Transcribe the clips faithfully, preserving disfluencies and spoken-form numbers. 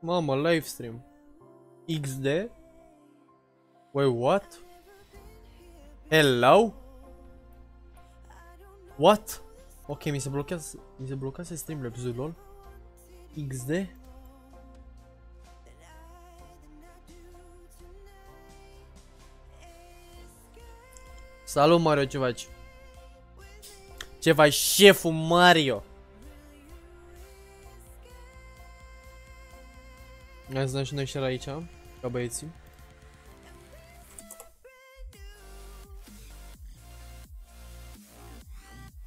Mamă, livestream. X D? Wait, what? Hello? What? Ok, mi se blochează, mi se blochează Streamlabs-ul, lol. X D? Salut, Mario, ce faci? Ce faci, șeful Mario? Hai să dăm și noi share aici, ca băieții.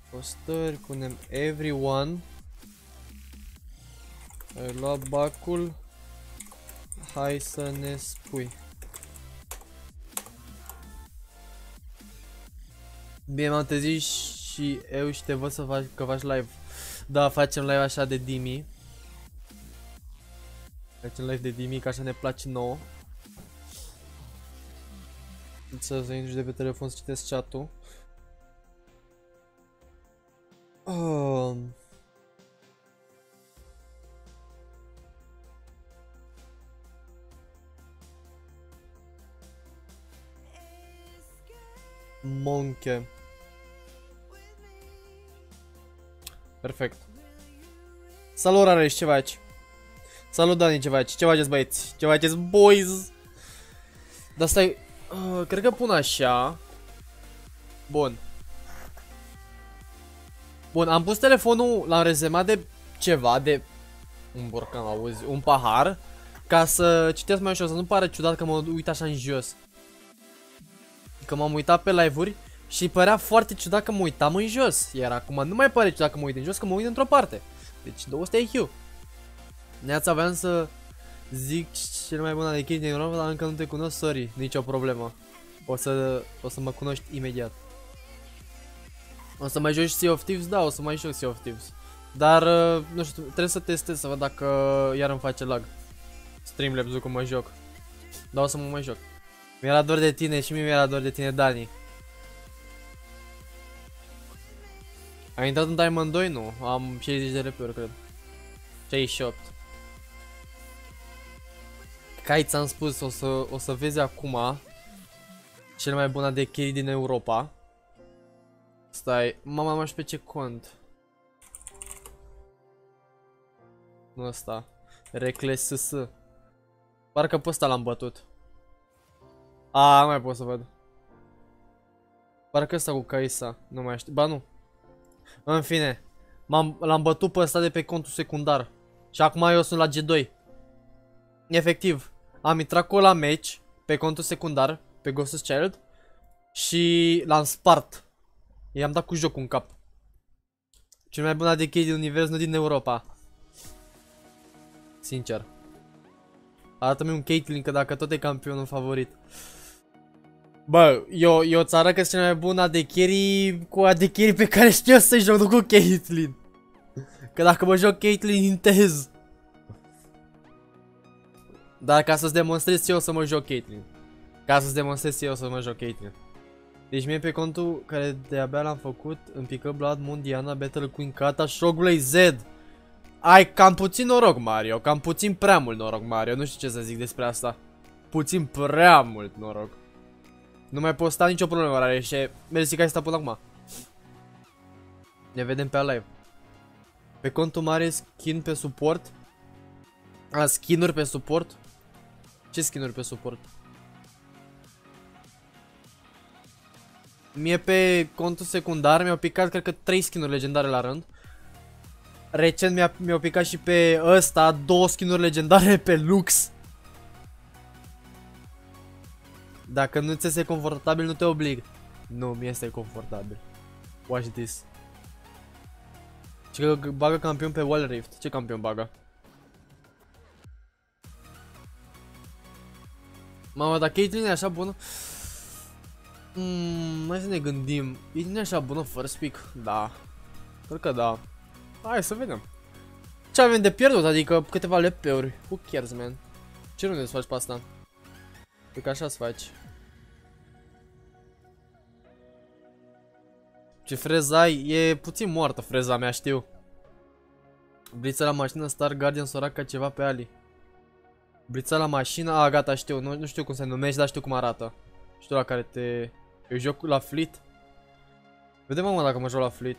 Postări, punem everyone. Ai luat bacul. Hai să ne spui. Bine, m-am trezit și eu și te văd să faci, că faci live. Da, facem live așa de Dimi. Facem live de Dimi, ca așa ne place nouă. Să să intru de pe telefon să citesc chat-ul. Oh. Monche. Perfect. Salut, Rareș, ce faci? Salut, Dani, ce faci? Ce faceți, băieți? Ce faceți, boys? Dar stai, uh, cred că pun așa. Bun. Bun, am pus telefonul, l-am rezemat de ceva, de un borcan, auzi, un pahar, ca să citesc mai ușor, să nu pare ciudat că mă uit așa în jos. Că m-am uitat pe live-uri și părea foarte ciudat că mă uitam în jos, iar acum nu mai pare ciudat că mă uit în jos, că mă uit într-o parte. Deci două sute I Q. Neața, aveam să zic cel mai bun anichid din Europa, dar încă nu te cunosc, sorry, nicio problemă. O să, o să mă cunoști imediat. O să mai joci Sea of Thieves? Da, o să mai joc Sea of Thieves. Dar, nu știu, trebuie să testez să văd dacă iar îmi face lag Streamlabs-ul cum mă joc. Dar o să mă mai joc. Mi-era dor de tine și mie mi-era dor de tine, Dani. Ai intrat în Diamond doi? Nu, am șaizeci de reperi, cred. șaizeci și opt. Cai, ți-am spus, o să, o să vezi acum cel mai bun de carry din Europa. Stai, mama mea, și pe ce cont? Nu ăsta. Reckless S S. Parcă pe ăsta l-am bătut. A, nu mai pot să văd. Parcă ăsta cu Kaisa, nu mai știu. Ba nu. În fine, l-am bătut pe ăsta de pe contul secundar. Și acum eu sunt la G doi. Efectiv, am intrat cu la match pe contul secundar, pe Ghost Child, și l-am spart. I-am dat cu jocul în cap. Cel mai bun A D C din univers, nu din Europa. Sincer. Arată-mi un Caitlyn, că dacă tot e campionul favorit. Bă, eu, eu ți arăt că sunt cel mai bun A D C-rii cu A D C-rii pe care știu să-i joc, nu cu Caitlyn. Că dacă mă joc Caitlyn, intez. Dar ca să-ți demonstrez eu să mă joc Caitlyn. Ca să-ți demonstrez eu să mă joc Caitlyn. Deci mie pe contul care de-abia l-am făcut, îmi pică Blood Moon, Diana, Battle Queen, Kata, Shockblade, Zed. Ai cam puțin noroc, Mario, cam puțin prea mult noroc, Mario, nu știu ce să zic despre asta. Puțin prea mult noroc. Nu mai pot sta, nicio problemă, Rareșe, mersi că ai stat până acum. Ne vedem pe live. Pe contul mare skin pe suport. A, skin-uri pe suport? Ce skin-uri pe suport? Mie pe contul secundar mi-au picat, cred că, trei skin-uri legendare la rând. Recent mi-au picat și pe ăsta două skin-uri legendare pe Lux. Dacă nu ți este confortabil, nu te oblig. Nu, mi este confortabil. Watch this. Ce bagă campion pe Wild Rift? Ce campion bagă? Mamă, dar Caitlyn e așa bună? Mmm, hai să ne gândim. E din așa bună first pick? Da. Cred că da. Hai să vedem. Ce avem de pierdut? Adică câteva L P-uri. Who cares, man? Ce rând să faci pe asta? Că așa-ți faci. Ce freza ai? E puțin moartă freza mea, știu. Blița la mașină, Star Guardian, Soraka, ceva pe Ali. Brița la mașină. A, gata, știu. Nu, nu știu cum se numește, dar știu cum arată. Știu la care te... Eu joc la fleet. Vedem, mă, dacă mă joc la fleet.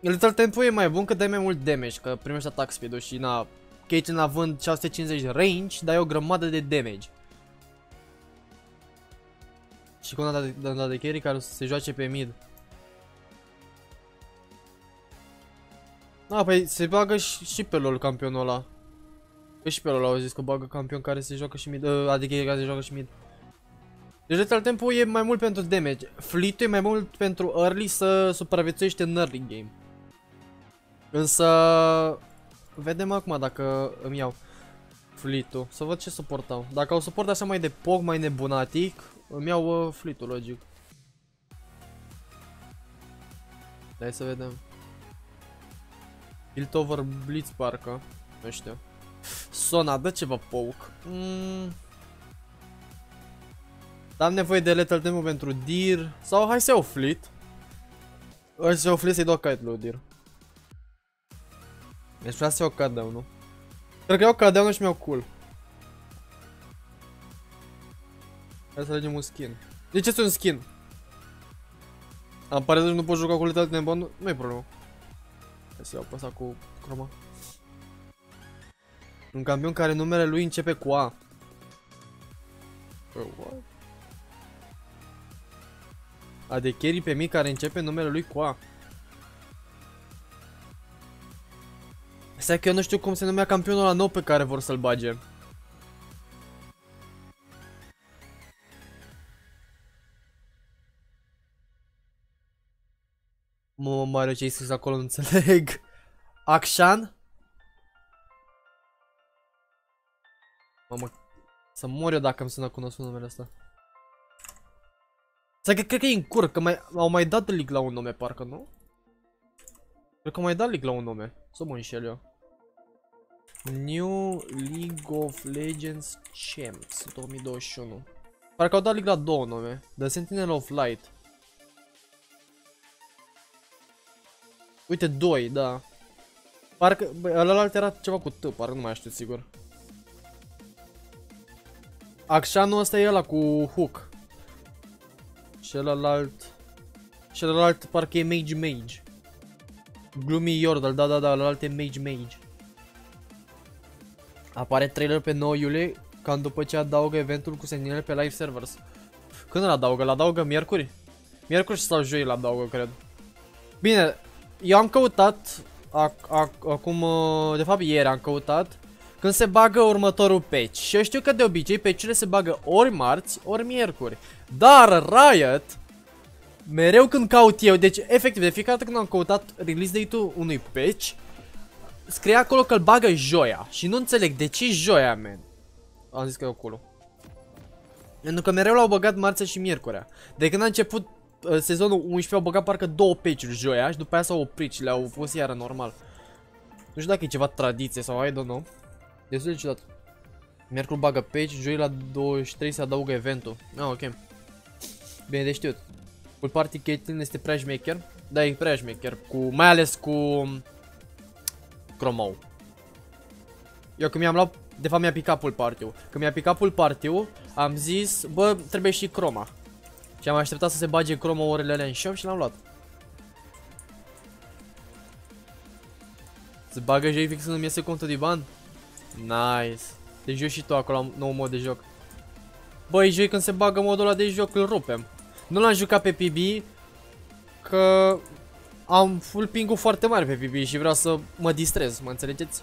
Little Tempo e mai bun că dai mai mult damage, că primești attack speed-ul și na... Caitlyn având șase sute cincizeci range, dai o grămadă de damage. Și cu una de, de, de, de carry care se joace pe mid. A, păi se bagă și, și pe LoL campionul ăla. Că și pe LoL au zis că bagă campion care se joacă și mid, uh, adică care se joacă și mid. Deci de timpul e mai mult pentru damage. Fleet-ul e mai mult pentru early, să supraviețuiește în early game. Însă... Vedem acum dacă îmi iau fleet-ul, să văd ce suportau. Dacă o suport așa mai de poc, mai nebunatic, îmi iau uh, fleet-ul, logic. Hai să vedem. Tilt over Blitz parcă, nu știu. Sona, dă ceva poke. Mm. Am nevoie de Lethal Tempo pentru Deer. Sau hai să iau fleet. Hai să iau fleet să-i dau kite lui Deer. Deci vreau să iau cadeau, nu? Cred că iau cadeau și mi-au cool. Hai să alegem un skin. De ce este un skin? Am pare că nu pot juca cu Lethal Tempo, nu e problemă. Hai să iau pe asta cu croma. Un campion care numele lui începe cu A. Bă, what? A de carry pe mii care începe numele lui cu A. Asta că eu nu știu cum se numea campionul ăla nou pe care vor să-l bage. Mă, mare, ce-i scris acolo, nu înțeleg. Akshan? Mamă, să mor eu dacă îmi sună cunoscut numele ăsta. Să că cred că e în cur, că mai, au mai dat league la un nume, parcă, nu? Cred că au mai dat league la un nume, să mă înșel eu. New League of Legends Champs două mii douăzeci și unu. Parcă au dat league la două nume, The Sentinel of Light. Uite, doi, da. Parcă, ălălalt era ceva cu T, parcă nu mai știu sigur. Akshanul ăsta e ăla cu hook. Celălalt... Celălalt parcă e Mage Mage. Gloomy Yordle, da, da, da, ălălalt e Mage Mage. Apare trailer pe nouă iulie, cam după ce adaugă eventul cu Sentinel pe live servers. Când îl adaugă? Îl adaugă miercuri? Miercuri sau joi îl adaugă, cred. Bine, eu am căutat, ac ac acum, de fapt ieri am căutat, când se bagă următorul patch. Și eu știu că de obicei patch-urile se bagă ori marți, ori miercuri. Dar Riot, mereu când caut eu, deci efectiv de fiecare dată când am căutat release date-ul unui patch, scrie acolo că îl bagă joia. Și nu înțeleg de ce joia, man. Am zis că e acolo. Pentru că mereu l-au băgat marțea și miercurea. De când a început sezonul unsprezece au băgat parcă două patch-uri joia și după aia s-au oprit și le-au pus iară normal. Nu știu dacă e ceva tradiție sau I don't know. Destul de ciudat. Miercuri bagă patch, joi la douăzeci și trei se adaugă eventul. Ah, ok. Bine de știut. Full Party Caitlyn este prea șmecher. Da, e prea șmecher, cu, mai ales cu Chromau. Eu când mi-am luat, de fapt mi-a picat Full Party-ul. Când mi-a picat Full Party-ul, am zis, bă, trebuie și Chroma. Și am așteptat să se bage Chroma orele alea în shop și l-am luat. Se bagă J fix nu-mi iese contul de bani? Nice. Deci eu și tu acolo am nou mod de joc. Băi, joi când se bagă modul ăla de joc îl rupem. Nu l-am jucat pe P B, că am full ping-ul foarte mare pe P B și vreau să mă distrez, mă înțelegeți?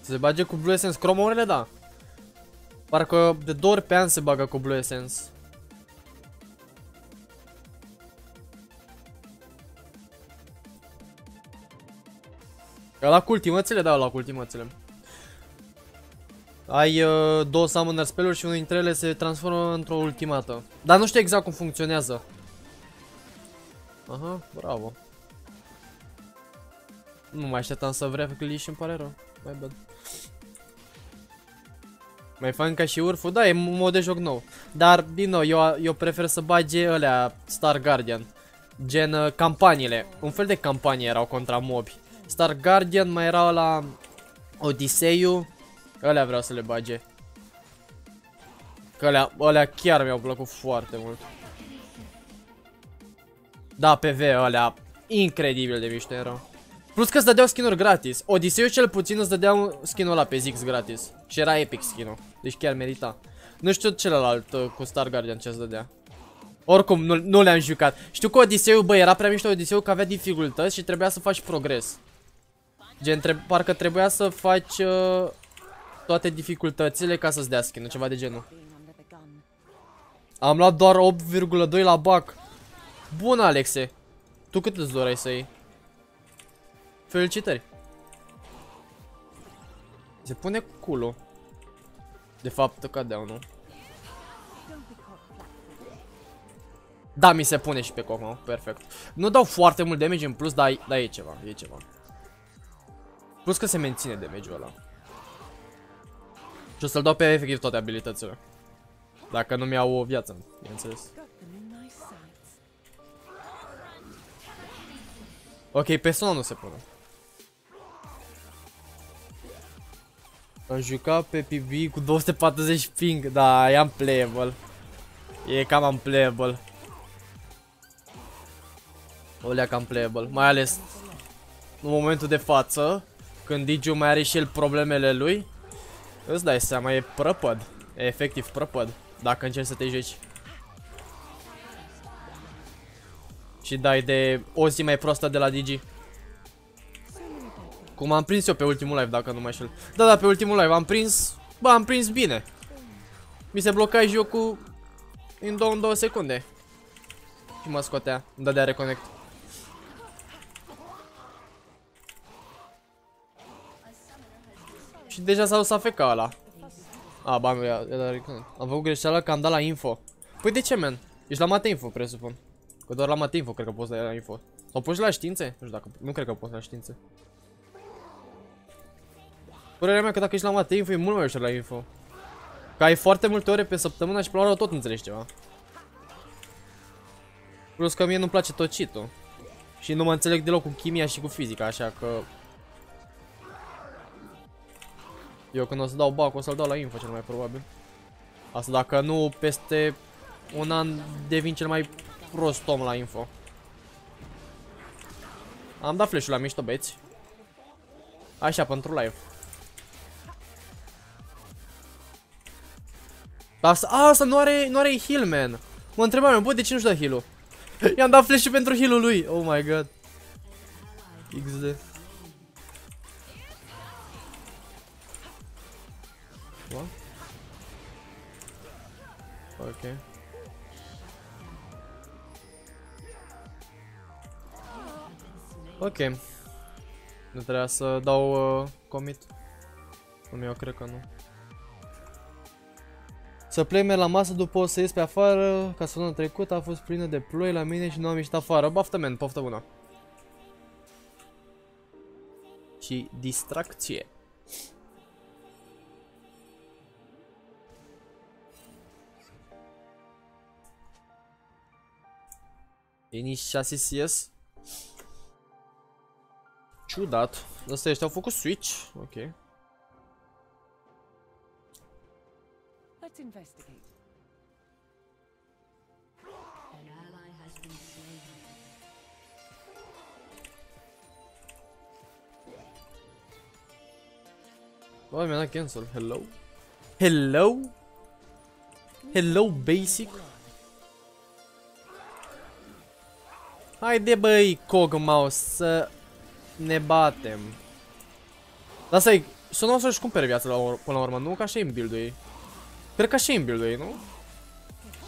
Se bage cu Blue Essence Chroma-urile, da. Parcă de două ori pe an se bagă cu Blue Essence. La cu ultimățele, da, la cu ultimățele. Ai uh, două summoner spell-uri și unul dintre ele se transformă într-o ultimată. Dar nu știu exact cum funcționează. Aha, bravo. Nu mai așteptam să vrea că și îmi pare rău. Mai bad. Mai fain ca și Urful? Da, e un mod de joc nou. Dar, din nou, eu, eu prefer să bage ălea Star Guardian. Gen uh, campaniile. Un fel de campanie erau contra mobi. Star Guardian, mai era la Odiseu. Alea vreau să le bage. Că alea, alea chiar mi-au plăcut foarte mult. Da, P V alea incredibil de miște erau. Plus că îți dădeau skin-uri gratis. Odiseu cel puțin îți dădeau skin-ul ăla pe Ziggs gratis. Și era epic skin-ul. Deci chiar merita. Nu știu celălalt uh, cu Star Guardian ce îți dădea. Oricum, nu, nu le-am jucat. Știu că Odiseu, bă, era prea mișto Odiseu că avea dificultăți și trebuia să faci progres. Gen, tre parcă trebuia să faci uh, toate dificultățile ca să-ți dea skin, ceva de genul. Am luat doar opt virgulă doi la bac. Bun, Alexe. Tu cât îți doreai să iei? Felicitări. Se pune cu culul. De fapt, cadeau, nu? Da, mi se pune și pe Coco, perfect. Nu dau foarte mult damage în plus, dar, dar e ceva, e ceva. Plus că se menține damage-ul ăla. Și o să-l dau pe efectiv toate abilitățile. Dacă nu mi-au o viață, bineînțeles. Ok, persoana nu se pune. Am jucat pe P B cu două sute patruzeci ping, da, e unplayable. E cam unplayable. Olea cam playable, mai ales în momentul de față, când Digiu mai are și el problemele lui. Îți dai seama, e prăpăd, e efectiv prăpăd, dacă încerci să te joci. Și dai de o zi mai proastă de la Digi. Cum am prins eu pe ultimul live, dacă nu mai știu. Da, da, pe ultimul live am prins, bă, am prins bine. Mi se bloca jocul în două secunde. Și mă scotea, îmi dădea reconect. Și deja s-a dus afeca ăla. A, ba nu, i-a dat recon. Am făcut greșeala că am dat la info. Păi de ce, man? Ești la mate info, presupun. Că doar la mate info cred că poți să dai la info. Sau poți la științe? Nu știu dacă, nu cred că poți la științe. Părerea mea că dacă ești la mate info e mult mai ușor la info. Că ai foarte multe ore pe săptămână și pe la oră tot înțelegi ceva. Plus că mie nu-mi place tot citul. Și nu mă înțeleg deloc cu chimia și cu fizica, așa că... Eu când o să dau bac, o să-l dau la info cel mai probabil. Asta dacă nu, peste un an devin cel mai prost om la info. Am dat flash-ul la mișto, beți. Așa, pentru live. Asta, asta nu are, nu are heal, man. Mă întrebam, bă, de ce nu-și dă heal-ul? I-am dat flash și pentru heal-ul lui. Oh my god. X D. What? Ok. Ok. Nu trebuia să dau uh, commit. Nu, eu cred că nu. Să plec, merg la masă, după o să ies pe afară, ca săptămâna trecută a fost plină de ploi la mine și nu am ieșit afară. Baftă, men, poftă bună. Și distracție. N șase C S. Ciudat. Asta este, au făcut switch. Ok. Bă, mi-a dat cancel. Hello? Hello? Hello, basic? Haide, băi, Cogmouse, să ne batem. Dar stai, să nu o să-și cumpere viața la or până la urmă, nu? Că așa e în build-ul ei. Cred că așa e în build-ul ei, nu?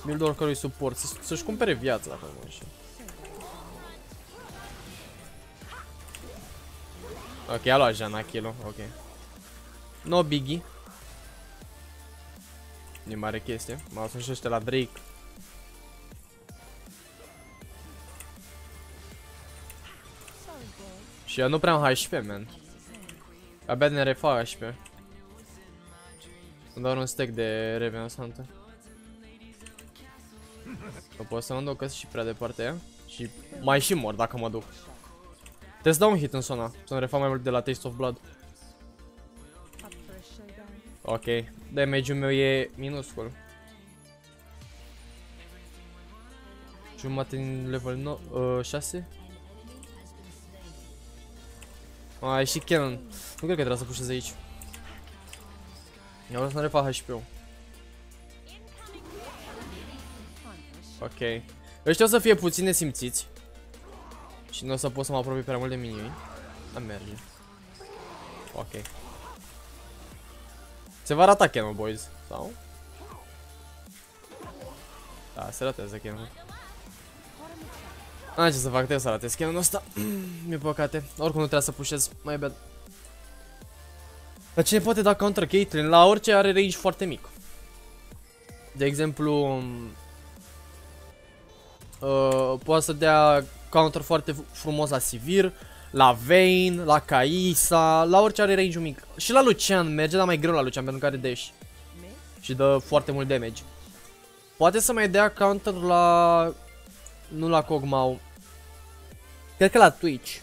Build-ul oricărui suport, să-și cumpere viața, dacă nu așa. Ok, a luat Jana kill-ul, ok. No biggie. Nu-i mare chestie, mă asociaște la Drake. Și eu nu prea am H P, man. Abia ne refac H P. Îmi dau un stack de Revenant Hunter. O pot să mă duc și prea departe ea. Și mai și mor dacă mă duc. Trebuie să dau un hit în Sona, să-mi refac mai mult de la Taste of Blood. Ok, damage-ul meu e minuscul. Jumate în level no, uh, șase. A, e și Cannon. Nu cred că trebuie să pușez aici. Eu vreau să-mi refac H P-ul. Ok. Ăștia o să fie puțin nesimțiți și nu o să pot să mă apropii prea mult de minioni. Dar merge. Ok. Se va rata Cannon, boys. Sau? Da, se ratează Cannon. N-am ce să fac, trebuie să ratez Cannon-ul ăsta. Mi-e păcate. Oricum nu trebuie să pușez. My bad. Dar cine poate da counter Caitlyn? La orice are range foarte mic. De exemplu... Uh, poate să dea counter foarte frumos la Sivir, la Vayne, la Kai'Sa, la orice are range-ul mic. Și la Lucian merge, dar mai greu la Lucian pentru că are dash și dă foarte mult damage. Poate să mai dea counter la... nu la Kog'Maw. Cred că la Twitch.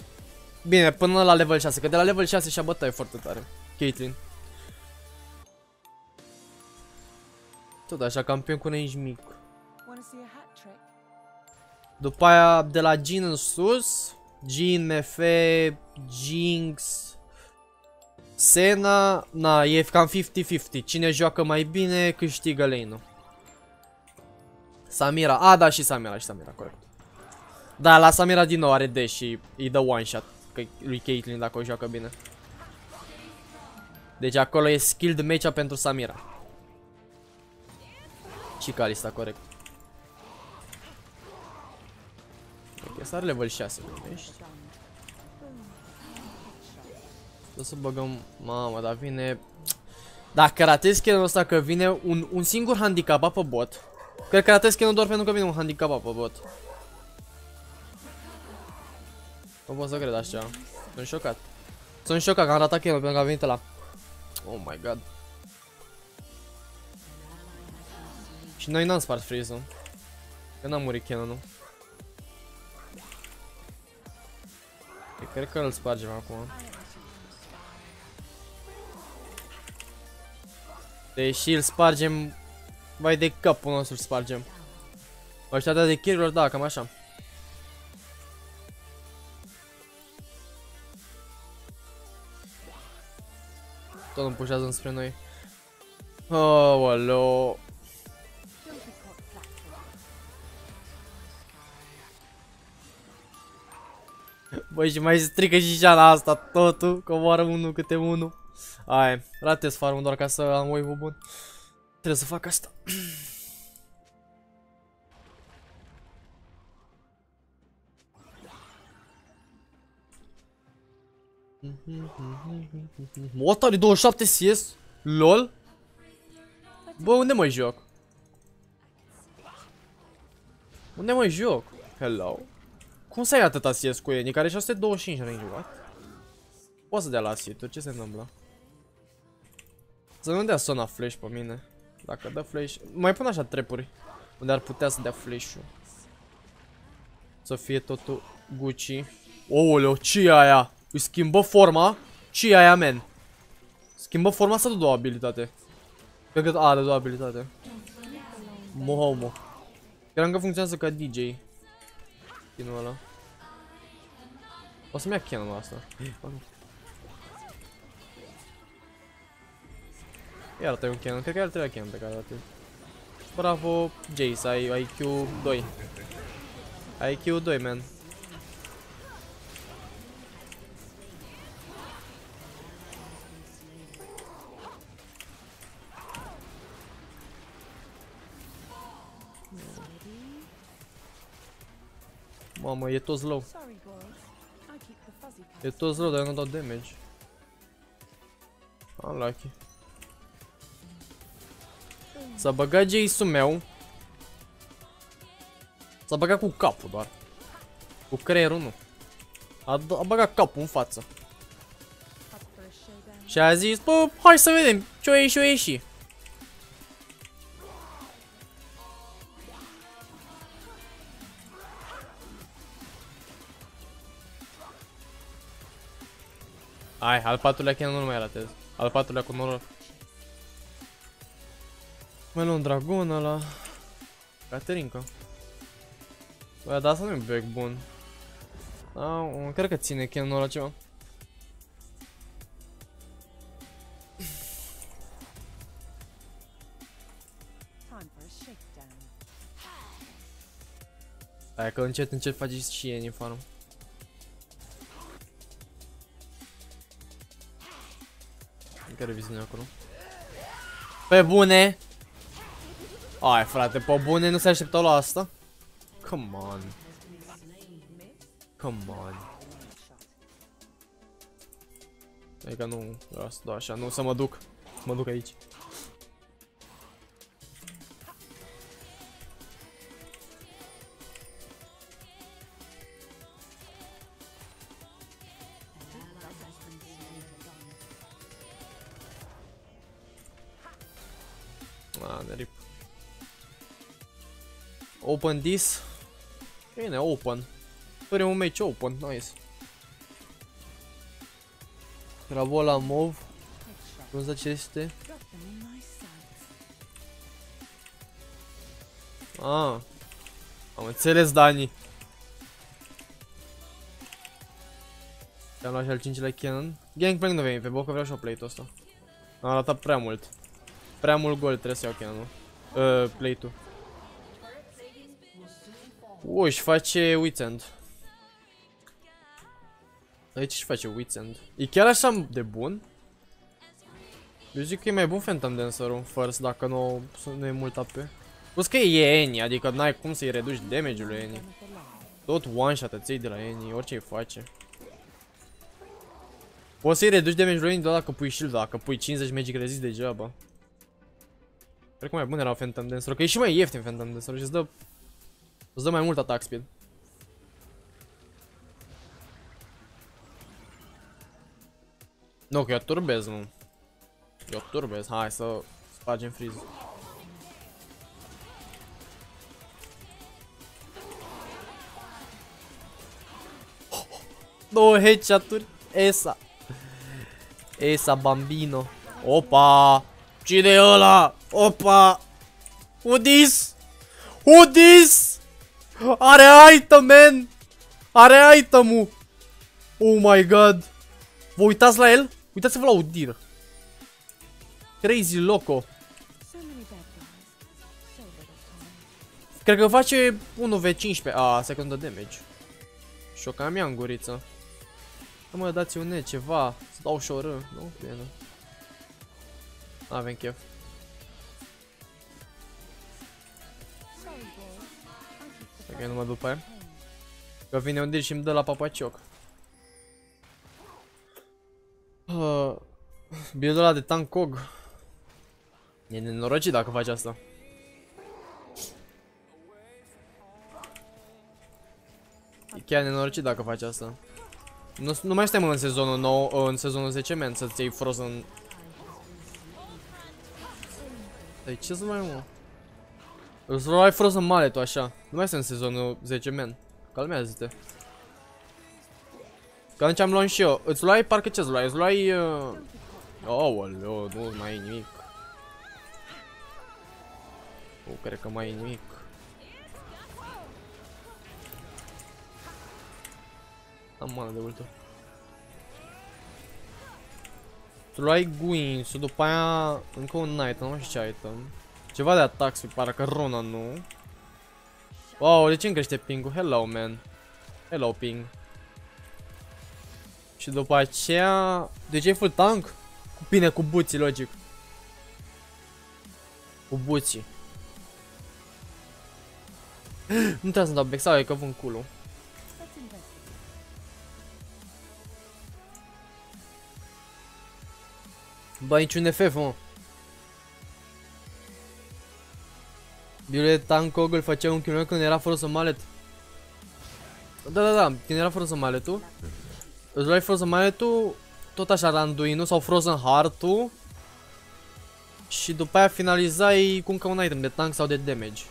Bine, până la level șase, că de la level șase și-a bătaie foarte tare Caitlyn. Tot așa, campion cu range mic. După aia, de la Jhin în sus, Jhin, Mefe, Jinx, Senna, na, e cam cincizeci cincizeci, cine joacă mai bine câștigă lane-ul. Samira, a, da, și Samira, și Samira, corect. Da, la Samira din nou are D și îi dă one shot lui Caitlyn dacă o joacă bine. Deci acolo e skilled match-up pentru Samira. Și Kalista, corect. Asta are level șase, numești. O să băgăm... Mamă, dar vine... Dacă ratez Cannon-ul ăsta că vine un, un singur handicap pe bot. Cred că ratez Cannon doar pentru că vine un handicap pe bot. Nu pot să cred așa. Sunt șocat. Sunt șocat că am ratat Cannon pentru că a venit ăla. Oh my god. Și noi n-am spart freeze-ul. Că n-am murit Cannon-ul. Cred că îl spargem acum. Deși îl spargem, vai de capul nostru îl spargem. Așteptat de kill-uri, da, cam așa. Tot îmi pușează înspre noi. Oh, alo. Băi, și mai strică și Jana asta totul, coboară unul câte unul. Hai, ratez farm doar ca să am wave-ul bun. Trebuie să fac asta. What, are douăzeci și șapte C S? LOL? Bă, unde mă joc? Unde mă joc? Hello? Cum să ai atâta C S cu Eni, care și șase sute douăzeci și cinci range, what? Poate să dea la sit-uri, ce se întâmplă? Să nu dea Sona flash pe mine. Dacă dă flash, mai pun așa trepuri unde ar putea să dea flash-ul. Să fie totul Gucci. Ouleu, ce-i aia? Îi schimbă forma? Ce-i aia, man? Schimbă forma sau două abilitate? Cred că are două abilitate. Mohomo. Cream că funcționează ca D J. Ăla. O să-mi ia Cannon-ul asta. Iar tăi un Cannon, cred că e al treilea Cannon pe care l-a tăiat. Bravo, Jace, ai I Q doi. I Q doi, man. Mamă, e tot slow. E tot slow, dar eu nu dau damage. Unlucky. S-a băgat Jace-ul meu. S-a băgat cu capul doar. Cu creierul nu. A, a băgat capul în față. Și a zis, bă, hai să vedem ce-o ieși, o ieși. Ai, al patrulea chiar nu-l mai ratez. Al patrulea cu noroc. Mai luăm dragon ăla. Caterinca. Bă, dar asta nu e un bec bun. Au, cred că ține chenul ăla ceva. Hai că încet, încet faci și ei în farm. Care viziunea acolo? Pe bune! Ai frate, pe bune nu se așteptau la asta? Come on. Come on. Adică nu, vreau să dau așa, nu, să mă duc. Mă duc aici. Open this. Bine, open. Primul match open, nice. Crabola mov. Brunza ce este? Ah. Am înțeles, Dani. Am luat și al cincilea cannon. Gangplank nu vine pe boc, că vreau și o plate-ul ăsta. Am arătat prea mult. Prea mult gol, trebuie să iau cannon-ul. Uh, plate-ul. Ui, își face weekend. Aici își face weekend. E chiar așa de bun? Eu zic că e mai bun Phantom Dancer-ul first, dacă nu, nu e mult A P. Plus că e Annie, adică n-ai cum să-i reduci damage-ul lui Annie. Tot one-shot îți iei de la Annie, orice-i face. Poți să-i reduci damage-ul lui Annie doar dacă pui shield, dacă pui cincizeci magic resist degeaba. Cred că mai bun era Phantom Dancer-ul, că e și mai ieftin Phantom Dancer-ul și îți dă... Îți dă mai mult attack speed. Nu, că eu turbez, nu. Eu turbez, hai să spargem freeze-ul. Două headshot-uri, esa. Esa bambino. Opa! Cine e ăla? Opa! Udis! Udis! Are item, man! Are item-ul! Oh my god! Vă uitați la el? Uitați-vă la Udyr! Crazy loco! Cred că face unu v cincisprezece. A, secundă damage. Și o cam ia în guriță. Mă, dați un net, ceva. Să dau și o ră. Nu? Bine. N-avem chef. Că numai după aia. Că vine Udyr și îmi dă la papacioc. uh, Build-ul ăla de tank Kog. E nenorocit dacă faci asta. E chiar nenorocit dacă faci asta. Nu, nu mai suntem în sezonul nou, în sezonul zece, man, să-ți iei Frozen. Dar ce să mai mă? Îți luai Frozen mare tu așa. Nu mai sunt în sezonul zece, man. Calmează-te. Că atunci am luat și eu. Îți luai parcă ce-ți luai? Îți luai... Uh... Oh, aleo, nu mai e nimic. Nu, cred că mai e nimic. Am mana de ultă. Îți luai Guinsu, după aia încă un Knight, nu mai știu ce item. Ceva de atac, se pare că Runa nu. Wow, de ce îmi crește ping-ul? Hello, man. Hello, ping. Și după aceea... De ce e full tank? Cu bine, cu buții, logic. Cu buții. Nu trebuie să-mi dau back sau e că vând culul. Bă, niciun F F, mă. Biule tank Kog îl făcea un chinuie când era Frozen Mallet. Da, da, da, când era Frozen Mallet-ul. Îți luai Frozen Mallet-ul, tot așa Randuinu sau Frozen Heart-ul. Și după aia finalizai cu încă un item de tank sau de damage.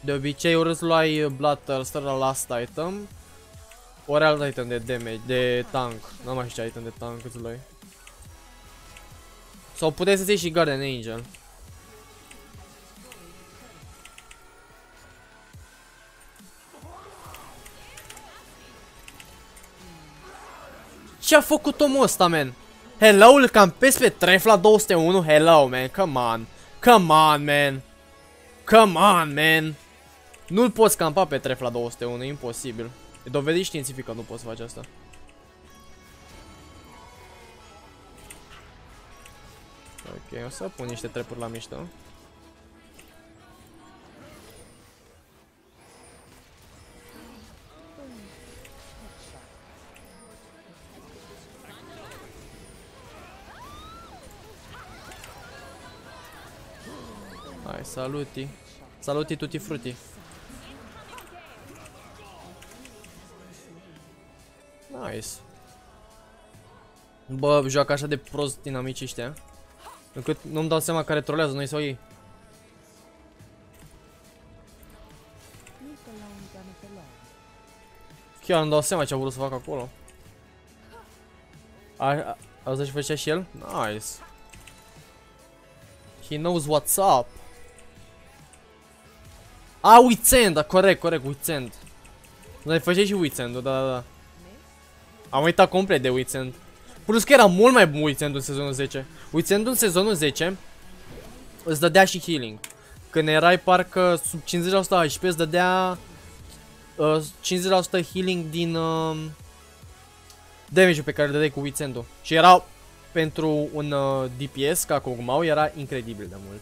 De obicei ori îți luai Bloodthirster la last item, Ori alt item de damage, de tank. N-am mai știu ce item de tank câți luai. Sau puteai să-ți iei și Guardian Angel. Ce-a făcut omul ăsta, man? Hello, îl campezi pe tref la două sute unu? Hello, man, come on. Come on, man. Come on, man. Nu-l poți campa pe tref la două sute unu, e imposibil. E dovedit științific că nu poți face asta. Ok, o să pun niște trepuri la mișto. Hai, saluti. Saluti tutti frutti. Nice. Bă, joacă așa de prost din amicii ăștia, încât nu-mi dau seama care trolează, noi sau ei. Chiar nu-mi dau seama ce a vrut să fac acolo. A, a, asta și făcea și el? Nice. He knows what's up. A, Weekend, da, corect, corect, Weekend. Noi făceai și Weekend-ul, da, da, da. Am uitat complet de Weekend. Plus că era mult mai bun Weekend-ul în sezonul zece. Weekend-ul în sezonul zece îți dădea și healing. Când erai parcă sub cincizeci la sută H P îți dădea uh, cincizeci la sută healing din uh, damage-ul pe care îl dădeai cu Weekend-ul. Și era pentru un uh, D P S ca Kog'Maw, era incredibil de mult.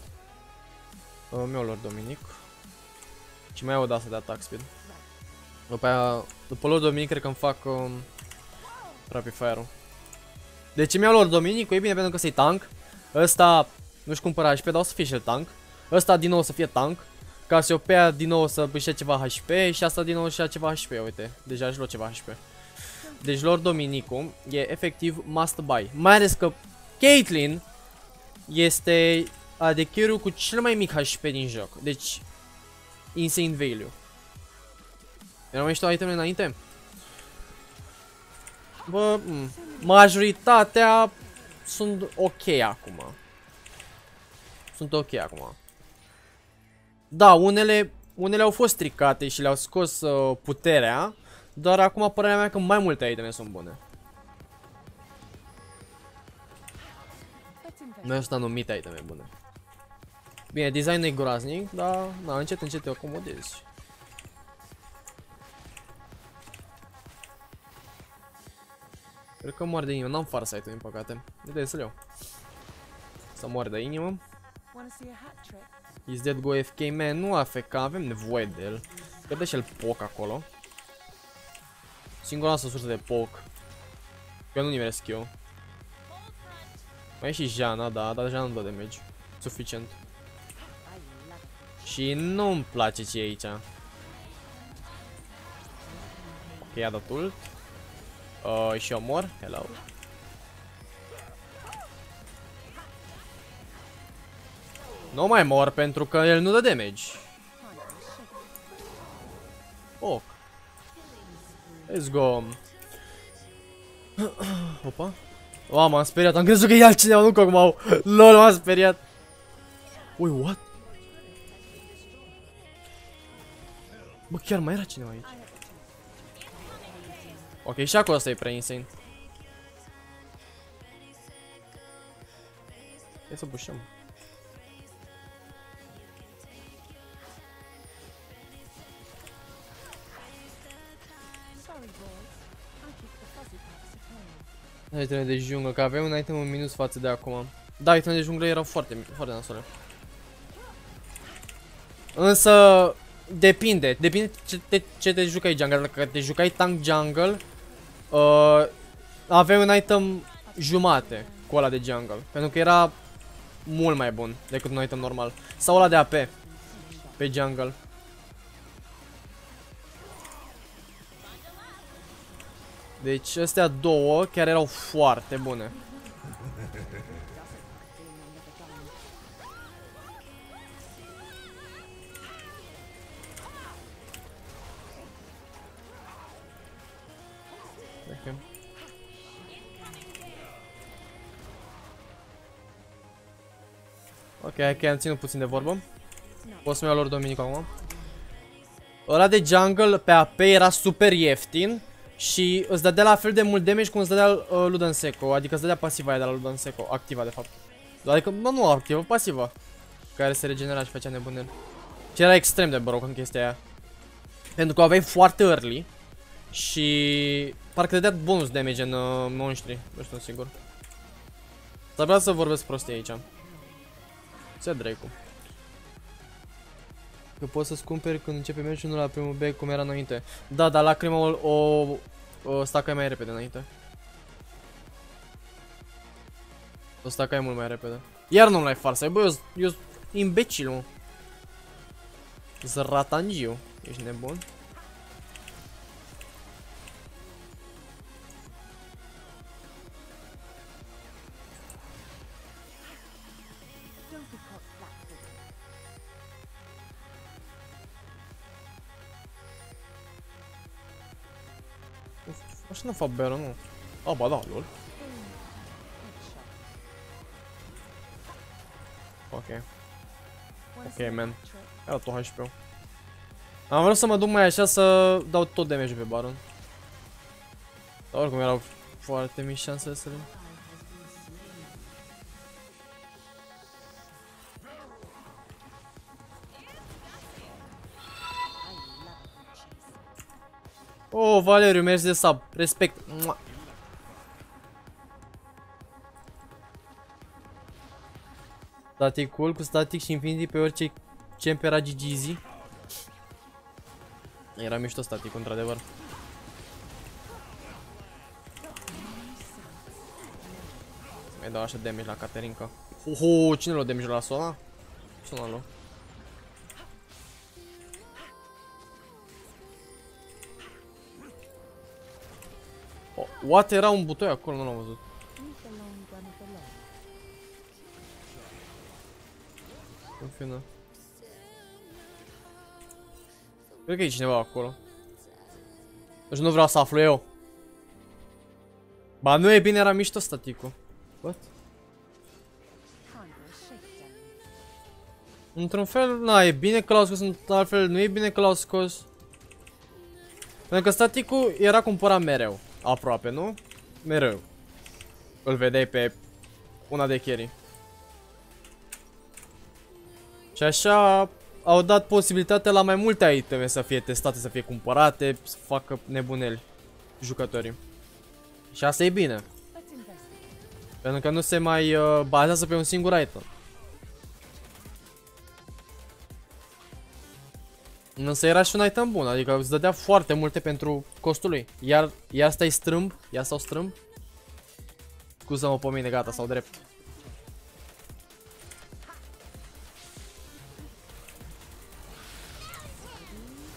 uh, Mi-o lor Dominic. Și mai au o asta de attack speed. După aia, după lor Dominic cred că îmi fac um, Rapid Fire-ul. De ce mi-au lor Dominic? E bine pentru că să-i tank. Ăsta nu-și cumpără H P, dar o să fie și el tank. Ăsta din nou o să fie tank. Casiopea din nou o să își ia ceva H P. Și asta din nou își ia ceva H P, uite. Deja își lua ceva H P. Deci lor Dominicum e efectiv must buy. Mai ales că Caitlyn este A D C-ul cu cel mai mic H P din joc. Deci insane value. Erau mai știu itemele înainte? Bă, majoritatea sunt ok acum. Sunt ok acum. Da, unele, unele au fost stricate și le-au scos uh, puterea. Doar acum părerea mea că mai multe iteme sunt bune. Nu sunt anumite iteme bune. Bine, designul e groaznic, dar da, încet, încet te acomodezi. Cred că mor de inimă, n-am farsight-ul din păcate. Nu trebuie să-l iau. Să mor de inimă. Is dead, go A F K, man, nu A F K, avem nevoie de el. Că dă și-l poc acolo. Singura asta sursă de poc. Eu nu nimeresc eu. Mai e și Jana, da, dar Jana nu dă damage suficient. Și nu-mi place ce e aici. Ok, a dat ult. Uh, și eu mor, hello. Nu mai mor pentru că el nu dă damage. Oh. Let's go. Opa. Wow, m-am speriat, am crezut că e altcineva, nu Kog'Maw. Lol, m-am speriat. Ui, what? Bă, chiar mai era cineva aici. Ok, și acolo ăsta e prea insane. Ia să bușăm. Hai, itemele de junglă, că avem un item în minus față de acum. Da, itemele de junglă erau foarte, foarte nasoare. Însă depinde, depinde ce te, ce te jucai jungle. Dacă te jucai tank jungle, uh, aveai un item jumate cu ăla de jungle, pentru că era mult mai bun decât un item normal. Sau ăla de A P pe jungle. Deci astea două chiar erau foarte bune. reckon. Ok, ok, am ținut puțin de vorbă. Pot să-mi iau lor Dominic acum. Ăla de jungle pe A P era super ieftin și îți dădea la fel de mult damage cum îți dădea uh, Ludan Seco. Adică îți dădea pasiva aia de la Ludan Seco, activa de fapt. Adică, bă, nu activă, pasiva. Care se regenera și făcea nebunel. Și era extrem de broken în chestia aia. Pentru că aveai foarte early și parcă dădea bonus damage în uh, monștri, nu știu sigur. S-ar vrea să vorbesc prostii aici. Ce dracu. Că poți să-ți cumperi când începe meciul, nu la primul bec cum era înainte. Da, dar lacrima o, o, o stacai mai repede înainte. O stacai mult mai repede. Iar nu-mi l-ai farsai, bă, eu sunt imbecil, mă. Zratangiu, ești nebun. Așa nu fac beră, nu. A, ba da, lol. Ok. Ok, man. Era tot H P-ul. Am vrut să mă duc mai așa să dau tot damage pe Baron. Dar oricum erau foarte mici șansele să le... Oh, Valeriu, mergi de sub. Respect. Mua. Static cool cu static și infinity pe orice champ era G G Z. Era mișto static, într-adevăr. Mai dau așa damage la Caterinca. Oho, cine l-a damage la Sona? Sona l-a. What? Era un butoi acolo, nu l-am văzut. În fine. Cred că e cineva acolo. Deci nu vreau să aflu eu. Ba nu e bine, era mișto staticul. What? Într-un fel, na, e bine că l-au scos, într-un fel nu e bine că l-au scos. Pentru că staticul era cumpărat mereu. Aproape, nu? Mereu. Îl vedeai pe una de carry. Și așa au dat posibilitatea la mai multe iteme să fie testate, să fie cumpărate, să facă nebuneli jucătorii. Și asta e bine. Pentru că nu se mai uh, bazează pe un singur item. Însă era și un item bun, adică îți dădea foarte multe pentru costul lui. Iar, iar stai strâmb, iar sau strâmb. Scuză-mă pe mine, gata, sau drept.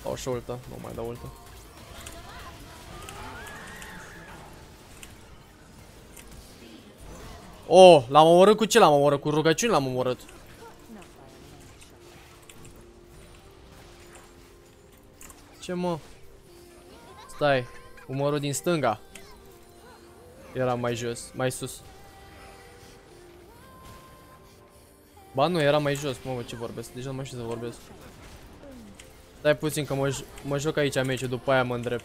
Dau și ultă, nu mai dau ultă. Oh, l-am omorât cu ce l-am omorât? Cu rugăciuni l-am omorât. Ce mă? Stai, umorul din stânga. Era mai jos, mai sus. Ba nu, era mai jos, mă, ce vorbesc, deja nu mai știu să vorbesc. Stai puțin că mă, mă joc aici meciul, după aia mă îndrept.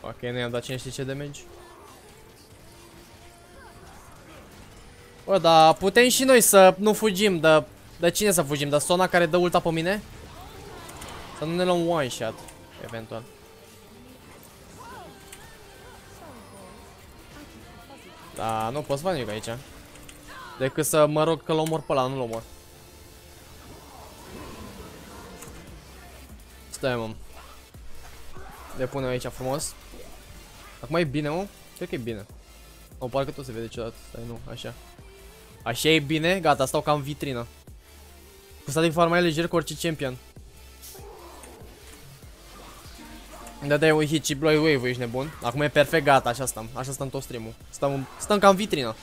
Ok, nu i-am dat cine știe ce damage. Bă, dar putem și noi să nu fugim, dar... Dar cine să fugim? Dar Sona care dă ulta pe mine? Să nu ne luăm one shot, eventual. Da, nu pot să fac nimic aici. Decât să mă rog că l omor pe ăla, nu l omor. Stai, mă. Depunem aici frumos. Acum e bine, mă? Cred că e bine. O, parcă tot se vede ciudat. Stai, nu, așa. Așa e bine? Gata, stau ca în vitrină. Cu static farm mai lejer cu orice champion. Dă-te un hit și blow wave, ești nebun. Acum e perfect, gata, așa stăm. Așa stăm tot stream-ul. Stăm, stăm ca în vitrină.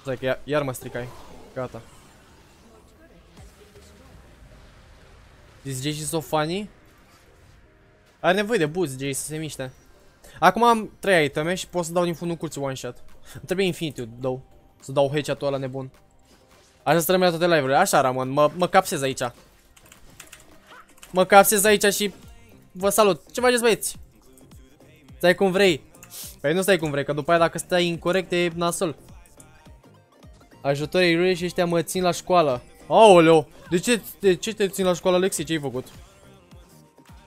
Stai că iar, iar mă stricai. Gata. This Jay is so funny. Are nevoie de boost, Jay, să se miște. Acum am trei iteme și pot să dau din fundul curții one shot. Îmi trebuie infinity-ul, dau. Să dau headshot-ul ăla nebun. Așa să rămâne toate live-urile, așa rămân, mă, mă capsez aici. Mă capsez aici și vă salut. Ce faceți, băieți? Stai cum vrei. Păi nu stai cum vrei, că după aia dacă stai incorect e nasol. Ajutorii lui și ăștia mă țin la școală. Aoleu, de ce, de ce te țin la școală, Alexi? Ce-ai făcut?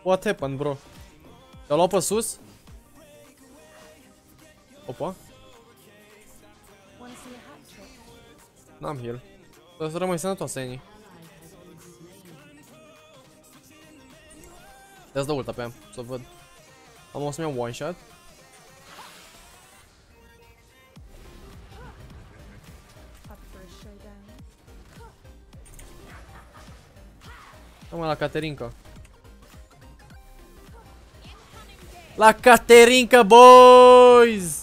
What happened, bro? Te-au luat pe sus? Opa. N-am heal. O să rămâi sănătoasă, Annie. Te-ați dă ulta pe ea, să văd. Am o să-mi iau one shot. Da, mă, la Caterinca. La Caterinca, boys!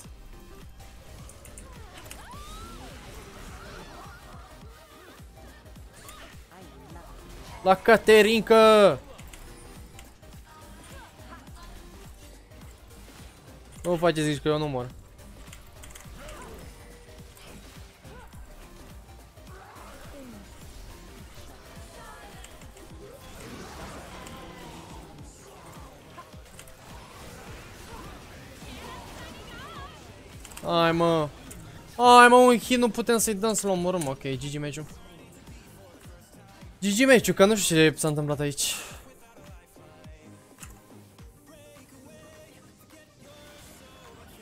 La Caterinca! Nu faceți zici că eu nu mor. Hai mă. Hai mă, un hit nu putem să-i dăm, să-l omorâm. Ok, G G match-ul. G G match-ul, că nu știu ce s-a întâmplat aici.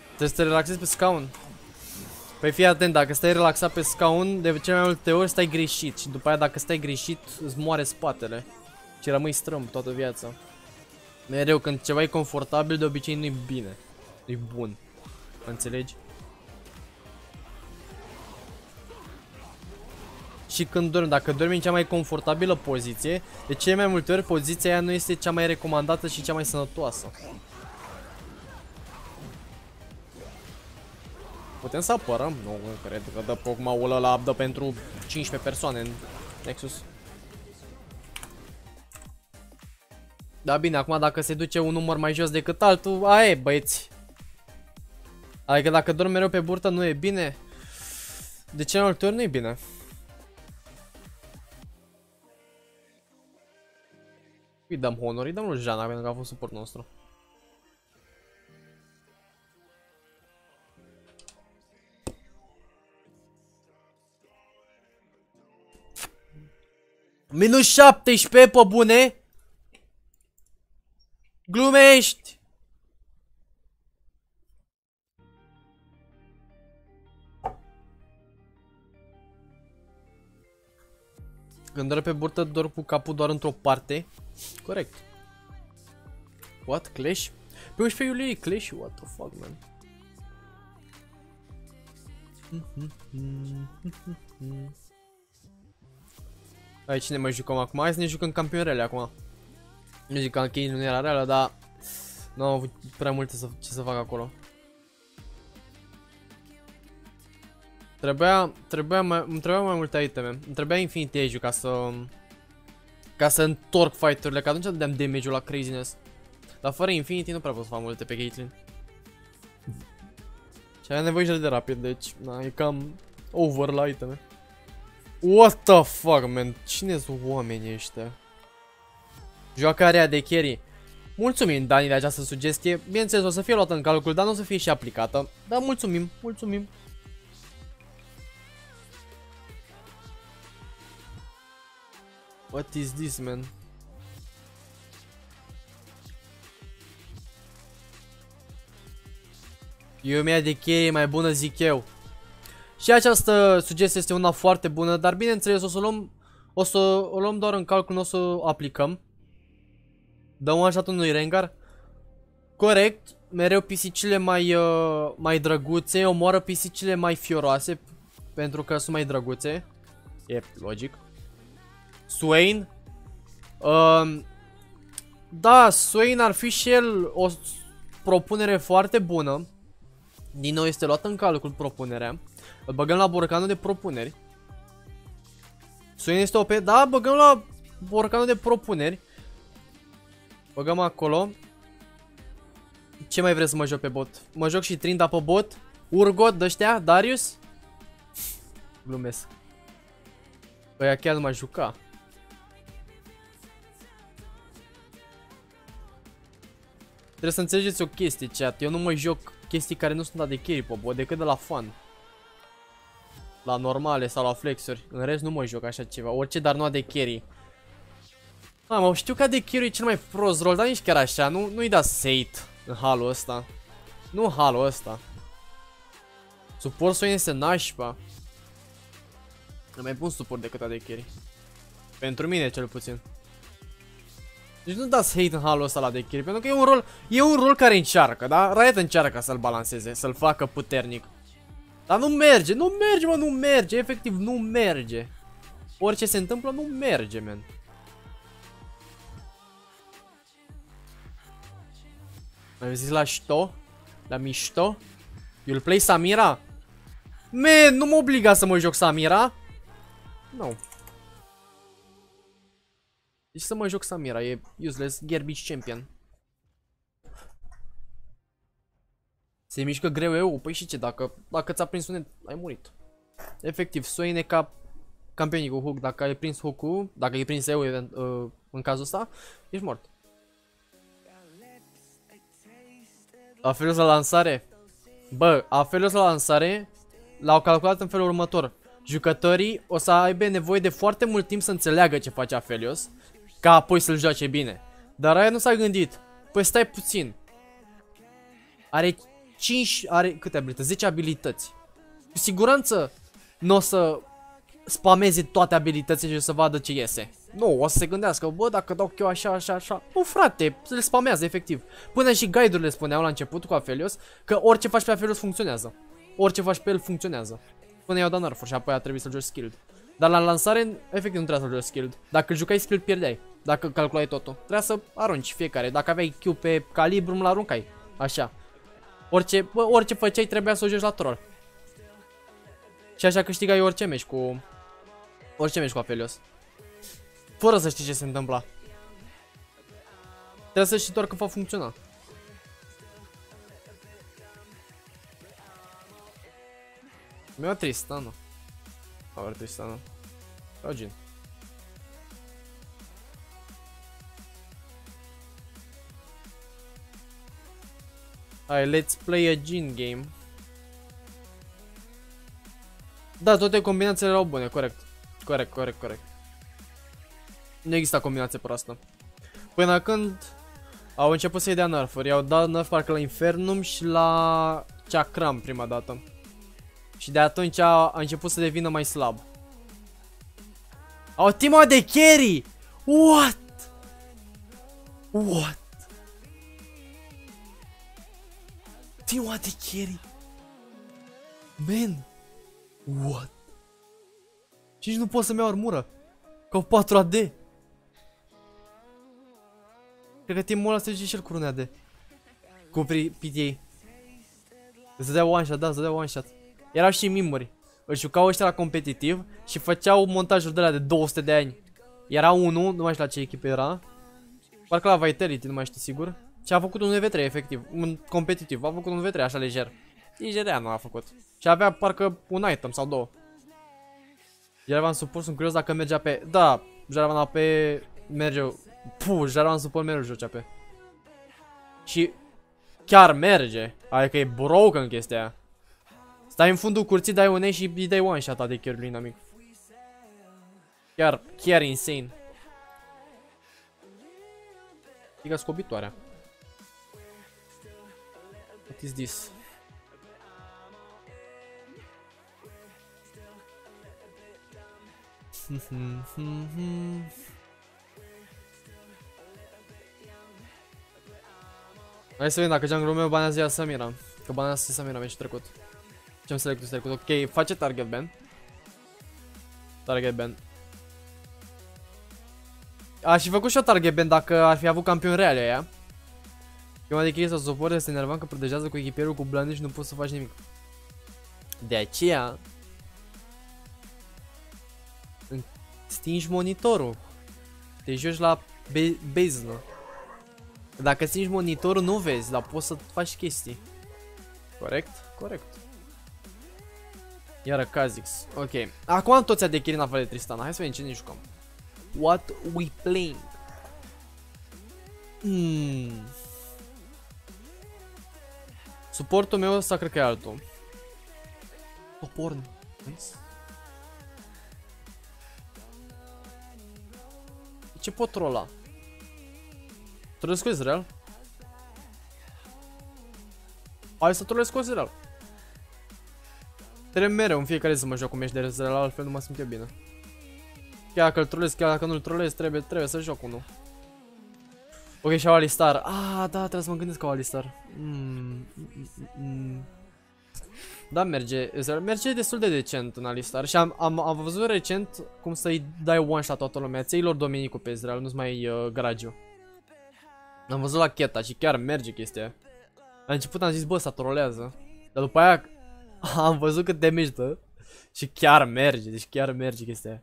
Trebuie să te relaxezi pe scaun. Păi fii atent, dacă stai relaxat pe scaun, de cele mai multe ori stai greșit. Și după aia dacă stai greșit, îți moare spatele. Și rămâi strâmb toată viața. Mereu, când ceva e confortabil, de obicei nu-i bine. Nu-i bun. Înțelegi? Și când dormi, dacă dormi în cea mai confortabilă poziție, de cele mai multe ori poziția aia nu este cea mai recomandată și cea mai sănătoasă. Putem să apărăm? Nu, nu cred că dă Pogmaul ăla, dă pentru cincisprezece persoane în Nexus. Da, bine, acum dacă se duce un număr mai jos decât altul, aia e, băieți. Adică dacă dorm mereu pe burtă nu e bine. De ce în alte ori nu e bine? Îi dăm honor, îi dăm lui Jana, pentru că a fost suport nostru. Minus șaptesprezece, pe bune? Glumești! Când dorm pe burtă, dorm cu capul doar într-o parte. Corect. What? Clash? Pe unsprezece iulie e Clash? What the fuck, man? Aici ne mai jucăm acum? Hai să ne jucăm campionele acum. Nu zic că închei nu era reală, dar nu am avut prea multe să, ce să fac acolo. Trebuia, trebuia mai, îmi trebuia mai multe iteme. Îmi trebuia Infinity Age-ul ca să Ca să întorc fight-urile, că atunci dădeam damage-ul la craziness. Dar fără Infinity nu prea pot să fac multe pe Caitlyn. Și aveam nevoie și de rapid, deci na, e cam over la iteme. What the fuck, man? Cine sunt oamenii ăștia? Joacarea de carry. Mulțumim, Dani, de această sugestie. Bineînțeles, o să fie luată în calcul, dar nu o să fie și aplicată. Dar mulțumim, mulțumim. What is this, man? Eu mi-a de cheie mai bună, zic eu. Și această sugestie este una foarte bună, dar bineînțeles o să o luăm, o să o luăm doar în calcul, nu o să o aplicăm. Dăm așa unui Rengar. Corect, mereu pisicile mai, uh, mai drăguțe omoară pisicile mai fioroase, pentru că sunt mai drăguțe. E logic. Swain, uh, Da, Swain ar fi și el o propunere foarte bună. Din nou este luată în calcul propunerea. Îl băgăm la borcanul de propuneri. Swain este O P. Da, băgăm la borcanul de propuneri. Băgăm acolo. Ce mai vreți să mă joc pe bot? Mă joc și Trinda pe bot. Urgot de-ăștia, Darius. Glumesc. Păi chiar nu m-aș juca. Trebuie să înțelegeți o chestie, chat. Eu nu mă joc chestii care nu sunt dat de carry pe bot, decât de la fan. La normale sau la flexuri. În rest nu mă joc așa ceva. Orice, dar nu de carry. Mamă, știu că de carry e cel mai prost rol, dar nici chiar așa. Nu, nu-i da Sate în halul ăsta. Nu halul ăsta. Suportul este nașpa. Nu mai pun suport decât de carry. Pentru mine cel puțin. Deci nu dați hate în halul ăsta la de carry, pentru că e un rol, e un rol care încearcă, da? Riot încearcă să-l balanceze, să-l facă puternic. Dar nu merge, nu merge, mă, nu merge, efectiv nu merge. Orice se întâmplă nu merge, man. Am zis la șto, la mișto. You'll play Samira? Man, nu mă obliga să mă joc Samira. Nu. No. Deci să mă joc Samira, e useless, garbage champion. Se mișcă greu eu, păi și ce, dacă, dacă ți-a prins un ai murit. Efectiv, Swain e ca campionii cu hook, dacă ai prins hook-ul, dacă ai prins eu uh, în cazul ăsta, ești mort. La felul la lansare? Bă, a felul la lansare l-au calculat în felul următor. Jucătorii o să aibă nevoie de foarte mult timp să înțeleagă ce face Aphelios, ca apoi să-l joace bine. Dar aia nu s-a gândit. Păi stai puțin. Are cinci, are câte abilități? zece abilități. Cu siguranță nu o să spameze toate abilitățile și o să vadă ce iese. Nu, o să se gândească, bă, dacă dau eu așa, așa, așa. Nu, frate, le spamează efectiv. Până și guide-urile spuneau la început cu Aphelios că orice faci pe Aphelios funcționează. Orice faci pe el funcționează. Până i-au dat nerf-uri și apoi a trebuit să-l joci skilled. Dar la lansare, efectiv, nu trebuia să-l joci skilled. Dacă jucai skilled, pierdeai. Dacă calculai totul. Trebuia să arunci fiecare. Dacă aveai Q pe calibru, îl aruncai. Așa. Orice, bă, orice făceai, trebuia să o joci la troll. Și așa câștigai orice meci cu... Orice meci cu Aphelios. Fără să știi ce se întâmpla. Trebuie să știi doar că va funcționa. Mi-a Tristana. A avut Tristana. Rogin. Hai, let's play a Jhin game. Da, toate combinațiile erau bune, corect. Corect, corect, corect. Nu exista combinație proastă. Până când au început să-i dea nerf-uri. I-au dat nerf parcă la Infernum și la Chakram prima dată. Și de atunci a, a început să devină mai slab. Au team de carry! What? What? Team de carry? Man! What? Și nici nu pot să-mi iau armură. Că au patru A D. Cred că team-ul ăla se duce și el cu un A D. Cu P T A. Îți dădea one shot, da, îți dădea one shot. Erau și mimuri. Își jucau ăștia la competitiv și făceau montajul de la de două sute de ani. Era unul, nu mai știu la ce echipă era. Parcă la Vitality, nu mai știu sigur. Și a făcut un V trei efectiv, un competitiv. A făcut un V trei așa lejer. Lejerea nu a făcut. Și avea parcă un item sau două. Jarvan suport, sunt curios dacă mergea pe... Da, Jarvan A P merge... Puh, Jarvan suport merge joci A P. Și chiar merge. Adică e broken chestia aia. Stai în fundul curții, dai un A și îi dai one shot de carry amic. Chiar, chiar insane. Diga scobitoarea. What is this? Hai să vedem dacă jungle-ul meu banează ea Samira. Că banează Samira, mi-a și trecut. Ce-am selectat, selectat, ok, face target ban. Target ban. Aș fi făcut și o target ban dacă ar fi avut campioni reale aia. Eu adică ei s-o suport, este enervant că protejează cu echipierul cu blandi și nu poți să faci nimic. De aceea stingi monitorul. Te joci la beznă. Dacă stingi monitorul nu vezi, dar poți să faci chestii. Corect? Corect. Iară Kha'Zix. Ok. Acum toți a de Kirin afară de Tristana. Hai să vedem ce ne jucăm. What we playing? Mm. Suportul meu ăsta cred că e altul. Toporn. Vezi? Ce pot trola? Trolesc cu Ezreal? Hai să trolesc cu Ezreal. Trebuie mereu în fiecare zi să mă joc cu meci de Ezreal, altfel nu mă simt eu bine. Chiar dacă îl trolesc, chiar dacă nu-l trolesc, trebuie, trebuie să joc unul. Ok, și-au Alistar. Ah, da, trebuie să mă gândesc că au Alistar. Mm, mm, mm. Da, merge. Merge destul de decent în Alistar. Și am, am, am văzut recent cum să-i dai one-shot toată lumea. Ți-ai lor Domenico pe Ezreal, nu-ți mai uh, Gragiu. Am văzut la Cheta și chiar merge chestia. La început am zis, bă, s-a trolează. Dar după aia am văzut cât damage dă. Și chiar merge, deci chiar merge chestia aia.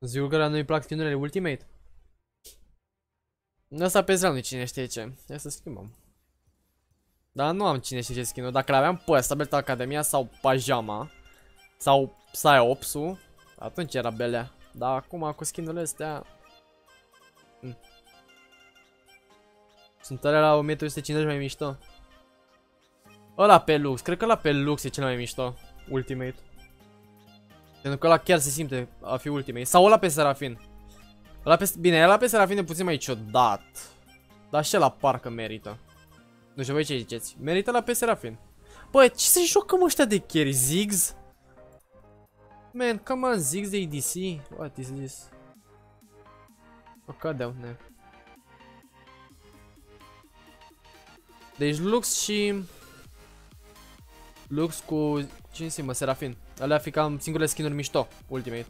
Zic că la noi plac tinurile Ultimate. Asta pe Ezreal nu-i cine știe ce. Ia să schimbăm. Dar nu am cine știe ce skin-ul. Dacă l-aveam pe ăsta, Belta Academia sau Pajama sau Psyopsu, atunci era belea. Dar acum cu skin-urile astea hm. Sunt alea la o mie trei sute cincizeci mai mișto. Ăla pe Lux, cred că la pe Lux e cel mai mișto Ultimate. Pentru că ăla chiar se simte a fi ultimei. Sau ăla pe Serafin. Ăla pe... Bine, ăla pe Serafin e puțin mai ciudat. Dar și ăla parcă merită. Nu știu voi ce ziceți. Merită la pe Serafin. Bă, ce se jucăm ăștia de carry? Ziggs? Man, come on, Ziggs de A D C? What is this? Ok, down, ne. Deci Lux și... Lux cu... Cine se mă? Serafin. Alea fi cam singurele skin-uri mișto Ultimate.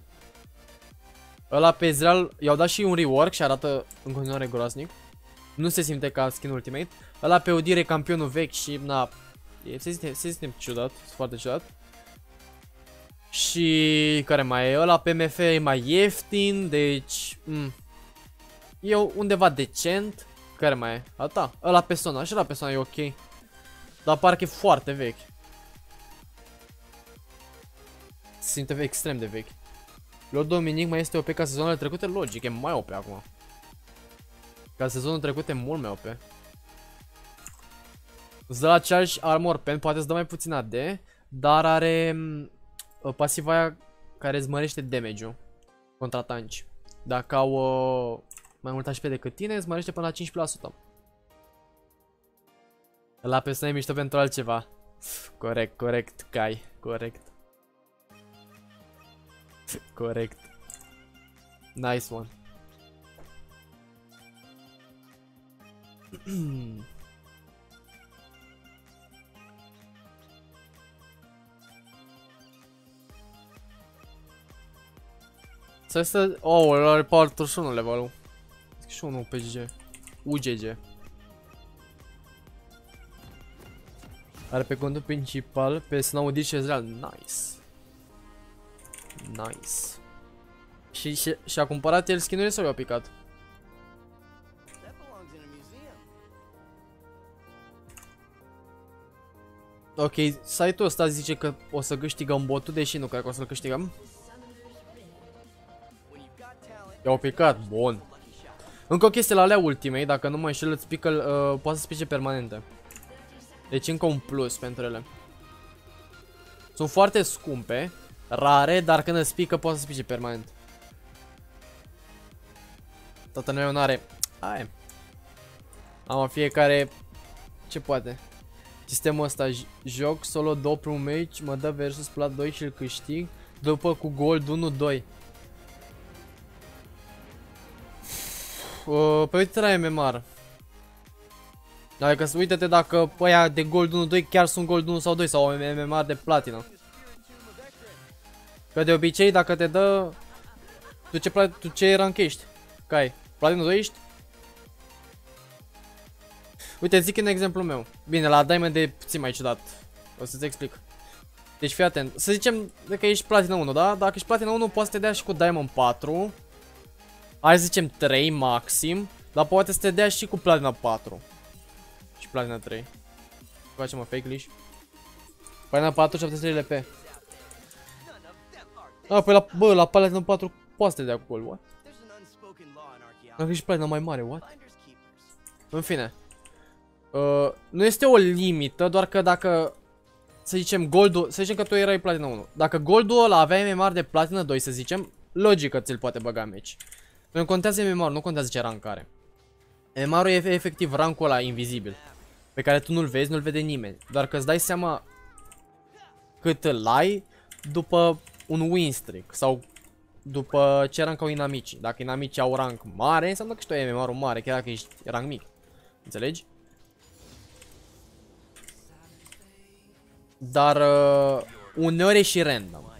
Ăla pe Ezreal i-au dat și un rework și arată în continuare groaznic. Nu se simte ca skin Ultimate. Ăla pe Odire e campionul vechi și na, se simte, se simte ciudat, foarte ciudat. Și care mai e? Ăla pe M F e mai ieftin, deci mm, e undeva decent. Care mai e? Ata, ăla pe Sona, și ăla pe Sona e ok. Dar parcă e foarte vechi. Se simte extrem de vechi. Lord Dominic mai este O P ca sezonul trecute, logic, e mai O P acum. Ca sezonul trecut e mult mai O P. Ză la charge armor pen, poate îți dă mai puțin A D, dar are uh, pasiva aia care îți mărește damage-ul contra tanci. Dacă au uh, mai mult H P decât tine, îți mărește până la cincisprezece la sută. La persoană e mișto pentru altceva. Corect, corect, Kai, corect. Corect. Nice one. Să este... Oh, ăla are patruzeci și unu level-ul. Și unul pe G G. U G G. Are pe contul principal pe Snowdy și Ezreal. Nice. Nice. Și, și, și a cumpărat el skin-urile sau i-a picat? Ok, site-ul ăsta zice că o să câștigăm botul, deși nu cred că o să-l câștigăm. I-au picat, bun. Încă o chestie la alea ultimei, dacă nu mă înșel, îți pică, uh, poate să pice permanente. Deci încă un plus pentru ele. Sunt foarte scumpe. Rare, dar când îți pică poate să pice permanent. Toată lumea nu are. Hai. Am fiecare ce poate. Sistemul ăsta, joc solo doi primul match, mă dă versus plat doi și îl câștig. După cu gold unu doi. Păi uite la M M R. Adică uite-te dacă ăia de Gold unu doi chiar sunt Gold unu sau doi sau M M R de Platinum. Că de obicei dacă te dă... Tu ce, tu ce rank ești? Că ai? Platinum doi ești? Uite, zic în exemplu meu. Bine, la Diamond e puțin mai ciudat. O să-ți explic. Deci fii atent. Să zicem că ești Platinum unu, da? Dacă ești Platinum unu poate să te dea și cu Diamond patru. Hai să zicem trei maxim. Dar poate să te dea și cu Platinum patru. Și Platinum trei. Facem o fake leash. Platinum patru, șaptezeci de L P. A, păi la, bă, la Platinum patru poate să te dea cu gol, what? Dacă ești Platinum mai mare, what? În fine. Uh, nu este o limită, doar că dacă, să zicem, goldul, să zicem că tu erai Platinum unu. Dacă goldul ăla avea M M R de Platinum doi, să zicem, logic că ți-l poate băga meci. Nu contează M M R, nu contează ce rank are. M M R-ul e efectiv rankul ăla invizibil, pe care tu nu-l vezi, nu-l vede nimeni. Doar că îți dai seama cât îl ai după un win streak sau după ce rank au inamicii. Dacă inamicii au rank mare, înseamnă că și tu ai M M R-ul mare, chiar dacă ești rank mic. Înțelegi? Dar uh, uneori e și random.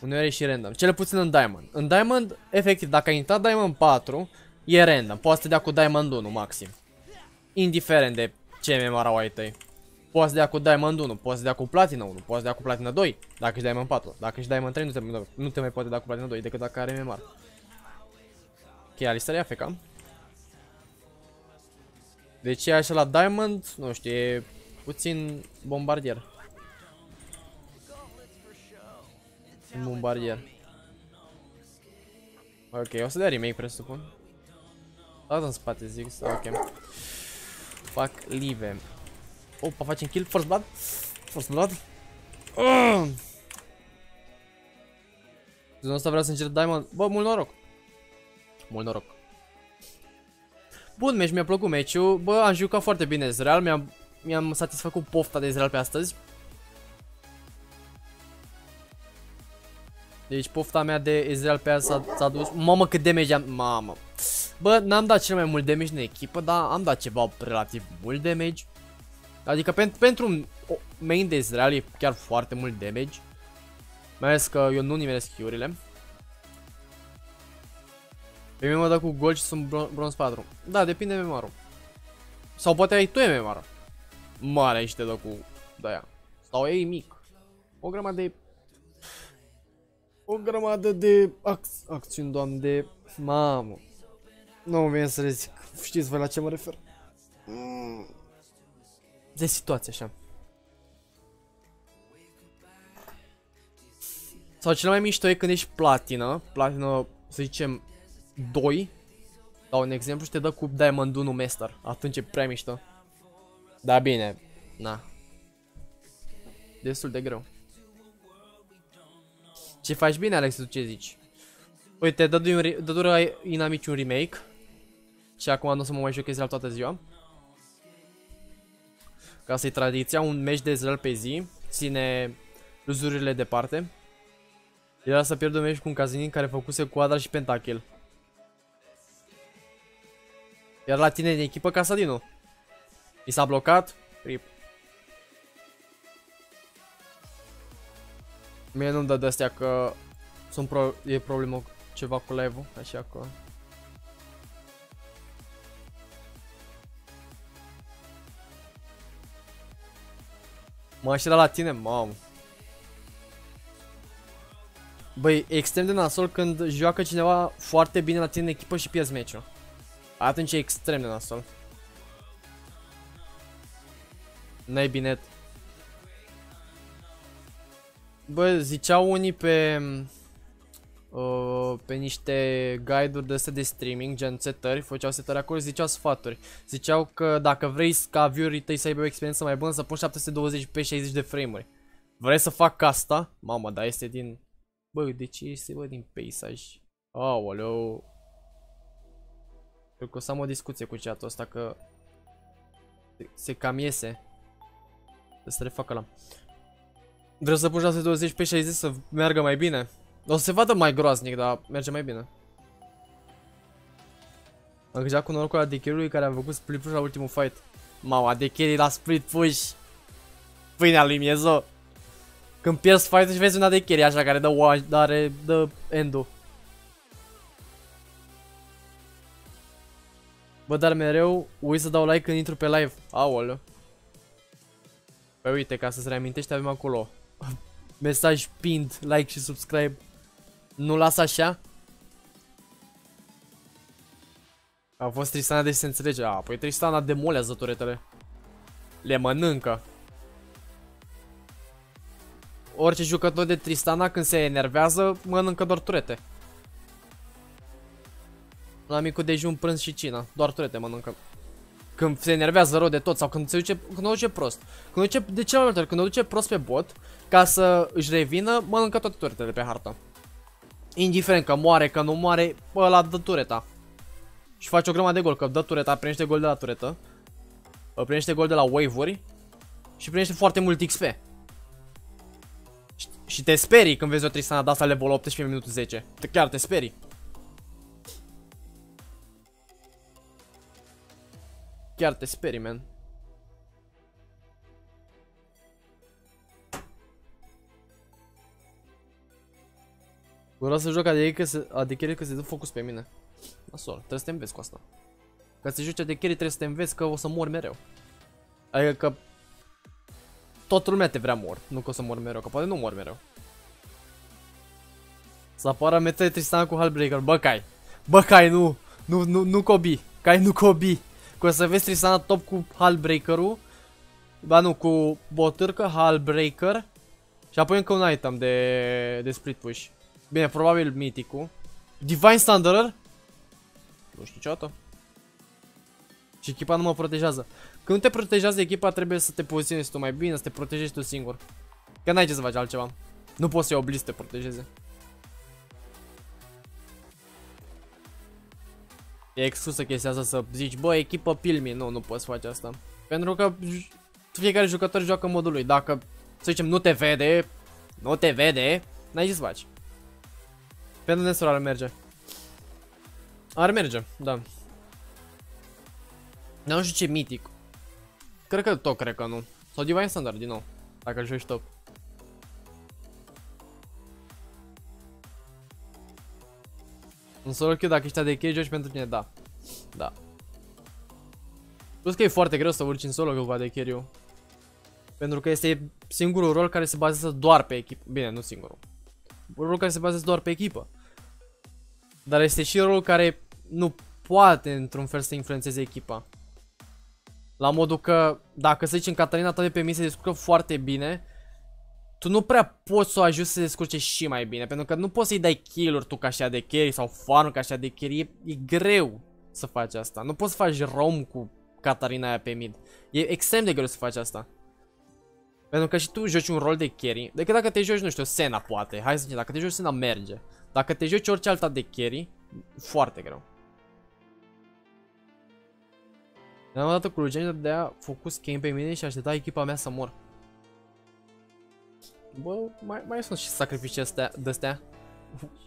Uneori e și random, cel puțin în Diamond. În Diamond, efectiv, dacă ai intrat Diamond patru, e random, poate să te dea cu Diamond unu maxim. Indiferent de ce M M R-au ai tăi. Poate să dea cu Diamond unu, poate să dea cu Platinum unu, poate să dea cu Platinum doi, dacă ești Diamond patru. Dacă ești Diamond trei, nu te, nu, nu te mai poate da cu Platinum doi, decât dacă are M M R. Ok, alistarea F K. Deci e așa la Diamond, nu știu, e... puțin bombardier. Un bombardier. Ok, o să dea remake, presupun. Dată în spate, zic, sau ok. Fac live. Opa, facem kill, first blood. First blood. Uh! Zonul ăsta vreau să încerc Diamond. Bă, mult noroc. Mult noroc. Bun meci, mi-a plăcut meciul. Bă, am jucat foarte bine Ezreal, mi-am... mi-am satisfăcut pofta de Ezreal pe astăzi. Deci pofta mea de Ezreal pe azi s-a dus. Mamă, cât damage am... Mamă. Bă, n-am dat cel mai mult damage în echipă, dar am dat ceva relativ mult damage. Adică pen pentru un main de Ezreal e chiar foarte mult damage. Mai ales că eu nu nimeresc Q-urile. Pe mine mă dă cu gold și sunt bronz patru. Da, depinde de M M R-ul. Sau poate ai tu M M R-ul mare și te dă cu de-aia. Sau ei mic. O grămadă de... O grămadă de ac acțiuni, doamne, de... Mamă. Nu vine să le zic. Știți voi la ce mă refer. De situație, așa. Sau cel mai mișto e când ești platină. Platină, să zicem, doi. Sau un exemplu și te dă cu Diamond unu Master. Atunci e prea mișto. Da, bine, na. Destul de greu. Ce faci bine, Alex, tu ce zici? Uite, dă-dură inamici un remake. Și acum nu o să mă mai joc Ezreal toată ziua. Ca să-i tradiția, un meci de Ezreal pe zi. Ține luzurile departe. Era să pierd un meci cu un Kazinin care făcuse quadra și pentakill. Iar la tine din echipă Casadino. Mi s-a blocat, rip. Mie nu-mi dă de-astea că sunt pro e problemă ceva cu live-ul, așa că... M-a așteptat la tine, mamă. Băi, e extrem de nasol când joacă cineva foarte bine la tine în echipă și pierzi meciul. Atunci e extrem de nasol. N-ai binet. Bă, ziceau unii pe uh, pe niște guide-uri de astea de streaming, gen setări, făceau setări acolo, ziceau sfaturi. Ziceau că dacă vrei ca viewerii tăi să aibă o experiență mai bună, să pun șapte sute douăzeci p șaizeci de frame-uri. Vrei să fac asta? Mamă, dar este din... Bă, de ce este, bă, din peisaj? Aoleu. Cred că o să am o discuție cu chat-ul ăsta că se, se cam iese. Să refac ăla. Vreau să pun șase sute douăzeci p șaizeci să meargă mai bine. O să se vadă mai groaznic, dar merge mai bine. Încă cu norocul A D C-ului care a făcut split push la ultimul fight. Mau, A D C-ului la split push. Pâinea lui Miezo. Când pierzi fight-ul și vezi un A D C-ului așa care dă, o, dare, dă endo. Bă, dar mereu uit să dau like când intru pe live. Aoleu. Păi uite, ca să-ți reamintești avem acolo mesaj pinned, like și subscribe. Nu las așa? A fost Tristana, deci se înțelege. A, păi Tristana demolează turetele. Le mănâncă. Orice jucător de Tristana când se enervează, mănâncă doar turete. La micul dejun, prânz și cina, doar turete mănâncă. Când se enervează rău de tot sau când se duce, când o duce prost. Când o duce, de cel mai multe ori, când o duce prost pe bot, ca să își revină, mănâncă toate turetele pe hartă. Indiferent că moare, că nu moare, ăla dă tureta. Și face o grămadă de gol, că dă tureta, primește gol de la turetă. Primește gol de la wave-uri. Și primește foarte mult X P. Și, și te sperii când vezi o Tristana de asta level optsprezece pe minutul zece. Chiar te sperii. Chiar te sperii, man. Vreau să joc A D C-ul că se dă focus pe mine. Nasol, trebuie să te înveți cu asta. Ca să joci A D C-ul trebuie să te înveți că o să mor mereu. Adică că toată lumea te vrea mor, nu că o să mor mereu, că poate nu mor mereu. Să apară mețele Tristana cu Hallbreaker, bă, Kai. Bă, Kai, nu, nu, nu, nu Kobe, Kai, nu Kobe. Că o să vezi Tristana top cu Hallbreaker-ul. Ba nu, cu botârcă, Hallbreaker. Și apoi încă un item de, de split push. Bine, probabil miticul. Divine Thunderer? Nu știu niciodată. Și echipa nu mă protejează. Când nu te protejează echipa, trebuie să te poziționezi tu mai bine, să te protejezi tu singur. Că n-ai ce să faci altceva. Nu poți să-i obligi să te protejeze. E exclusă chestia asta să zici, bă, echipă pilmi. Nu, nu poți face asta. Pentru că fiecare jucător joacă în modul lui. Dacă, să zicem, nu te vede, nu te vede, n-ai ce să faci. Pentru Nestor ar merge. Ar merge, da. Nu știu ce mitic. Cred că tot, cred că nu. Sau Divine Standard din nou, dacă îl joci top. În solo queue, dacă ești A D C, joci pentru tine, da. Da. Plus că e foarte greu să urci în solo queue cu A D C-ul. Pentru că este singurul rol care se bazează doar pe echipă. Bine, nu singurul. Rolul care se bazează doar pe echipă. Dar este și rolul care nu poate într-un fel să influențeze echipa. La modul că, dacă să zicem, Catalina ta de pe mine se descurcă foarte bine, tu nu prea poți să o ajuți să se descurce și mai bine. Pentru că nu poți să-i dai kill-uri tu ca și A D carry sau farm ca și A D carry. E, e greu să faci asta. Nu poți să faci rom cu Catalina aia pe mid. E extrem de greu să faci asta. Pentru că și tu joci un rol de carry. Decât dacă te joci, nu știu, Senna poate. Hai să zicem, dacă te joci Senna merge. Dacă te joci orice alta de carry, foarte greu. Am odată cu Lucian de a focus game pe mine și aștepta echipa mea să mor. Bă, mai, mai sunt și sacrificii astea, de-astea.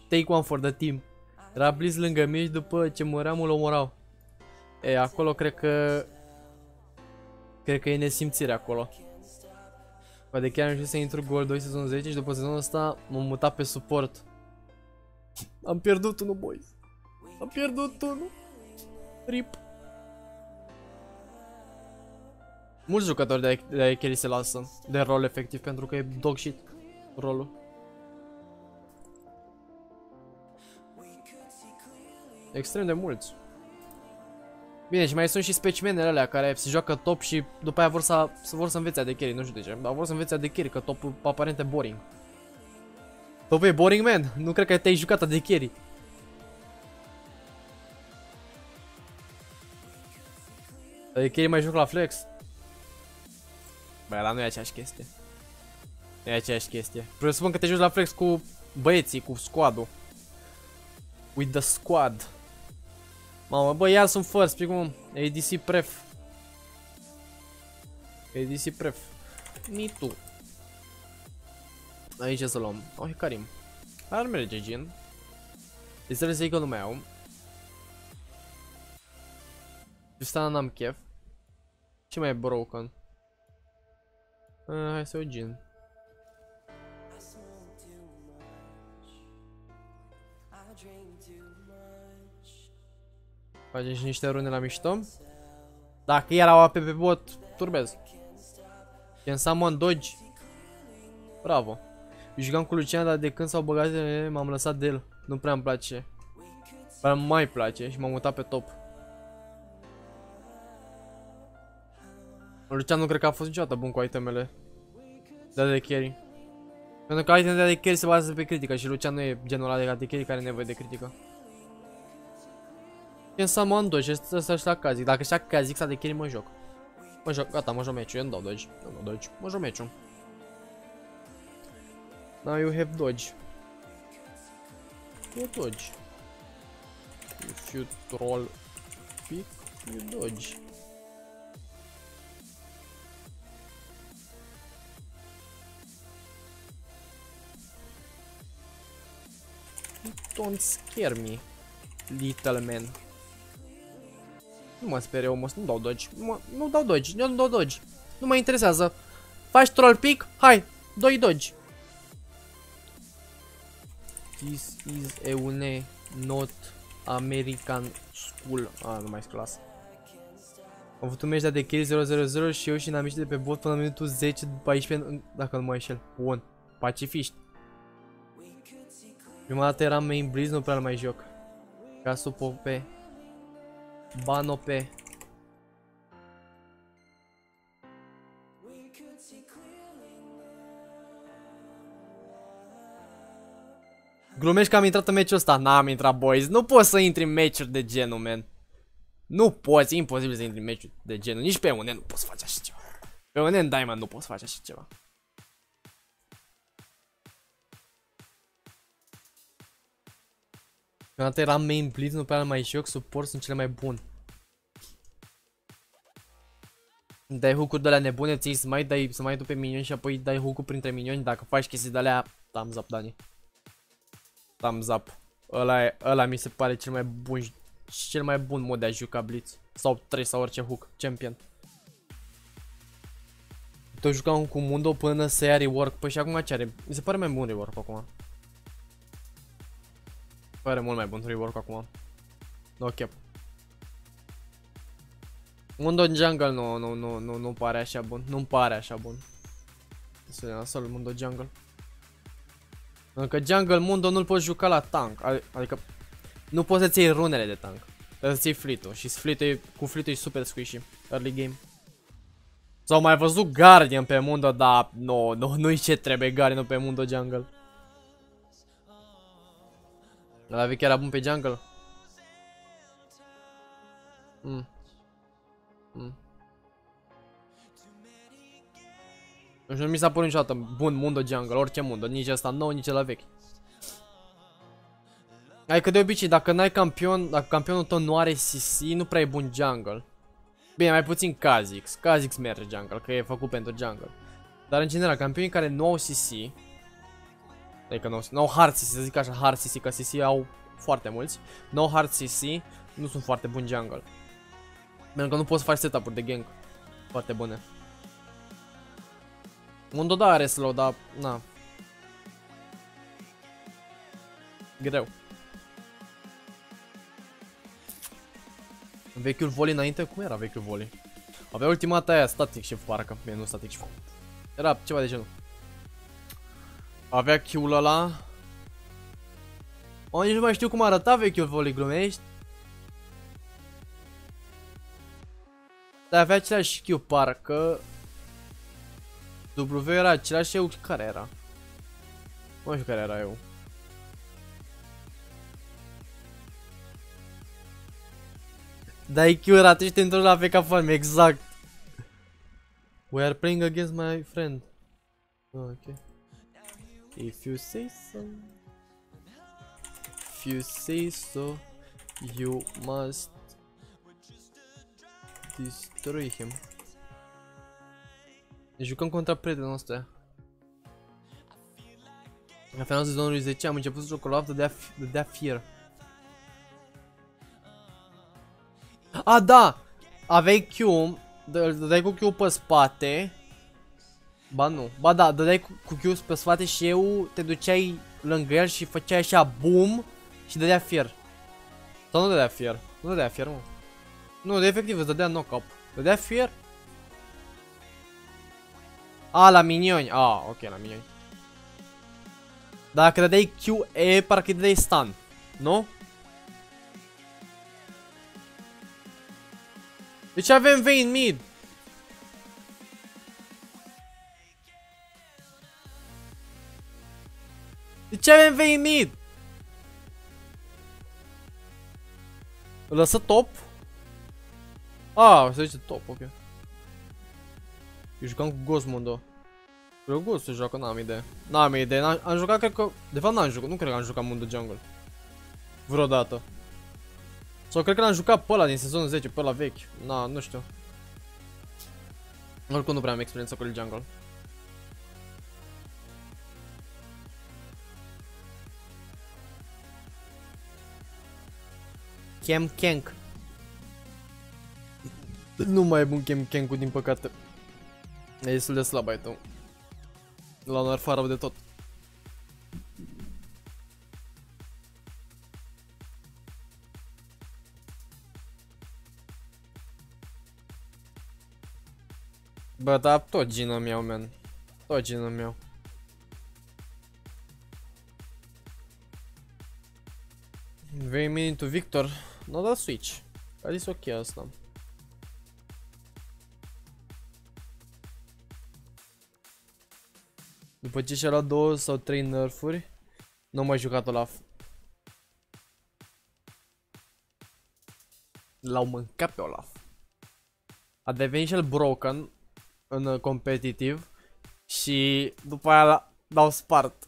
Take one for the team. Era Blizz lângă mine și după ce muream îl omorau. E, acolo cred că... Cred că e nesimțire acolo. Poate chiar am știut să intru gol doi sezonul zece și după sezonul ăsta m-am mutat pe suport. Am pierdut unul, boys. Am pierdut unul. Rip. Mulți jucători de, de A D C se lasă de rol efectiv pentru că e dog shit rolul. Extrem de mulți. Bine, și mai sunt și specimenele alea care se joacă top și după aia vor să, vor să învețe A D C, nu știu de ce, dar vor să învețe A D C, că topul aparent e boring. Topul e boring, man, nu cred că te-ai jucat A D C. A D C mai joc la flex? Băi, ăla nu e aceeași chestie. Nu e aceeași chestie. Presupun că te joci la flex cu băieții, cu squad-ul. With the squad. Mamă, bă, iar sunt first, pic, mă, A D C pref. A D C pref. Ni tu. Aici ce să luăm? Oh, e Karim. Ar merge, gen. Este să zic că nu mai au. Tristana n-am chef. Ce mai e broken? Ah, hai să o gin. Facem și niște runde la mișto. Dacă era o A P pe bot, turbez. Can summon dodge. Bravo. Jucam cu Lucian, dar de când s-au băgat, m-am lăsat de el. Nu prea îmi place. Prea mai place și m-am mutat pe top. Lucian nu cred că a fost niciodată bun cu itemele de de carry. Pentru că itemele de carry se bazează pe critică și Lucian nu e genul ăla de carry care are nevoie de critică. Can summon dodge, ăsta și la Kha'Zix. Dacă și la Kha'Zix de carry, mă joc. Mă joc, gata, mă joc meciul, eu nu dau dodge. Nu dau dodge, mă joc meciul. Now you have dodge. You dodge. If you troll pick, you dodge. You don't scare me, little man. Nu mă sperie, omos, nu dau dodge. Nu dau dodge, eu nu dau dodge. Nu mă interesează. Faci troll pick? Hai, doi dodge. This is a U N E, not American school. Ah, nu mai e clasă. Am avut un meci de carry zero zero zero și eu și n-am ieșit de pe bot până la minutul zece paisprezece, dacă nu mă ieșel. Bun, pacifiști. Prima dată eram main breeze, nu prea mai joc. Casupo pe Bano pe Glumești că am intrat în meciul ăsta? N-am intrat, boys. Nu poți să intri în meciuri de genul, man. Nu poți, e imposibil să intri în meciuri de genul. Nici pe U N E nu poți face așa ceva. Pe U N E în Diamond nu poți face așa ceva. Când era main blitz, nu prea mai joc, support sunt cele mai buni. Dai hook-uri de alea nebune, ții smite, dai smite-ul pe minioni și apoi dai hook-ul printre minioni. Dacă faci chestii de alea, thumbs up, Dani. Thumbs up. Ăla, e, ăla mi se pare cel mai bun, cel mai bun mod de a juca blitz. Sau trei sau orice hook, champion. Tot jucam cu Mundo până să ia rework. Păi și acum ce are? Mi se pare mai bun rework acum. Pare mult mai bun rework acum. No cap. Mundo în jungle nu, nu, nu, nu, nu pare așa bun. Nu-mi pare așa bun. Să le las Mundo jungle. Pentru că jungle Mundo nu-l poți juca la tank. Adică nu poți să-ți iei runele de tank. Trebuie să-ți iei flit-ul și flit-ul, cu flit-ul e super squishy early game. S-au mai văzut Guardian pe Mundo, dar no, no, nu-i ce trebuie Guardian pe Mundo jungle. Ăla vechi era bun pe jungle? Mm. Mm. Nu mi s-a părut niciodată bun Mundo jungle, orice Mundo, nici asta nou, nici ăla vechi. Adică de obicei, dacă n-ai campion, dacă campionul tău nu are C C, nu prea e bun jungle. Bine, mai puțin Kha'Zix, Kha'Zix merge jungle, că e făcut pentru jungle. Dar în general, campionii care nu au C C, adică nu au, nu au hard C C, să zic așa, hard C C, că C C au foarte mulți, nu au hard C C, nu sunt foarte buni jungle. Pentru că nu poți să faci setup-uri de gank foarte bune. Mundo da are slow, dar na. Greu. Vechiul volley înainte? Cum era vechiul volley? Avea ultimata aia, static chef parcă. Bine, nu static chef. Era ceva de genul. Avea Q-ul ăla. O, nici nu mai știu cum arăta vechiul volley, glumești. Dar avea același Q parcă. W era același eu, care era? Nu știu care era eu. Da, I Q era trei și te întorci la F K Farm, exact. We are playing against my friend. Ok. If you say so. If you say so, you must destroy him. Ne jucăm contra prietenul ăsta. La finalul sezonului zece am început să joc Call of Duty de dea Fear. A, da! Aveai Q, dai cu Q pe spate. Ba nu, ba da, dai cu, cu Q pe spate și eu te duceai lângă el și făceai așa boom și dădea fier. Sau nu dădea fier, nu dădea fier, mă. Nu, de efectiv îți dădea knock-up. Dădea fier? A, la minioni, a, ok, la minioni. Dacă dădeai Q E, parcă îi dădeai stun, nu? Deci avem vei în mid. Deci avem vei în mid. Lăsă top. Ah, se zice top, ok. Eu jucam cu Gosmondo. Cred că Ghost se joacă, n-am idee. N-am idee, am jucat, cred că... De fapt n-am jucat, nu cred că am jucat Mundo Jungle vreodată. Sau cred că l-am jucat pe ăla din sezonul zece, pe ăla vechi. Na, nu știu. Oricum nu prea am experiență cu jungle. Chem Kenk. Nu mai e bun Chem Kenk-ul, din păcate. E destul de slab ai tău. L-am nerfat rău de tot. Bă, dar tot gina meu, man. Tot gina meu. Vei mini tu Victor. Nu da switch. A zis ok asta. După ce și-a luat două sau trei nerfuri, n-am mai jucat Olaf. L-au mâncat pe Olaf. A devenit și el broken în competitiv și după aia l-au spart.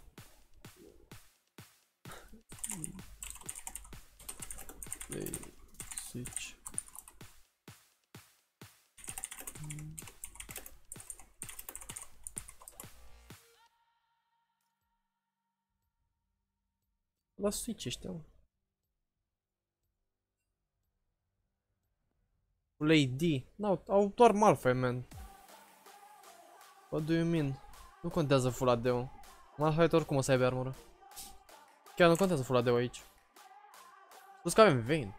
La switch ăștia, mă. Lady, n-au, au doar Malphite, man. What do you mean? Nu contează full A D-ul. Malphite oricum o să aibă armură. Chiar nu contează full A D-ul aici. Plus că avem Vayne.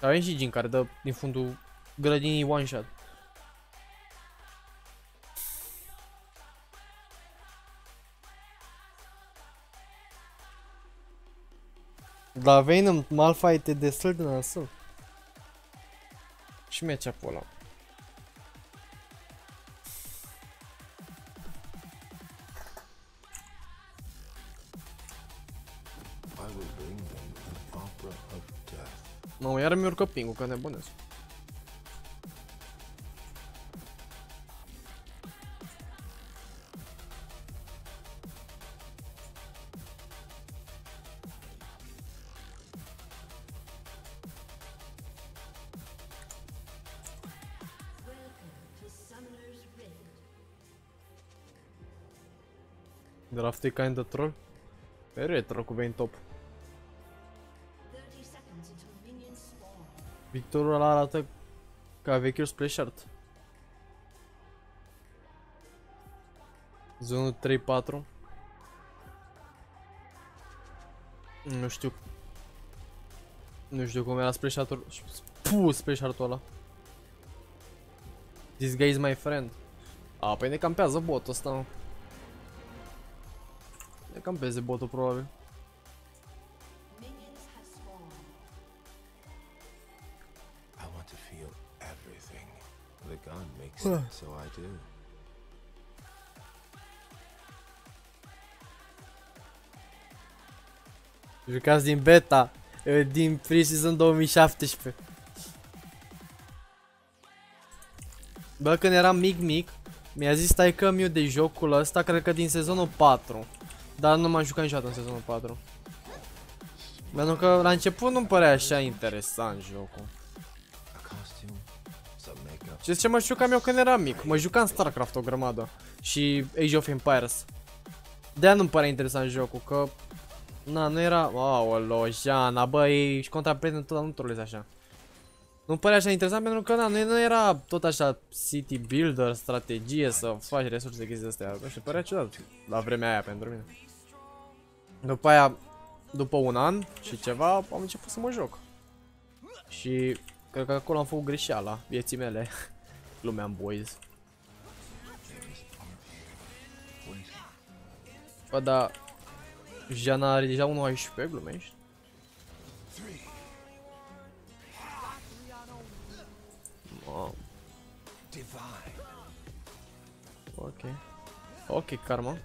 Avem și Jhin care dă din fundul grădinii one shot. Dar Vayne în Malphite e destul de nasol. Și match-up-ul ăla. Mamă, iar mi urcă ping-ul, că nebunesc. Draft e kind of troll? Care e troll cu Vayne top? Victorul ăla arată ca vechiul splash art. Zonul trei patru. Nu știu. Nu știu cum era splash art-ul. Puuu, splash art-ul ăla. This guy is my friend. A, păi ne campează botul ăsta, nu? Ne campeze botul, probabil. Huh. So I do. Jucați din beta, din pre-season două mii șaptesprezece. Bă, când eram mic-mic, mi-a zis taică-miu de jocul ăsta, cred că din sezonul patru. Dar nu m-am jucat niciodată în sezonul patru. Pentru că la început nu-mi părea așa interesant jocul. Și ce mă jucam eu când eram mic? Mă jucam StarCraft o grămadă și Age of Empires. De-aia nu-mi părea interesant jocul, că... Na, nu era... Aoleo, Jana, bă, ești contra prietenul, nu trolezi așa. nu părea așa interesant pentru că na, nu era tot așa city builder, strategie, să faci resurse, chestii astea. Și părea ciudat la vremea aia pentru mine. După aia, după un an și ceva, am început să mă joc. Și cred că acolo am făcut greșeala vieții mele. Glumeam, boys. Bă, dar Jana are deja unu la șaisprezece, glumești? Wow. Ok. Ok, karma.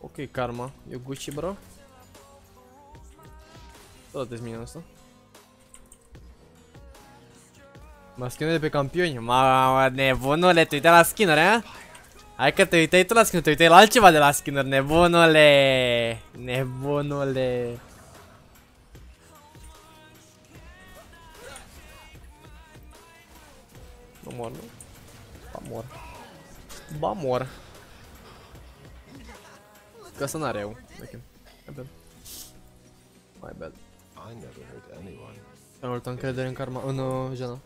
Ok, karma. Eu Gucci, bro. Tot dezmine asta. Mă skin de pe campioni. Mamă, nebunule, te uitai la skin-uri, a? Hai că te uitai tu la skin-uri, te uitai la altceva de la skin-uri, nebunule. Nebunule. Nu mor, nu? Ba mor. Ba mor. Ca să n-are eu. Okay. My bad. My bad. Am multă încredere în karma, în uh, Jana.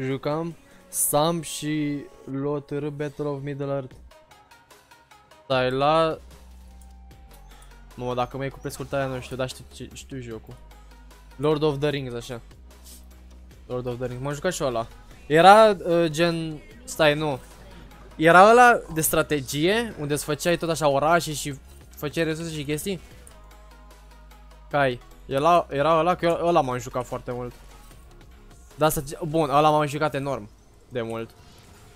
Jucam Sam și L O T R Battle of Middle Earth. Stai la... Mă, dacă mai cu prescurtarea nu știu, dar știu, știu jocul. Lord of the Rings, așa. Lord of the Rings, m-am jucat și ăla. Era uh, gen... Stai, nu. Era ăla de strategie, unde îți făceai tot așa orașe și făceai resurse și chestii. Cai. Era, era ăla, că ăla m-am jucat foarte mult. Dar asta, bun, ăla m-am jucat enorm de mult. Dar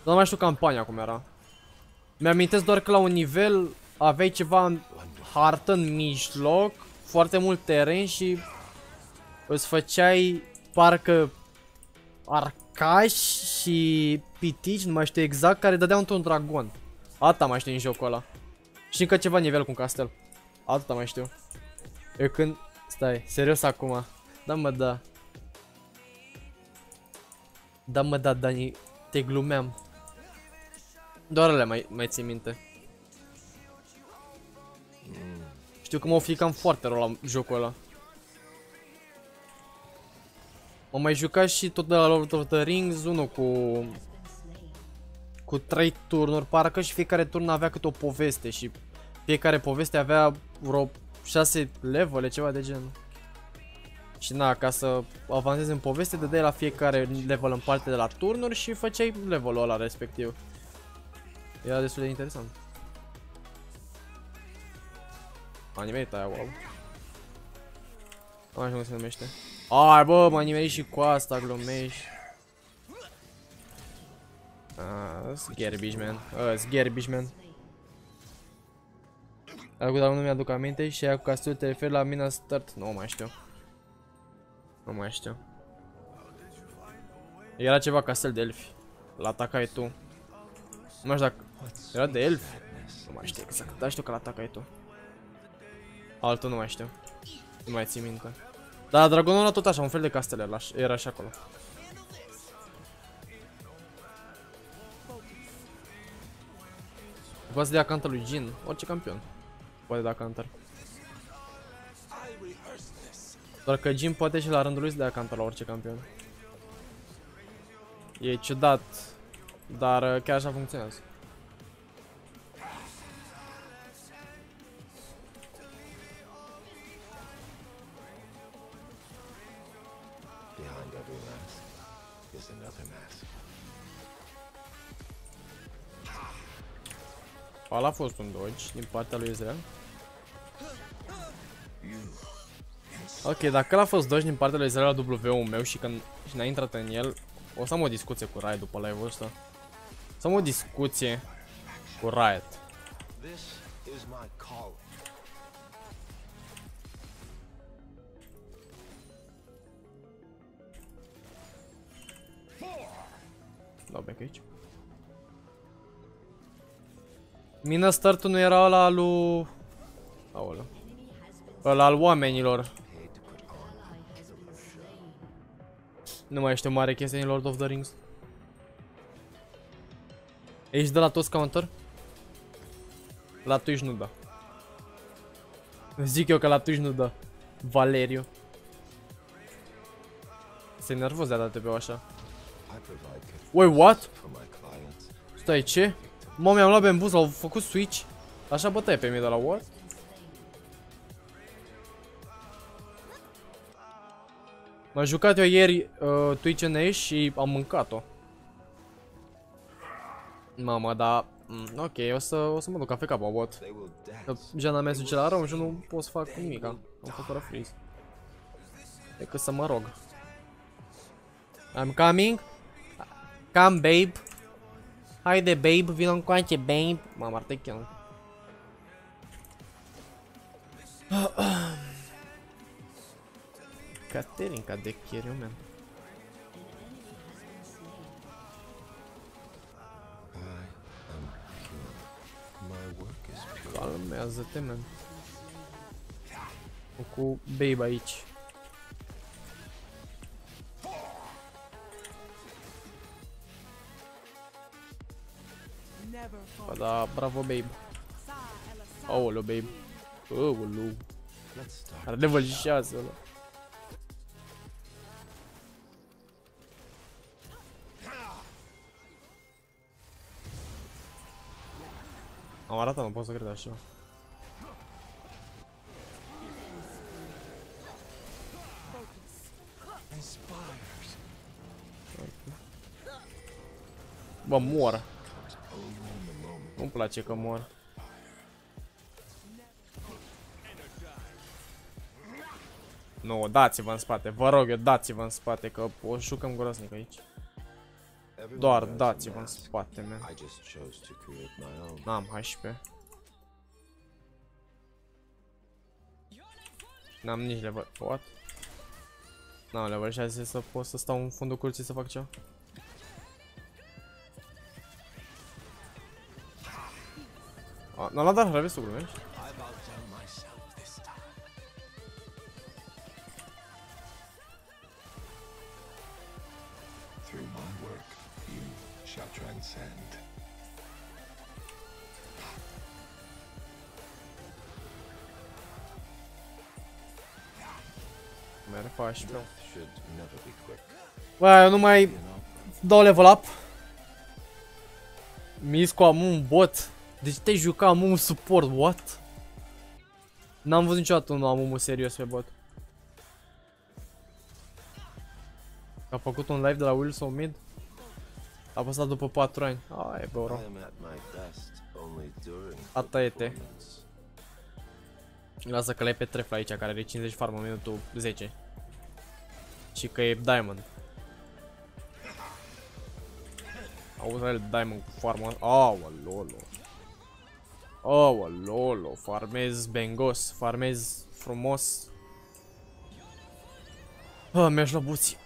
nu mai știu campania cum era. Mi-amintesc doar că la un nivel aveai ceva în hartă, în mijloc, foarte mult teren și îți făceai parcă arcași și pitici, nu mai știu exact, care dădeau într-un dragon. Atâta mai știu în jocul ăla. Și încă ceva nivel cu un castel. Atâta mai știu. Eu când... Stai, serios acum. Da mă, da. Da mă, da, Dani, te glumeam. Doar alea mai, mai ții minte. Mm. Știu că mă oflicam foarte rău la jocul ăla. M-am mai jucat și tot de la Lord of the Rings, unul cu... Cu trei turnuri, parcă, și fiecare turn avea câte o poveste și fiecare poveste avea vreo... șase levele, ceva de genul. Și na, ca să avansezi în poveste, dădeai la fiecare level în parte de la turnuri și făceai levelul ăla respectiv. Era destul de interesant. M-a nimerit aia, wow. Nu mai știu cum se numește. Ai, bă, m-a nimerit și cu asta, glumești. Ah, garbage man. Ah, garbage man. Acum nu mi-aduc aminte și aia cu castul te referi la Mina Start. Nu mai știu. Nu mai știu. Era ceva castel de elfi. L-atacai tu. Nu mai știu dacă... Era de elfi? Nu mai știu exact, dar știu că l-atacai tu. Altul nu mai știu. Nu mai ții minte. Dar dragonul ăla tot așa, un fel de castel era și acolo. Poate să dea canta lui Jin, orice campion. Poate da counter. Doar că Jim poate și la rândul lui să dea counter la orice campion. E ciudat, dar chiar așa funcționează. Ala a fost un dodge din partea lui Ezreal. Ok, dacă l-a fost dodge din partea lui Ezreal la W-ul meu și când și n-a intrat în el, o să am o discuție cu Riot după live-ul ăsta. O să am o discuție cu Riot. Dau back aici. Mina Start-ul nu era ăla lui... Aoleu. Ăla al oamenilor. Nu mai știu mare chestie în Lord of the Rings. Ești de la toți counter? La Twitch nu da. Zic eu că la Twitch nu da. Valeriu. se nervos de data pe așa. Wait, what? Stai, ce? Mă, mi-am luat bambus, l-au făcut switch. Așa bătaie pe mine de la what? M-am jucat eu ieri uh, Twitch N A și am mâncat-o. Mama, da. Mm, ok, o să, o să mă duc ca feca pe bot. Că Jana mea suce la rău și nu pot să fac nimica. Am făcut fără freeze. Decât să mă rog. I'm coming. Come, babe. Haide, babe, vino încoace, babe. Mama, ar te chem. Caterinca de chiriu, man. Calmează-te, man. Cu babe aici. Ba da, bravo, babe. Aoleu, babe. Aoleu. Are level șase ăla. Am arătat, nu pot să cred așa. Bă, mor. Nu-mi place că mor. Nu, dați-vă în spate, vă rog eu, dați-vă în spate, că o jucăm groaznic aici. Doar dați-vă în spate, man. N-am H P. N-am nici level, what? N-am level șase să pot să stau în fundul curții să fac ceva. A, n-am dat harvesul, glumești? Mereu faci, bro. Bă, eu nu mai dau level up. Mi-s cu am un bot. Deci te juca am un support, what? N-am văzut niciodată un amumul serios pe bot. A făcut un live de la Wilson Mid. A pasat după patru ani. Ai, bă, bro. Ataie-te. Lasă că l-ai pe trefla aici, care are cincizeci farm în minutul zece. Și că e diamond. Auzi, el diamond cu farmă. Aololo. Aololo. Farmez bengos, farmez frumos. Ah, mi-aș lua buții.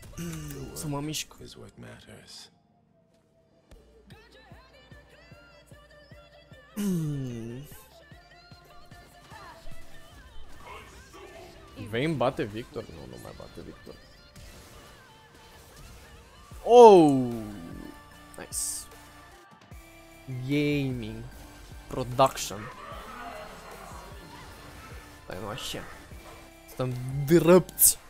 Să mă mișc. Vem bate Victor? Nu, nu mai bate Victor. Oh! Nice. Gaming. Production. Stai, nu așa. Stăm drăpți.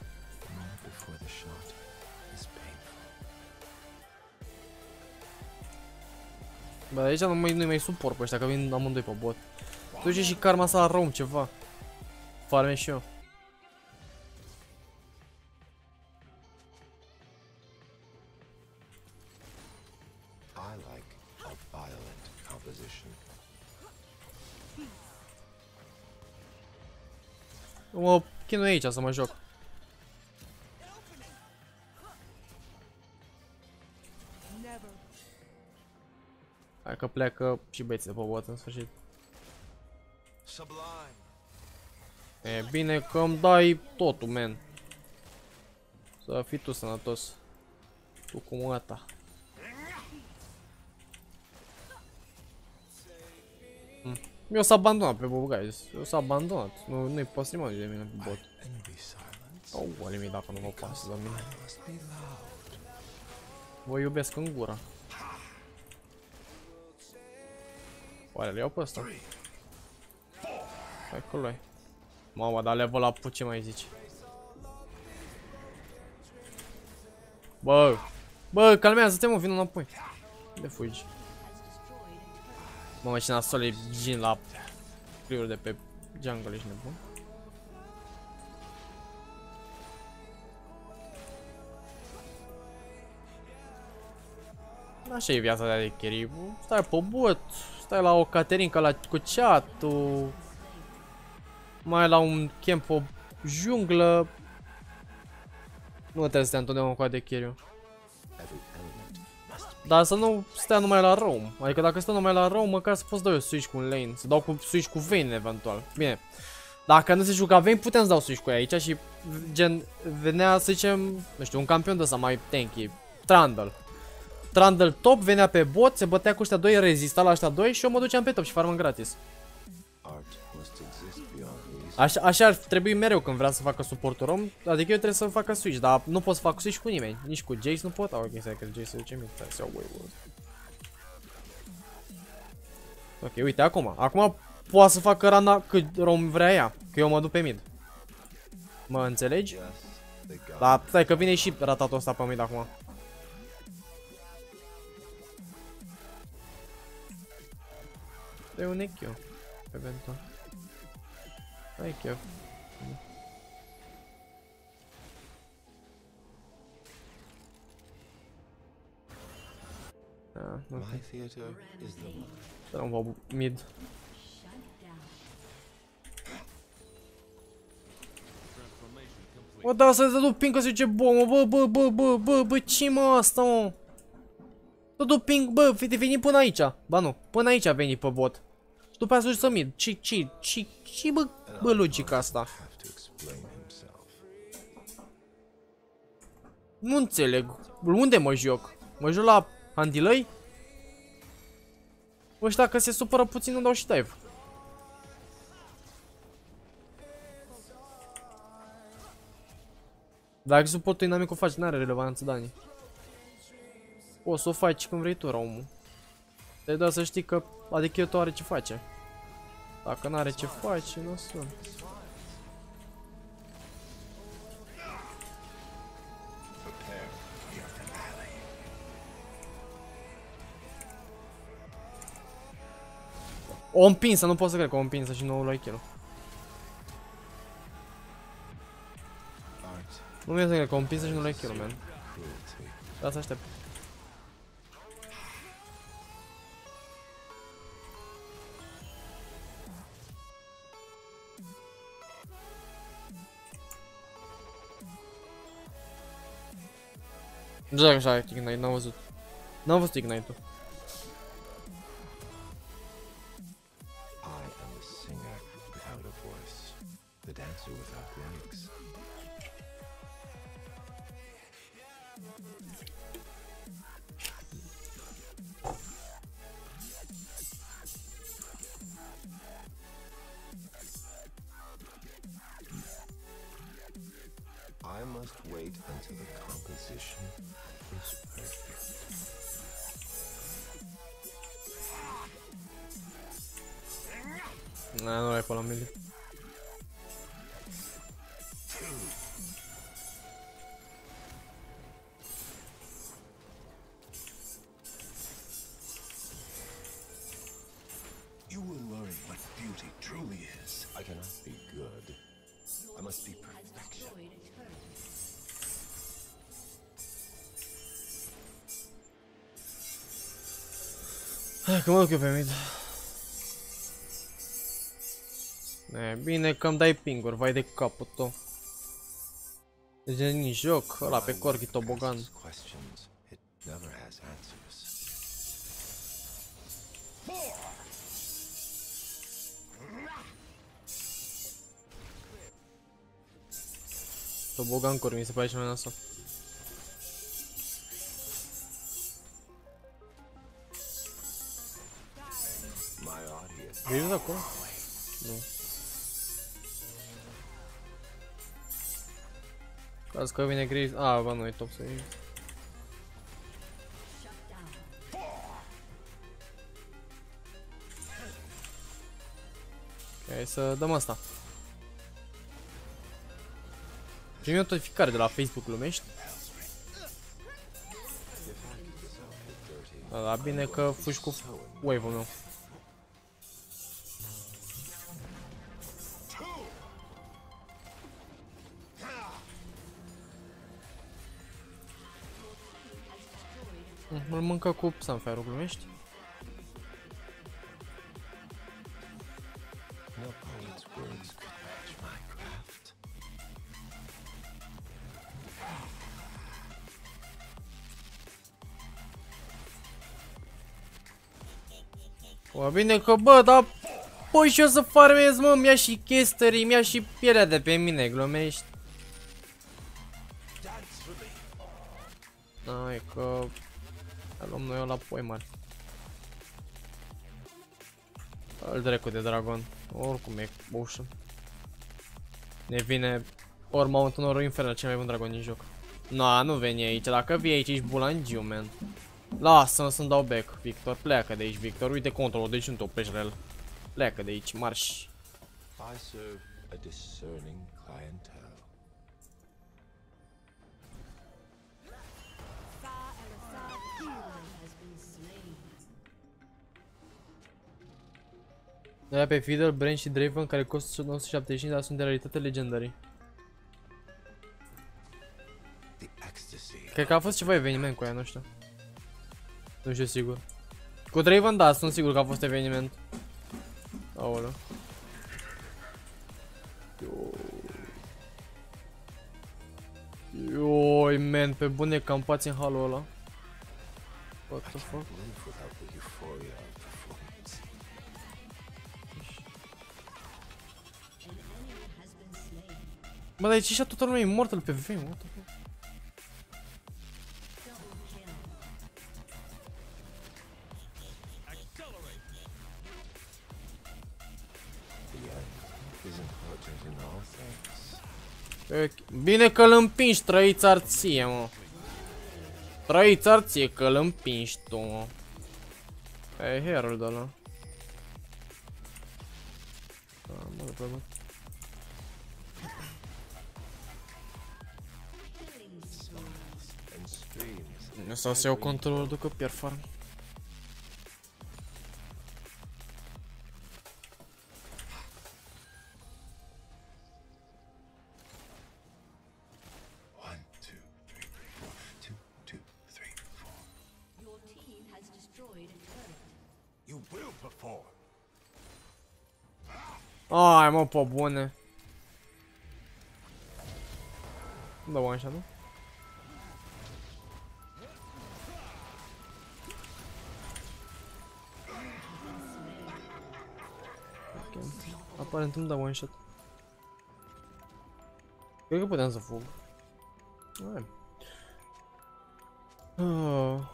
Bă, aici nu mai, nu mai suport pe ăștia, că vin amândoi pe bot. Duce și karma sa la roam ceva. Farme și eu. Mă chinui aici să mă joc. Hai că pleacă și băieții de pe bot în sfârșit. E bine că îmi dai totul, man. Să fii tu sănătos. Tu cu mâna ta. Mm. Eu s-a abandonat pe bot, guys. Eu s-a abandonat. Nu, nu-i pas nimic de mine pe bot. Au golemi dacă nu mă pasă de mine. Vă iubesc în gura. Oare le iau pe ăsta? Hai că luai. Mama, dar level up, ce mai zici? Bă, bă, calmează, te mă, vin înapoi. De fugi. Mamă, ce nasol e gin la cliuri de pe jungle, ești nebun. Așa e viața de Kiribu. Stai pe bot, stai la o caterinca la cu chat-ul, mai la un camp o junglă. Nu trebuie să stea întotdeauna cu adechiriu. Dar să nu stea numai la roam. Adică dacă stă numai la roam, măcar să poți dau eu switch cu un lane. Să dau cu switch cu Vayne eventual. Bine, dacă nu se juca Vayne, putem să dau switch cu ea aici și gen venea, să zicem, nu știu, un campion de ăsta mai tanky, Trundle. Trundle top, venea pe bot, se bătea cu ăștia doi, rezista la ăștia doi și eu mă duceam pe top și farmam gratis. Așa, așa ar trebui mereu când vrea să facă suportul rom, adică eu trebuie să facă switch, dar nu pot să fac switch cu nimeni, nici cu Jace nu pot. Ah, ok, stai că Jace se duce mie, stai să iau wave-ul. Ok, uite, acum, acum poate să facă rana cât rom vrea ea, că eu mă duc pe mid. Mă înțelegi? Dar stai că vine și ratatul ăsta pe mid acum. Dă-i un echo, eventual. Thank you. Ah, my theater is the one. Don't go mid. O, da, să-i duc ping, că se zice bomă, bă, bă, bă, bă, bă, bă, ce mă asta, mă? Să duc ping, bă, te veni până aici. Ba nu, până aici a venit pe bot. După aceea să mid, ci, ci, ci, ci, bă, bă, logica asta. Nu înțeleg, unde mă joc? Mă joc la handilăi? Ăștia că se supără puțin, nu dau și dive. Dacă suportul inamic o faci, n-are relevanță, Dani. O să o faci când vrei tu, omul. Te dau să știi că Adechiuto are ce face. Dacă n-are ce face, nu sunt. O împinsă, nu pot să cred că o împinsă și nouă lui kill. Nu mi-e să cred că o împinsă și nouă lui kill, man. Da, să aștept. Nu știu dacă așa e Ignite, n-am văzut. N-am văzut Ignite-ul. I must wait until the composition is perfect. Nah, nu ai pe la mine. You will learn what beauty truly is. I cannot be good. I must be perfection. Hai că mă duc eu pe mid. E bine că îmi dai ping-uri, vai de capul tău. Deci nici joc, ăla pe corgi tobogan. Tobogan corgi, mi se pare cel mai nasol. Ești acolo? Nu. Caz că vine Graves. A, ah, bă, nu e top să iei. Ok, să dăm asta. Primi o notificare de la Facebook, lumești? Ăla, bine că fugi cu wave-ul meu. Îl mâncă cu Sunfire-ul, glumești? O, bine că bă, dar poi și eu să farmez, mă, mi-a și chesterii, mi-a și pielea de pe mine, glumești? Hai că... Îl luăm noi la poimari. Îl dracu de dragon. Oricum e bușă. Ne vine ori Mountain, ori Infernal, cel mai bun dragon din joc. Na, nu veni aici. Dacă vii aici, ești bulangiu, man. Lasă-mă să-mi dau back, Victor. Pleacă de aici, Victor. Uite controlul, deci nu te oprești la el. Pleacă de aici, marș. Da, pe Fiddle, Brand și Draven, care costă nouă sute șaptezeci și cinci, dar sunt de realitate legendary. Cred că a fost ceva eveniment cu ea, nu știu. Nu știu sigur. Cu Draven, da, sunt sigur că a fost eveniment. Aoleu. Ioi, man, pe bune campați în halul ăla. What the fuck? Bă, dar aici și-a toată lumea immortal pe Vayne, what the fuck? Bine că-l împingi, trăiți arție, mă. Trăiți arție că-l împingi tu, mă. E Herald ăla. Da, mă, bă, bă. Sau să iau controlul, ducă pier farm. Ai, mă, pe bune. Da, bă, așa, nu? Aparent îmi dă one shot. Cred că puteam să fug. Hai. Eu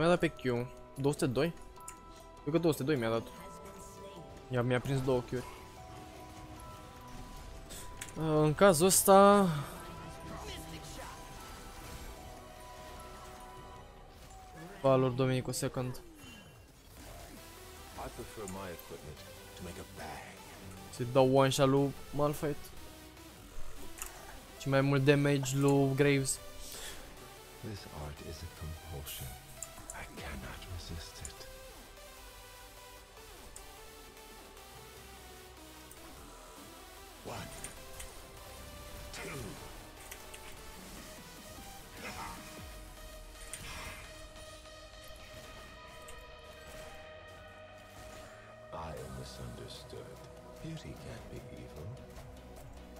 mi-a dat pe Q. două sute doi? Cred că două sute doi mi-a dat. Ia, mi-a prins două Q-uri. În cazul ăsta... Valor Domenico second. Să-i dau one-shot lui Malphite. Și mai mult damage lui Graves.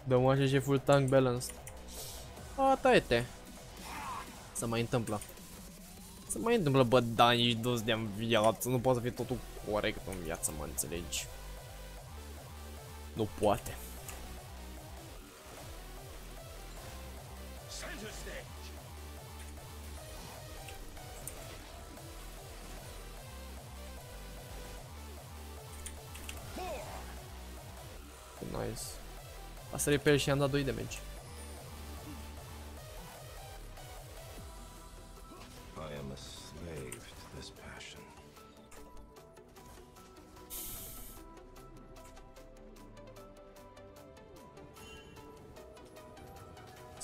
Dă-mi așa și full tank balanced. A, taie-te. Să mai întâmplă. Să mai întâmplă, bă, Dan, ești dus de-am viață. Nu poate să fie totul corect în viață, mă înțelegi. Nu poate. Nice. A sărit pe el și i-am dat doi damage.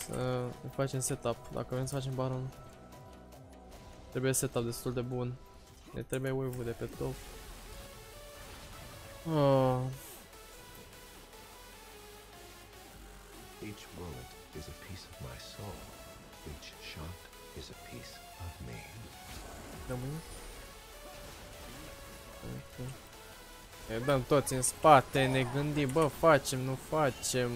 Să facem setup. Dacă vrem să facem baron, trebuie setup destul de bun. Ne trebuie wave-ul de pe top. Oh. Each bullet is a piece of my soul. Each shot is a piece of me. Okay. Ne dăm toți în spate, ne gândim, bă, facem, nu facem.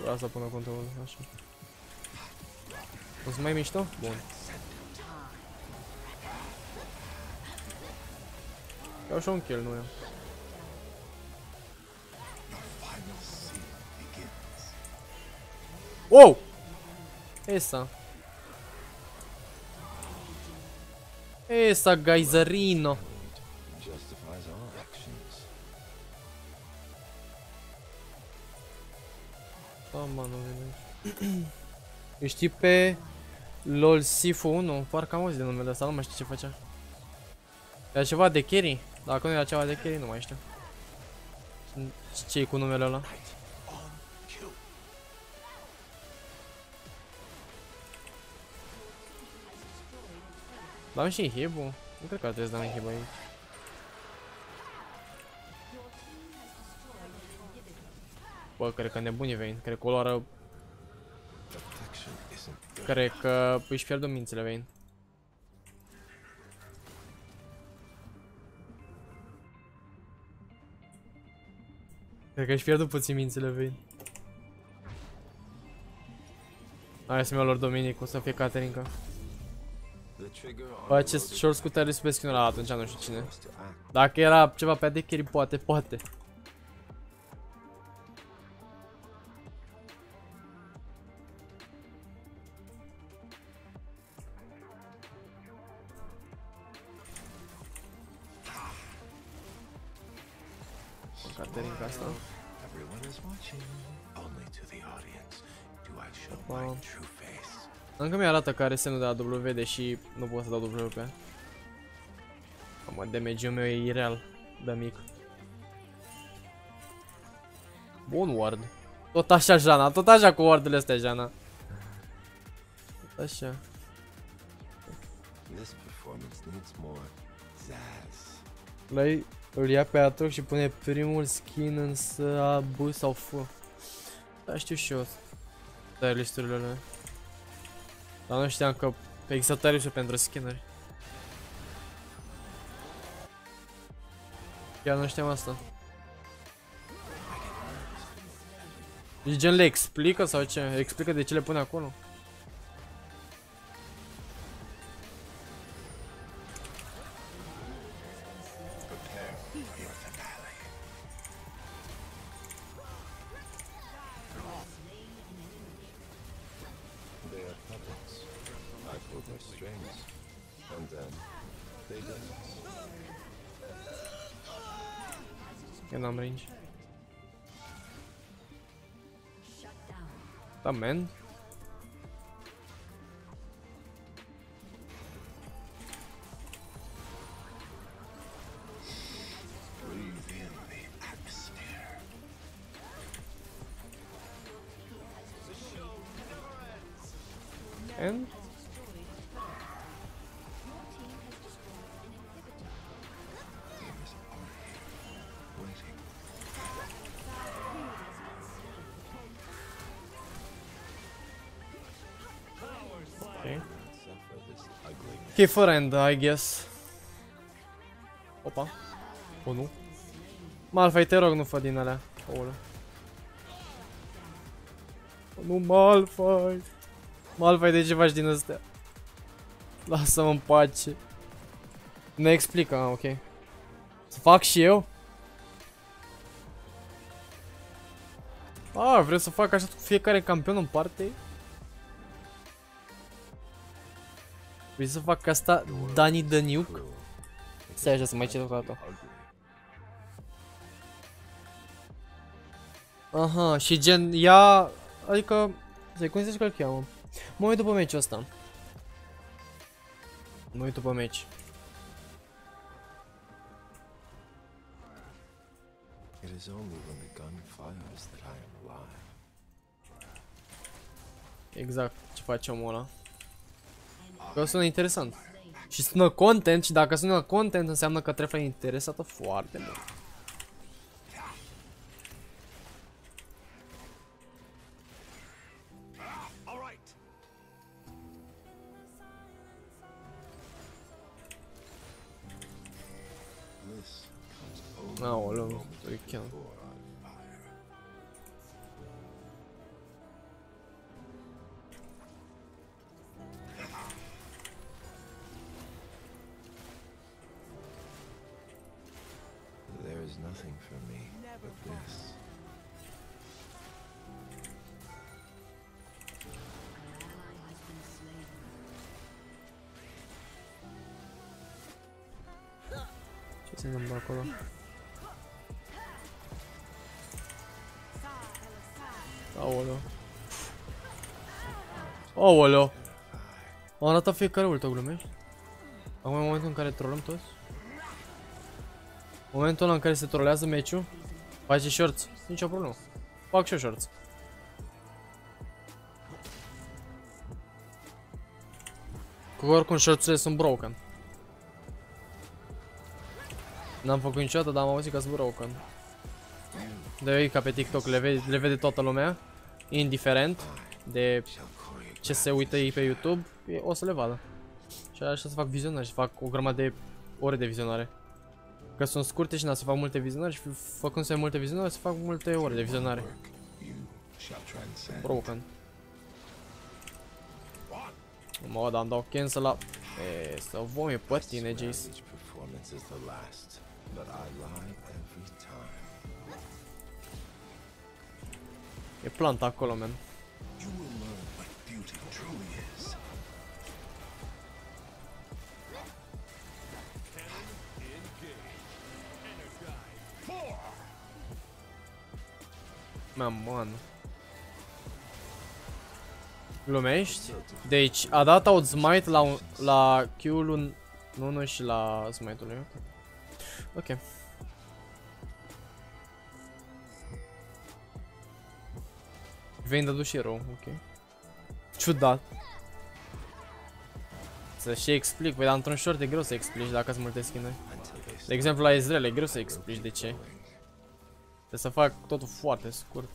Vreau să pună control, așa. O să mai mișto? Bun. Iau și un kill, nu iau. Wow! Essa. Essa, gaizarino. Oh, mă, nu vedeți. Îi știi pe LOL Sifu unu? Parcă am auzit de numele ăsta, nu mai știu ce facea. Era ceva de carry? Dacă nu era ceva de carry, nu mai știu. Ce-i cu numele ăla? Dam și inhibu? Nu cred că ar trebui să dam inhibu aici. Bă, cred că nebunii veni, cred că o luară... Cred că își pierdut mințile veni. Cred că își pierdut puțin mințile veni. Hai să-mi iau lor Dominic, o să fie Caterinca. Bă, acest short cu tare super skin-ul ăla, atunci nu știu cine. Dacă era ceva pe adecheri, poate, poate. Caterinca asta. Opa. Încă mi-arată care semnul de la W, deși nu pot să dau W pe. Mamă, damage-ul meu e ireal de mic. Bun ward. Tot așa, Jana, tot așa cu ward-urile astea, Jana. Tot așa. Play, îl ia pe atroc și pune primul skin însă A, B sau F. Da, știu și eu. Dar listurile alea. Dar nu știam că există tarife pentru skin-uri. Chiar nu știam asta. Deci gen le explică sau ce? Explică de ce le pune acolo? Eu n-am range. Da, man. And okay, for end, I guess. Opa. O, nu. Malphite, te rog, nu fă din alea. Oule. O, nu, Malphite. Malphite, de ce faci din astea? Lasă-mă în pace. Ne explică, ah, ok. Să fac și eu? Ah, vreau să fac așa cu fiecare campion în parte? Vrei să fac asta, Dani the Nuke? Stai așa, să mai citesc o dată. Aha, și gen, ea... Adică... Cum zici că-l cheamă? Mă uit după meciul ăsta. Mă uit după meci. It is only when the gun fires that I am alive. Exact ce face omul ăla. Că sună interesant. Și sună content, și dacă sună content înseamnă că trefa e interesată foarte mult. Aoleu, îi cheamă. Nothing for me but this. Ce se întâmplă acolo? Aoleu. Aoleu. Am arătat fiecare ultă glume. Acum e momentul în care trollăm toți. Momentul ăla în care se trolează meciul, face shorts, nicio problemă, fac și eu shorts. Cu oricum shorts-urile sunt broken. N-am făcut niciodată, dar am auzit că sunt broken. De ei ca pe TikTok le vede, le vede toată lumea, indiferent de ce se uită ei pe YouTube, o să le vadă. Și așa să fac vizionare și fac o grămadă de ore de vizionare. Că sunt scurte și n-a să fac multe vizionare și făcând să multe vizionare să fac multe ore de vizionare. Broken. Mă, dar am dau cancel la... E, să vom pe tine, Jace. E planta acolo, man. Mă, man. Glumești? Deci, a dat out smite la, un, la Q-ul un, nu, nu, și la smite-ul lui. Ok. Ok. Vei dădu și erou, ok. Ciudat. Să și explic, păi dar într-un short e greu să explici dacă sunt multe skin-uri. De exemplu la Israel e greu să explici de ce. Trebuie să fac totul foarte scurt.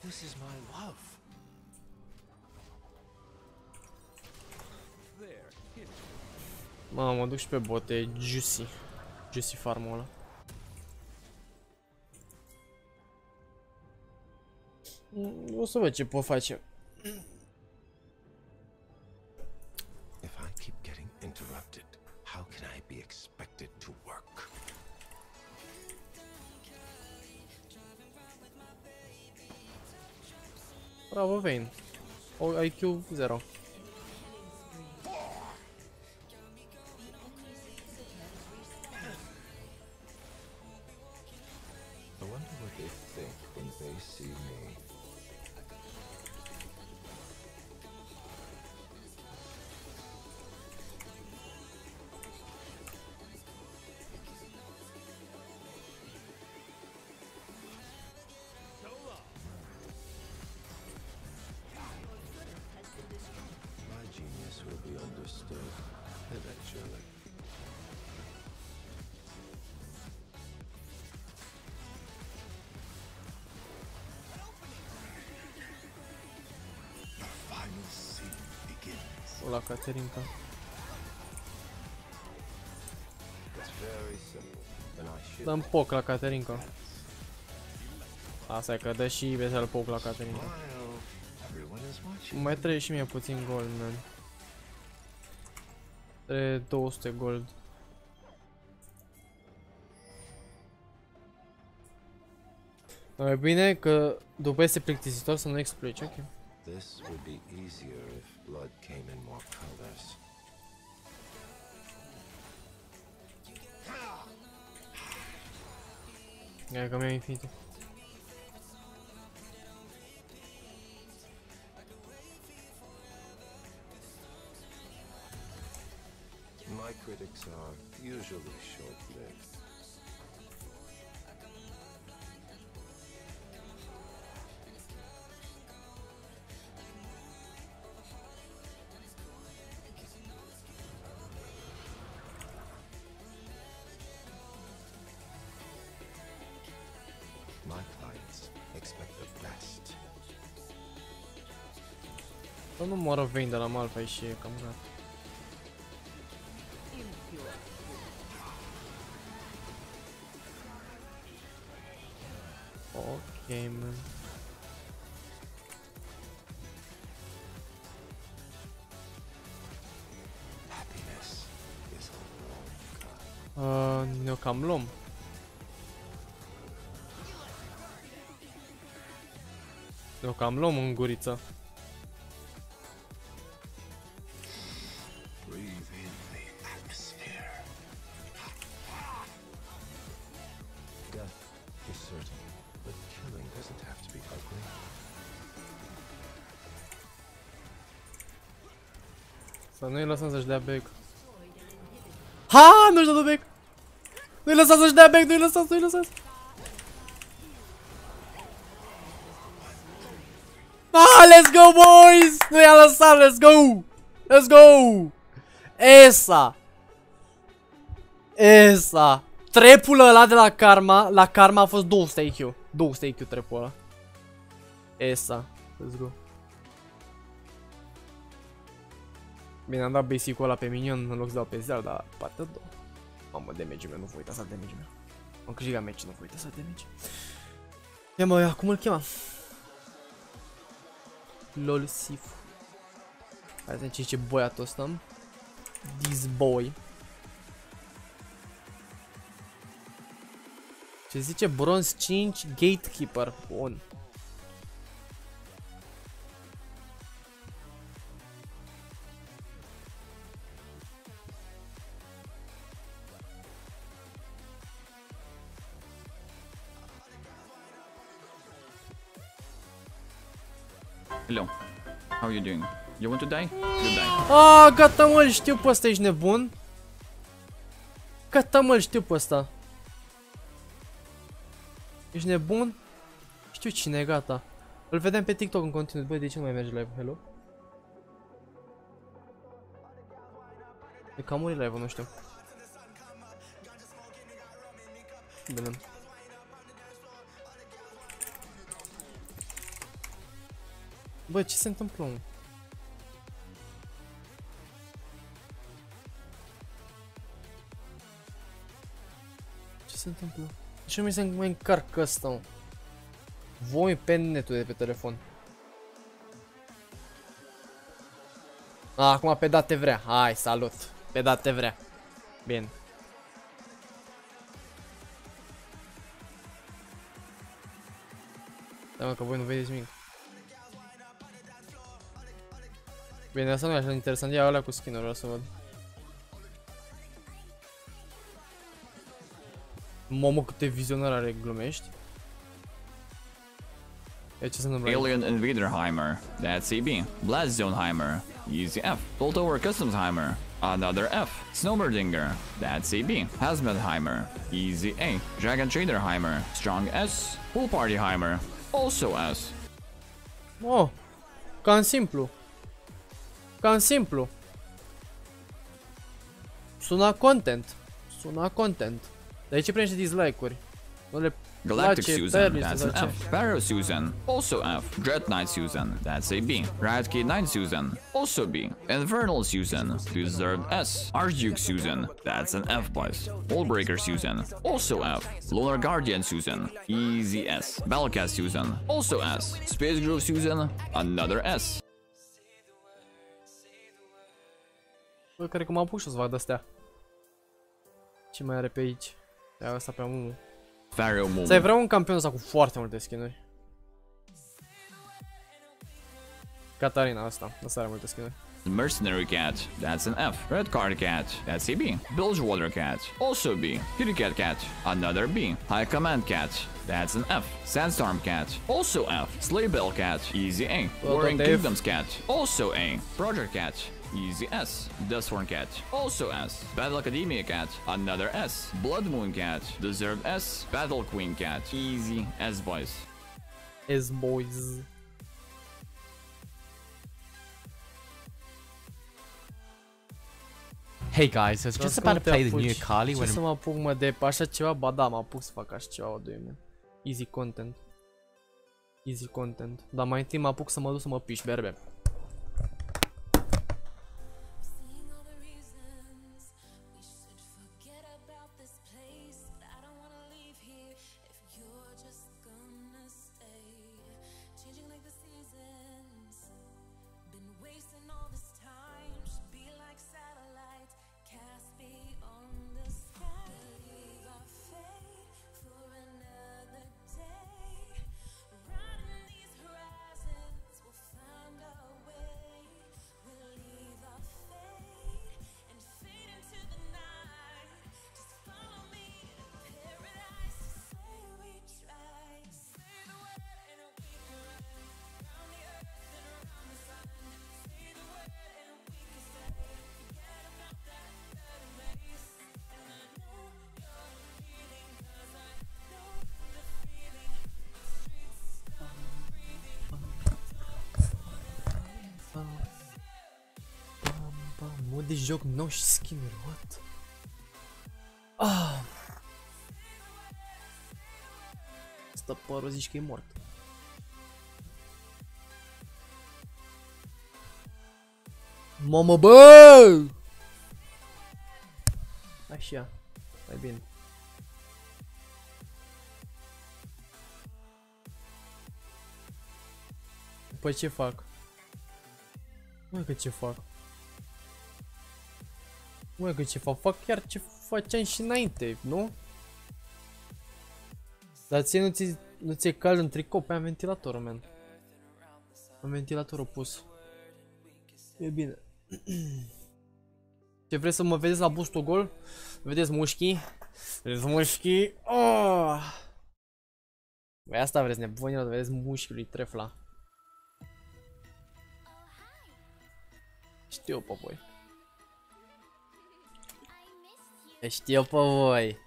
This is my love. Mamă, mă duc și pe bote, juicy. Juicy farmul ăla. O să văd ce pot face. If I keep getting interrupted, how can I be expected to work? Bravo, Vayne. O I Q zero. La Caterinca. Dăm poc la Caterinca. Asta e că dă și Bezal poc la Caterinca. Mai trebuie și mie puțin gold, man. Trebuie două sute gold. Dar e bine că după este plictisitor să nu explici, ok. This would be easier if blood came in more colors. É, como é difícil. My critics are usually short-lived. My clients expect the best. Să nu moară venda la Malfa și e cam gata. Okay, man. Uh, ne cam luăm. Ne cam luăm în gurița. Să nu-i lăsăm să-și dea bec. Ha, nu-și dă bec. Nu-i lăsăm să-și dea bec, nu-i lăsăm, nu-i lăsăm. Ah, let's go, boys! Nu i-a lăsat, let's go! Let's go! Esa! Esa! Trepul ăla de la Karma, la Karma a fost două sute I Q. două sute I Q trepul ăla. Esa, let's go. Bine, am dat basic-ul ăla pe minion în loc să dau pe zero, dar partea a doua. Mamă, damage-ul meu, nu vă uitați la damage-ul meu. Am câștigat match, nu vă uitați la damage. Ia mă, cum îl chema? Lol Sifu. Hai să încerc ce boiatul ăsta. This boy. Ce zice? Bronze cinci Gatekeeper on. Hello, how are you doing? You want to die? You die. Ah, gata mă, știu pe ăsta, ești nebun. Gata mă, știu pe ăsta. Ești nebun? Știu cine e, gata. Îl vedem pe TikTok în continuu. Băi, de ce nu mai merge live? Hello? E cam murit live-ul, nu știu. Bine. Bă, ce se întâmplă? Ce se întâmplă? De ce mi se mai încarcă ăsta, mă? Voi pe netul de pe telefon. A, acum pe date vrea. Hai, salut. Pe date vrea. Bine. Da, mă, că voi nu vedeți nimic. Bine, asta nu e așa interesant, ia ăla cu skin-ul, vreau să văd. Mamă, câte vizionare are, glumești. E, ce se întâmplă? Alien Invaderheimer, that's E B, Blastzoneheimer, Easy F, Boltover Customsheimer, Another F, Snowmerdinger, that's E B, Hazmatheimer, Easy A, Dragon Traderheimer, Strong S, Pool Partyheimer, also S. Oh, cam simplu. Cam simplu. Suna content. Suna content. Dar de ce primește dislike-uri? Nu le Galactic place, Susan, that's an F. Pharaoh Susan, also F. Dread Knight Susan, that's a B. Riot Kid Knight Susan, also B. Infernal Susan, Deserved S. Archduke Susan, that's an F plus. Wallbreaker Susan, also F. Lunar Guardian Susan, Easy S. Balcast Susan, also S. Space Grove Susan, another S. Bă, cred că m-am pus să vad astea. Ce mai are pe aici? Ia asta pe Mumu. Să-i vreau un campion ăsta cu foarte multe skin-uri. Catarina asta. Asta are multe skin-uri. Mercenary cat, that's an F. Red card cat, that's a B. Bilgewater cat, also B. Kitty cat cat, another B. High command cat, that's an F. Sandstorm cat, also F. Sleigh bell cat, easy A. Warring Kingdoms cat, also A. Project cat, easy S. Dusthorn cat, also S. Battle Academia cat, another S. Blood Moon cat, deserve S. Battle Queen cat, easy S boys. S boys. Hey guys, I was just about to play the new Kali when... Ce să mă apuc, mă, de așa ceva? Ba da, mă apuc să fac așa ceva, doamne. Easy content. Easy content. Dar mai întâi mă apuc să mă duc să mă piș, berbe. Mod de joc nou și skin-uri, what? Ah. Stăpărul zici că e mort. Mamă, bă! Așa, mai bine. Păi ce fac? Măi că ce fac? Măi că ce fac? Fac chiar ce faceam și înainte, nu? Dar ție nu ți-e nu ți cald în tricou? Păi am ventilatorul, man. Am ventilatorul pus. E bine. Ce vreți să mă vedeți la bustul gol? Vedeți mușchii? Vedeți mușchii? Oh! Băi asta vreți nebunilor, vedeți mușchii lui Trefla. Știu pe voi. Știu pe voi.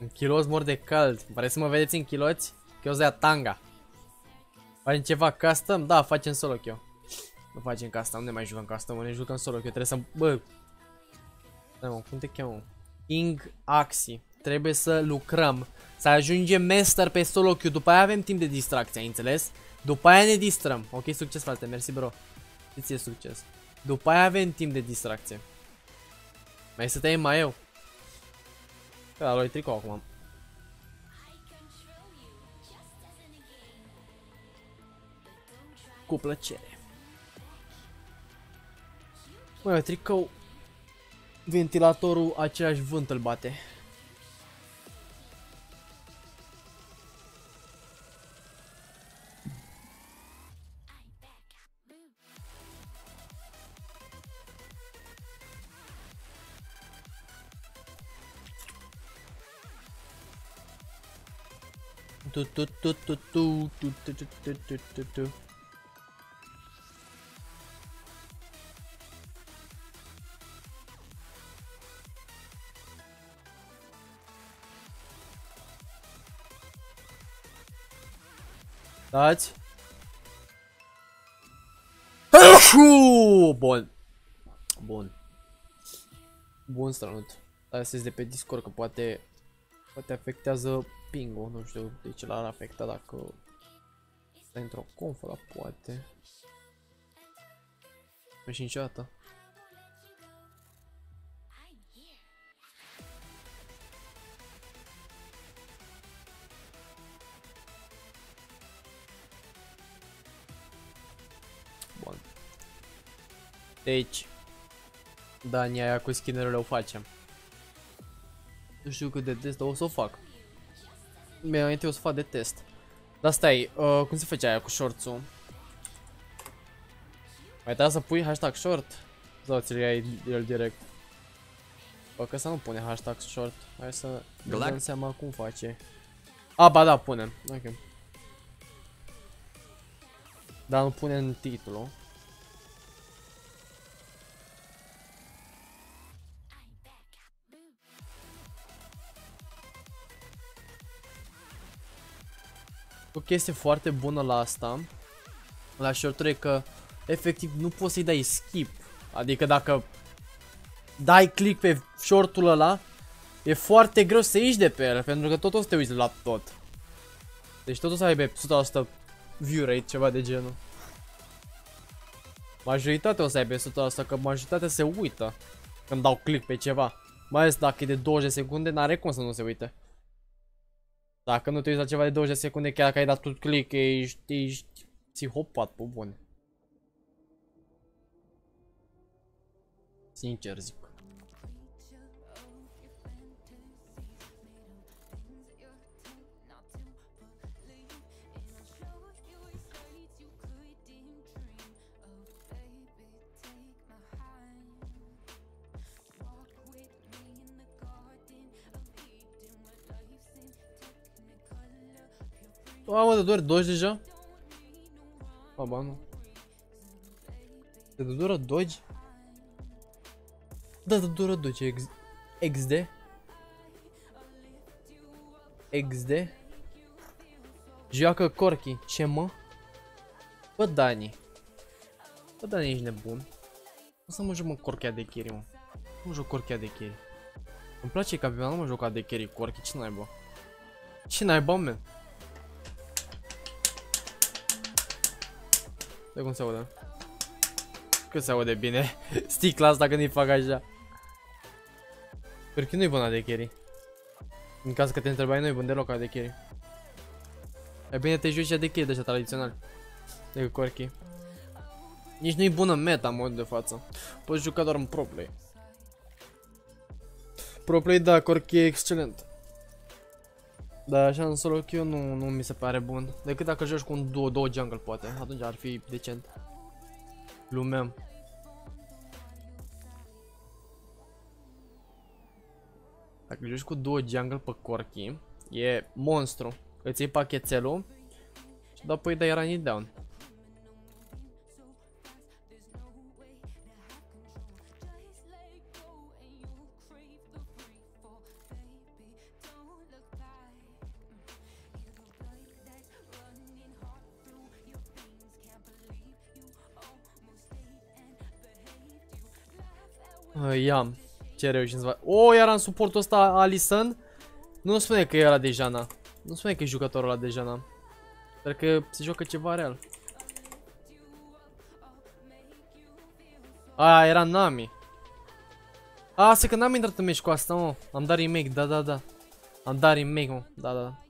În chiloți mor de cald. Vreți să mă vedeți în chiloți? Chiloți de-aia tanga. Facem ceva custom? Da, facem solo queue. Nu facem custom, nu ne mai jucăm custom, nu ne jucăm solo queue. Trebuie să... Bă! Da, mă, cum te cheamă? King Axi. Trebuie să lucrăm, să ajungem master pe solo queue, după aia avem timp de distracție, ai înțeles? După aia ne distrăm, ok, succes frate, mersi bro, îți e succes. După aia avem timp de distracție. Mai să te iei mai eu. Da, lui tricou acum. Cu plăcere. Măi, tricou, ventilatorul, același vânt îl bate. Tu tu tu tu tu tu tu tu tu tu tu tu. Dați. Bun. Bun. Bun strănut. Dar să ies de pe Discord că poate poate afectează ping-ul, nu știu de ce l-ar afecta dacă stai într-o confă, poate. Nu știu niciodată. Bun. Deci, Dania aia cu skin-urile o facem. Nu știu cât de des, dar o să o fac. Mai înainte o să fac de test. Dar stai, uh, cum se face aia cu shorts-ul? Mai trebuie să pui hashtag short? Sau ți-l iai el direct? Bă, că să nu pune hashtag short. Hai să ne dăm seama cum face. A, ba da, punem. Ok. Dar nu pune în titlu. O chestie foarte bună la asta, la short-uri, e că efectiv nu poți să-i dai skip. Adică dacă dai click pe short-ul ăla, e foarte greu să ieși de pe el, pentru că tot o să te uiți la tot. Deci tot o să ai pe o sută la sută view rate, ceva de genul. Majoritatea o să ai pe o sută la sută, că majoritatea se uită când dau click pe ceva. Mai ales dacă e de douăzeci de secunde, n-are cum să nu se uite. Dacă nu te uiți la ceva de douăzeci de secunde, chiar că ai dat tot click, ești, ești psihopat, pe bune. Sincer zic. Ah, mă, te doare doi deja? Ah, ba, nu. Te doare doi? Da, te doare doi, X D. X D. Joacă Corky, ce mă? Bă, Dani. Bă, Dani, ești nebun. O să mă joc, mă, Corky de carry, mă. Nu joc Corky de carry. Îmi place ca pe mine, nu mă joc de carry Corky, ce naiba? Ce naiba, man? De cum se aude? Cât se aude bine sticla asta când îi fac așa. Perchi nu-i bună de carry. În caz că te întrebai, nu-i bun deloc de carry. E bine te joci de carry de așa tradițional. De Corky. Nici nu-i bună meta în mod de față. Poți juca doar în pro play. Pro play, da, Corky e excelent. Dar așa în solo queue nu, nu mi se pare bun. Decât dacă joci cu un duo, două jungle poate. Atunci ar fi decent. Glumeam. Dacă joci cu duo jungle pe Corky, e monstru. Îți iei pachetelul și apoi dai run it down. Ia, ce reușim să fac. O, iar în suportul ăsta Alisson. Nu spune că e ăla de Jana. Nu spune că e jucătorul ăla de Jana. Sper că se joacă ceva real. A, era Nami. A, se că n-am intrat în meci cu asta, mă. Am dat remake, da, da, da. Am dat remake, mă, da, da, da.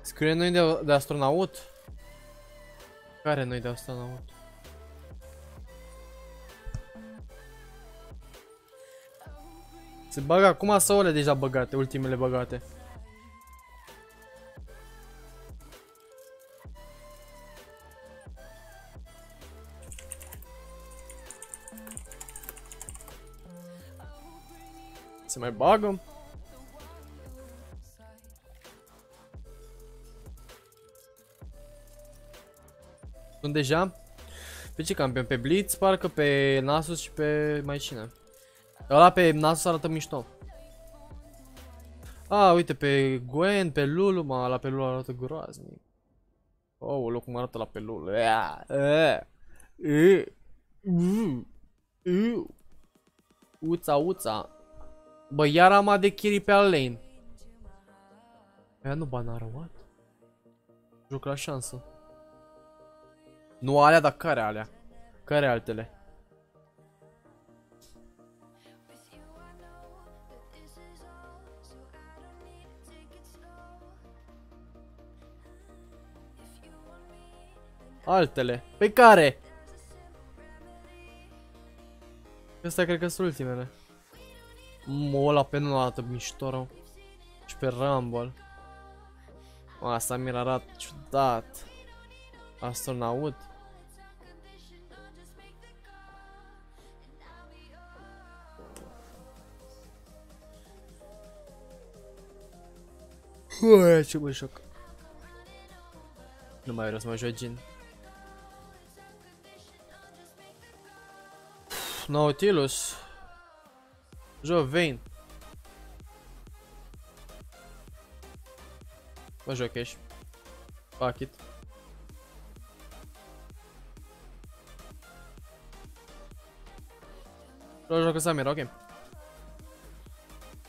Scrie noi de, de astronaut? Care noi de astronaut? Se bagă acum sau ele deja băgate, ultimele băgate? Se mai bagă? Sunt deja? Pe ce campion? Pe Blitz, parcă, pe Nasus și pe mai cine? Ăla pe Nasus arată mișto. A, uite, pe Gwen, pe Lulu, mă, la pe Lulu arată groaznic. Oh, loc cum arată la pe Lulu. Uța, uța. Bă, iar am de carry pe al lane. Aia nu banară, what? Joc la șansă. Nu alea, dar care alea? Care altele? Altele. Pe care? Astea cred că sunt ultimele. Mola pe nu arată mișto rău. Și pe Rumble. Asta mi-l arată ciudat. Asta n-aud. Uai, ce bun șoc. Nu mai vreau să mă joc gen. Nautilus. Jovain. Mă joc ești. Fuck it. Vreau joc cu Samira, ok.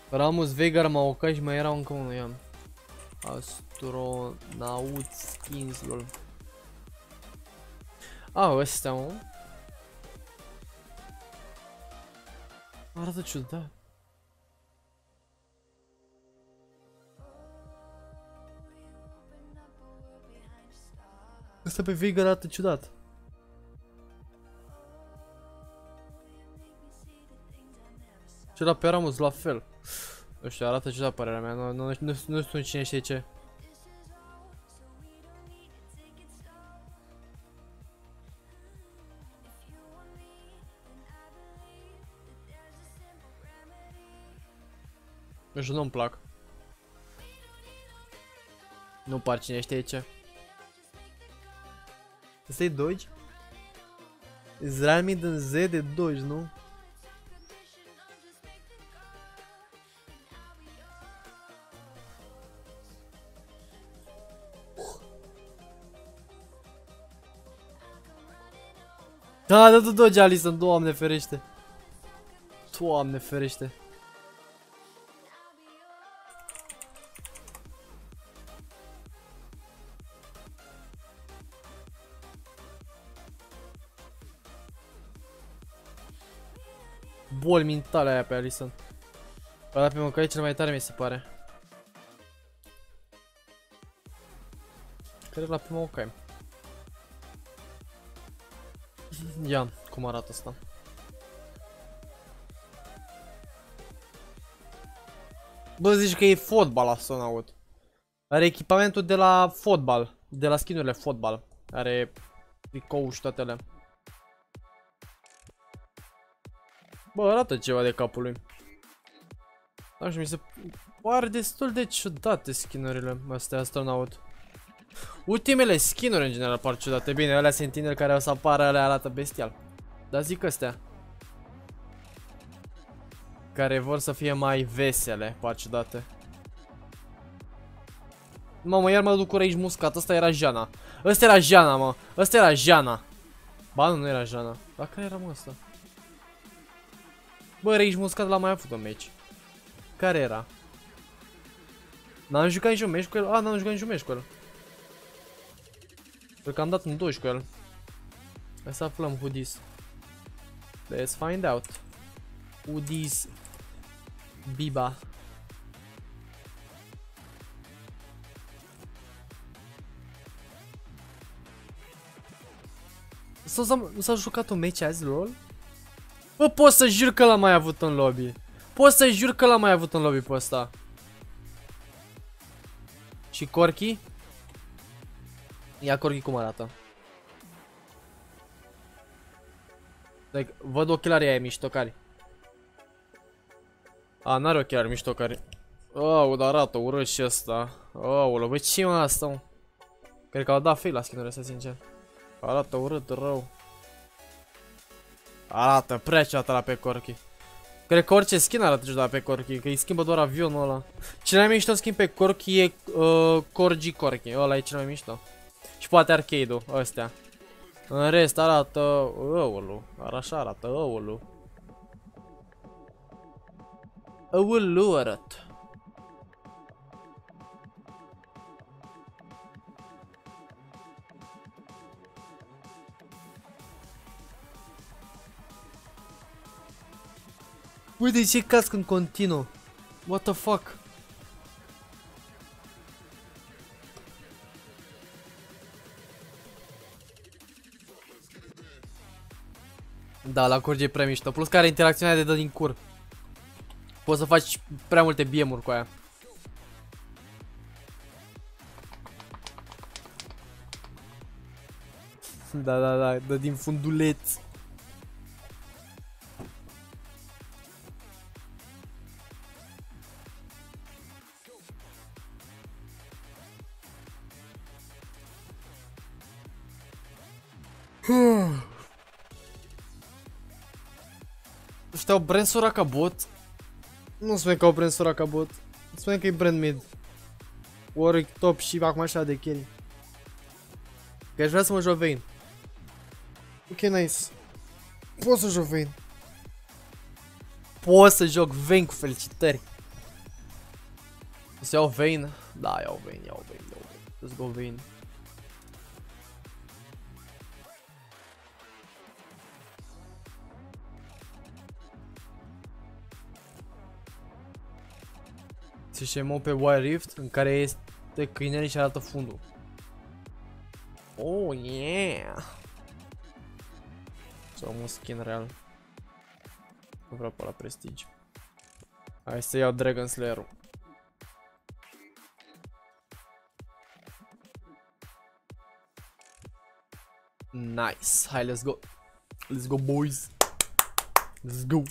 Ramus, Veigar, Maokai și mai erau încă unul, ia. Astronaut skins, lol. Ah, ăstea, mă. Arată ciudat. Asta pe Veigar arată ciudat. Și la pe Ramus la fel. Nu știu, arată ciudat părerea mea, nu, nu, nu, nu știu cine știe ce. Nu știu, nu-mi plac. Nu par cine știe ce. Asta-i Doge? Zramid în Z de Doge, nu? Da, da, tu Doge, Alison, Doamne ferește. Doamne ferește. Bol mentală aia pe Alison. Ăla pe Maokai cel mai tare mi se pare. Cred la pe Maokai. Ia, cum arată asta? Bă, zici că e fotbal asta, n-aud. Are echipamentul de la fotbal, de la skin-urile fotbal. Are tricou și toate alea. Bă, arată ceva de capul lui. Dar și mi se pare destul de ciudate skin-urile astea, astronaut. Ultimele skin-uri în general par ciudate. Bine, alea sentinel care o să apară, alea arată bestial. Dar zic astea care vor să fie mai vesele, par ciudate. Mamă, iar mă duc cu Rage Muscat, asta era Jana. Asta era Jana, mă, asta era Jana. Ba nu, nu era Jana. Dar care era, mă, asta? Bă, Rage Muscat l-am mai avut un meci. Care era? N-am jucat niciun meci cu el? A, n-am jucat niciun meci cu el. Cred că am dat un douăzeci cu el. Hai să aflăm who this. Let's find out. Who this Biba. S-a jucat un meci azi, lol? Bă, pot să jur că l-am mai avut în lobby. Pot să jur că l-am mai avut în lobby pe ăsta. Și Corky? Ia Corky cum arată. Like, văd ochelarii aia miștocari. A, n-are ochelari miștocari. Au, dar arată urât și ăsta. Au, bă, ce-i mă asta, mă? Cred că au dat fail la skin-urile astea, sincer. Arată urât, rău. Arată prea ciudată la pe Corky. Cred că orice skin arată ciudat pe Corky, că îi schimbă doar avionul ăla. Cel mai mișto skin pe Corky e uh, Corgi Corky, ăla e cel mai mișto. Și poate arcade-ul, ăstea. În rest arată... Oulu, ar așa arată, oulu. Oulu arăt. Uite de ce casc în continuu. What the fuck? Da, la Corgi e prea mișto. Plus că are interacțiunea de dă din cur. Poți să faci prea multe B M-uri cu aia. Da, da, da, dă din funduleț. Ăștia au brand Soraka bot. Nu spune că au brand Soraka bot. Spune că e brand mid. Ori top și acum așa de carry. Că aș vrea să mă joc Vayne. Ok, nice. Pot să joc Vayne. Pot să joc Vayne, cu felicitări. O să iau Vayne. Da, iau Vayne, iau Vayne, iau Vayne. Let's go Vayne. Se șemau pe Wild Rift, în care este câinele și arată fundul. Oh, yeah! Sau am un skin real. Nu vreau pe la prestige. Hai să iau Dragon Slayer-ul. Nice! Hai, let's go! Let's go, boys! Let's go!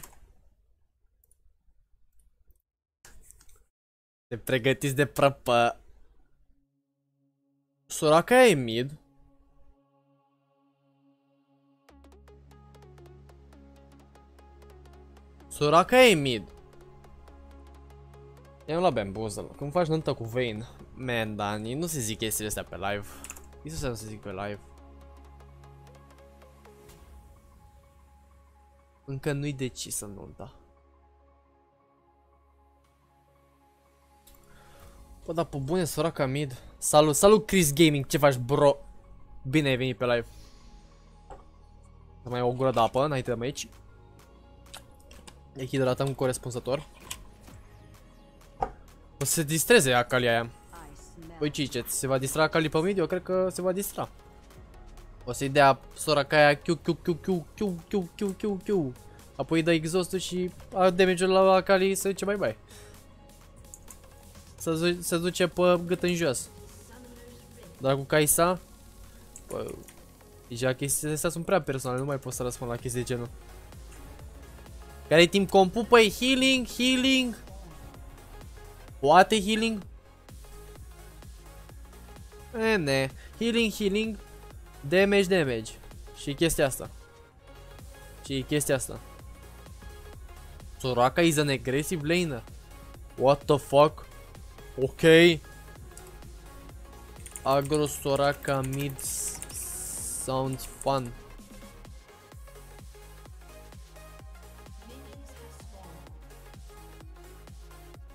Te pregătiți de prăpă. Soraka e mid. Soraka e mid. I-am luat bamboozle. Când faci nuntă cu Vayne. Man, Dani, nu se zic chestiile astea pe live. Iisuse, nu se zic pe live. Încă nu-i decisă nunta. Bă, dar pe bune, Soraka mid. Salut, salut Chris Gaming, ce faci, bro? Bine ai venit pe live. Să mai iau o gură de apă înainte de meci. Echidratăm corespunzător. O să se distreze Akali aia. Păi ciceți, se va distra Akali pe mid? Eu cred că se va distra. O să-i dea Soraka aia Q, Q, Q, Q, Q, Q, Q, Q, Q. Apoi îi dă exhaust-ul și damage-ul la Akali să zice bye bye. Se duce pe gât în jos. Dar cu Kai'Sa, bă, deja chestiile astea sunt prea personale, nu mai pot să răspund la chestii de genul. Care-i timp compu? Păi healing, healing. Poate healing? E, ne. Healing, healing, damage, damage. Și chestia asta. Și chestia asta. Soraka is an aggressive laner. What the fuck? Ok. Agro Soraka mid sounds fun.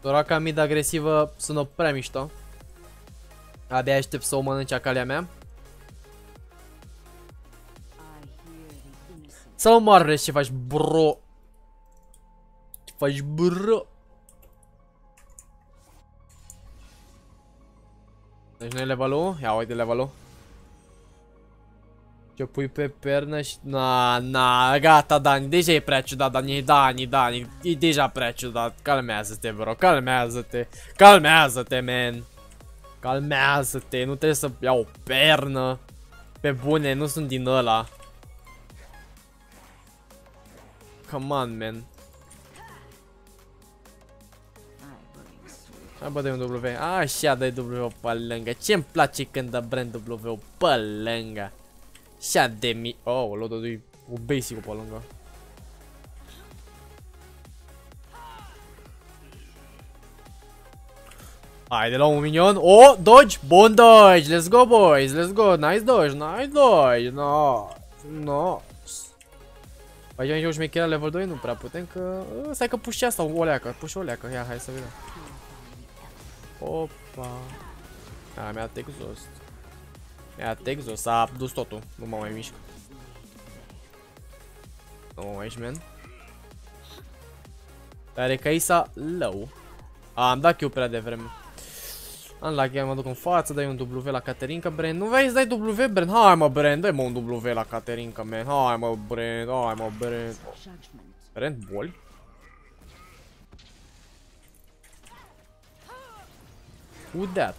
Soraka mid agresivă sună prea mișto. Abia aștept să o mănânce Acalia mea. Salut Marres, ce faci, bro? Ce faci, bro? Deci nu e level-ul? Ia uite level-ul. Ce pui pe pernă și... Na, na, gata Dani, deja e prea ciudat Dani, Dani, Dani, e deja prea ciudat. Calmează-te bro, calmează-te, calmează-te man. Calmează-te, nu trebuie să iau o pernă. Pe bune, nu sunt din ăla. Come on man. Hai bă, dă-i un W. Așa dă-i W pe lângă. Ce-mi place când dă brand W pe lângă. Așa de mi... Oh, l-o dă-i cu basic-ul pe lângă. Hai de la un minion. Oh, dodge. Bun dodge. Let's go boys. Let's go. Nice dodge. Nice dodge. No. No. Aici am și o șmecherea level doi. Nu prea putem că... Stai că puși asta o leacă. Puși o leacă. Ia, hai să vedem. Opa. A, mi-a dat exhaust. Mi-a dat exhaust, s-a dus totul. Nu mă mai mișc. Nu mă mai mișc, man. Dar e Kai'Sa low. A, am dat Q prea devreme. Unlucky, mă duc în față, dai un W la Caterinca, Bren. Nu vrei să dai W, Bren? Hai mă, Bren, dai mă un W la Caterinca, man. Hai mă, Bren, hai mă, Bren. Bren, boli? Who that?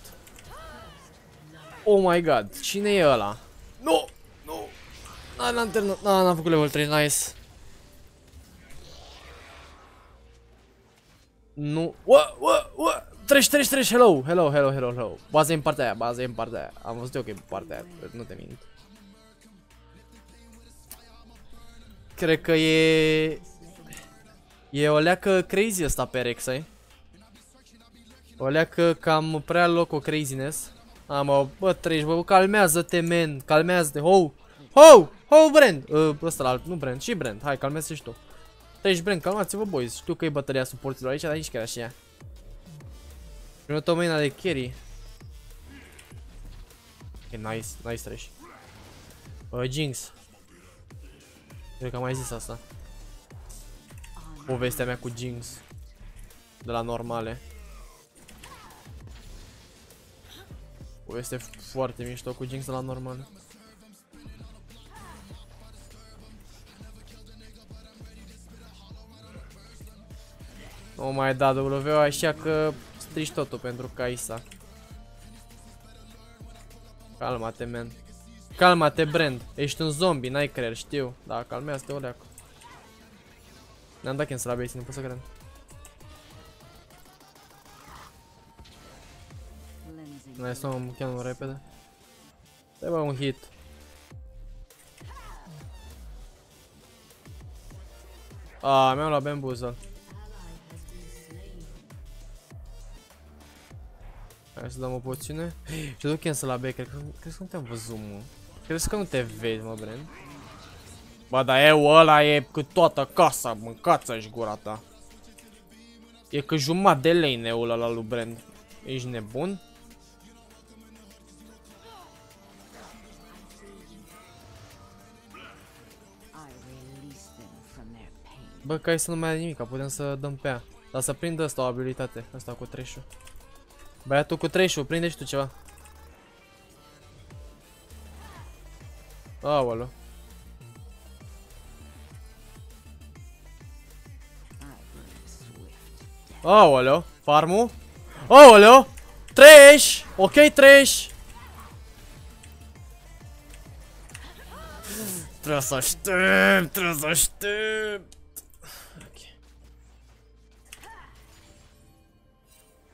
Oh my god, cine e ăla? Nu! Nu! N-am antrenat, n-am făcut level trei, nice. Nu. Ua, ua, ua. Treci, treci, treci, hello, hello, hello, hello, hello. Baza e în partea aia, baza e în partea aia. Am văzut eu că e în partea aia, nu te mint. Cred că e... E o leacă crazy asta pe Rek'Sai. O leacă cam prea loco craziness. A, mă, bă, treci, bă, calmează-te, man, calmează-te, ho! Ho! Ho, Brand! Uh, ăsta la alt, nu Brand, și Brand, hai, calmează-te și tu. Treci, Brand, calmați-vă, boys, știu că e bătălia suportilor aici, dar nici chiar așa ea. Primul tău mâna de carry. E nice, nice trash. Uh, Jinx. Cred că am mai zis asta. Povestea mea cu Jinx. De la normale. Poveste foarte mișto cu Jinx de la normale. Nu mai da W, așa că strici totul pentru Kai'Sa. Calma-te, man. Calma-te, Brand. Ești un zombie, n-ai creier, știu. Da, calmează-te, o leacă. Ne-am dat cancel la base, nu pot să cred. Noi suntem chiar mai repede. Trebuie un hit. Ah, mi-am luat bambuza. Hai să dăm o poțiune. Și duc cancel la B, cred că, cred că nu te-am văzut, mă. Cred că nu te vezi, mă, Brand. Ba, da, eu ăla e cu toată casa, mâncați-și gura ta. E că jumătate de lane ăla la lui Brand. Ești nebun? Bă, ca să nu mai are nimic, putem să dăm pe ea. Dar să prindă asta o abilitate, asta cu treșul. Băiatul cu treșul, prinde și tu ceva. Aoleu. Aoleu, farmul. Aoleu, trești, ok trești. Trebuie să aștept, trebuie să aștept.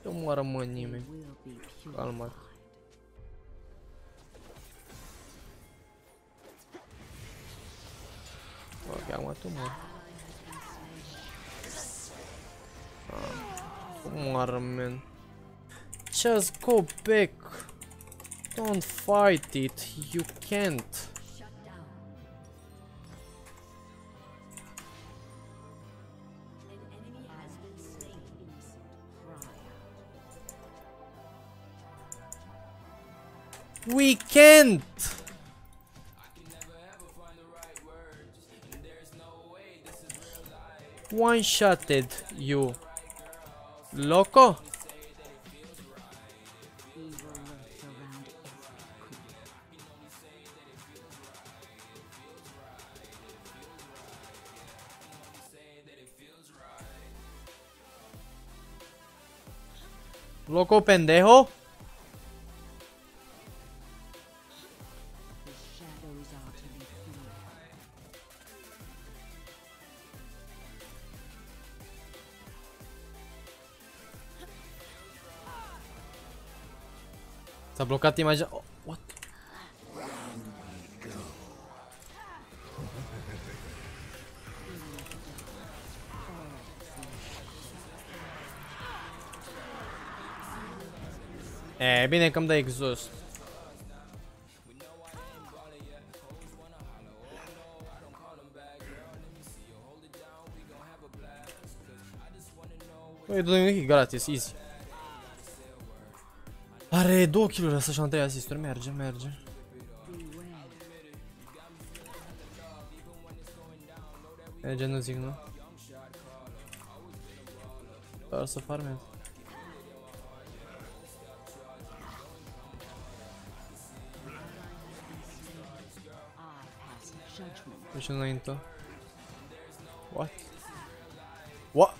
Nu mă rămân nimeni. Calmat. Ok, acum tu mori. Tu moară, man. Just go back. Don't fight it. You can't. We can't. One-shotted you, loco. Loco pendejo. S-a blocat imaginea... Oh, what? E, bine că îmi dă exhaust. Păi, dă-mi un hit gratis, easy. Are două kill-uri asta și-am trei asisturi, merge, merge. Merge, nu zic, nu? Doar să farmez. Deci înainte. What? What?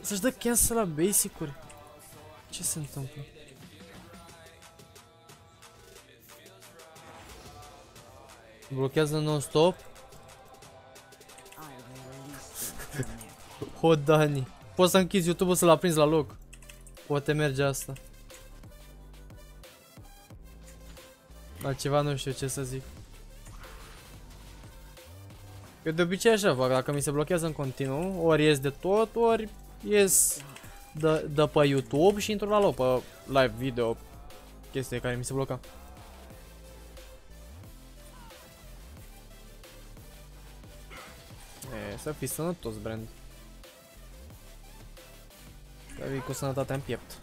Să-și dă cancel la basic-uri. Ce se întâmplă? Blochează non-stop. O, Dani. Poți să închizi YouTube-ul să-l aprinzi la loc. Poate merge asta. Altceva nu știu ce să zic. Eu de obicei așa fac, dacă mi se blochează în continuu, ori ies de tot, ori ies de, de pe YouTube și intru la loc, pe live video, chestii care mi se bloca. E, să fii sănătos, Brand. Să vii cu sănătatea în piept.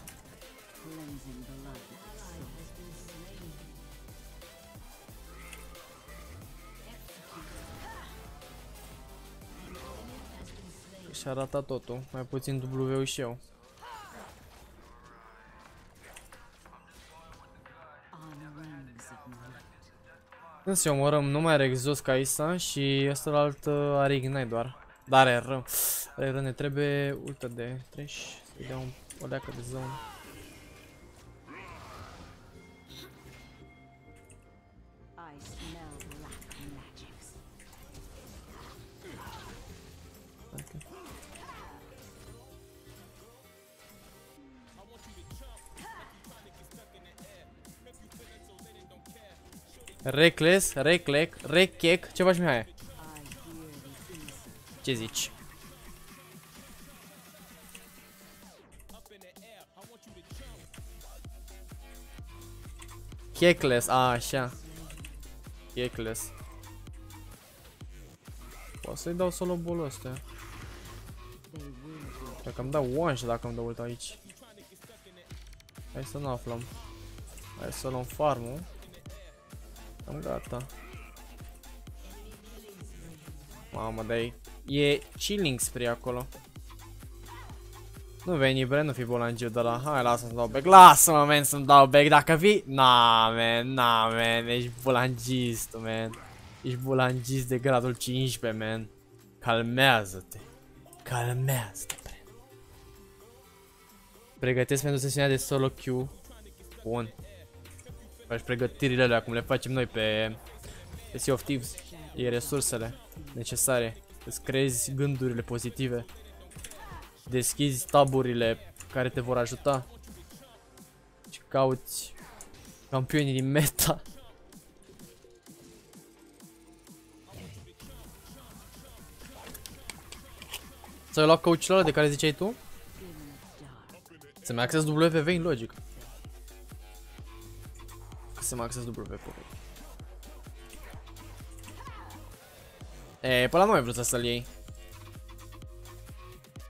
Și-a ratat totul, mai puțin W-ul și eu. Când se omorăm, nu mai are exhaust ca Isa și ăstălalt are ignite doar. Dar are rău. Are rău, ne trebuie ultă de treci, să-i dea o leacă de zonă. Recles, reclec, rechec, ce faci, Mihai? Ce zici? Checles, a, așa. Checles. Poate să-i dau solo bolul ăsta. Dacă îmi dau one shot, dacă îmi dau ult aici. Hai să nu aflăm. Hai să luăm farmul. Am gata. Mamă, dai. E chilling spre acolo. Nu veni, bre, nu fi bolangiu de la. Hai, lasă-mi dau back. Lasă-mă, men, să-mi dau back. Dacă vii. Na, men, na, men. Ești bolangist, men. Ești bolangist de gradul cincisprezece, men. Calmează-te. Calmează-te, bre. Pregătesc pentru sesiunea de solo queue. Bun. Faci pregătirile alea, cum le facem noi pe, pe Sea of Thieves. E resursele necesare. Îți creezi gândurile pozitive. Deschizi taburile care te vor ajuta. Și cauți campionii din meta. Ți-ai luat căucile alea de care ziceai tu? Să-mi accesezi W P V în logic. Să mă acces dublu pe pocăi. E, pe ăla nu ai vrut să-l iei.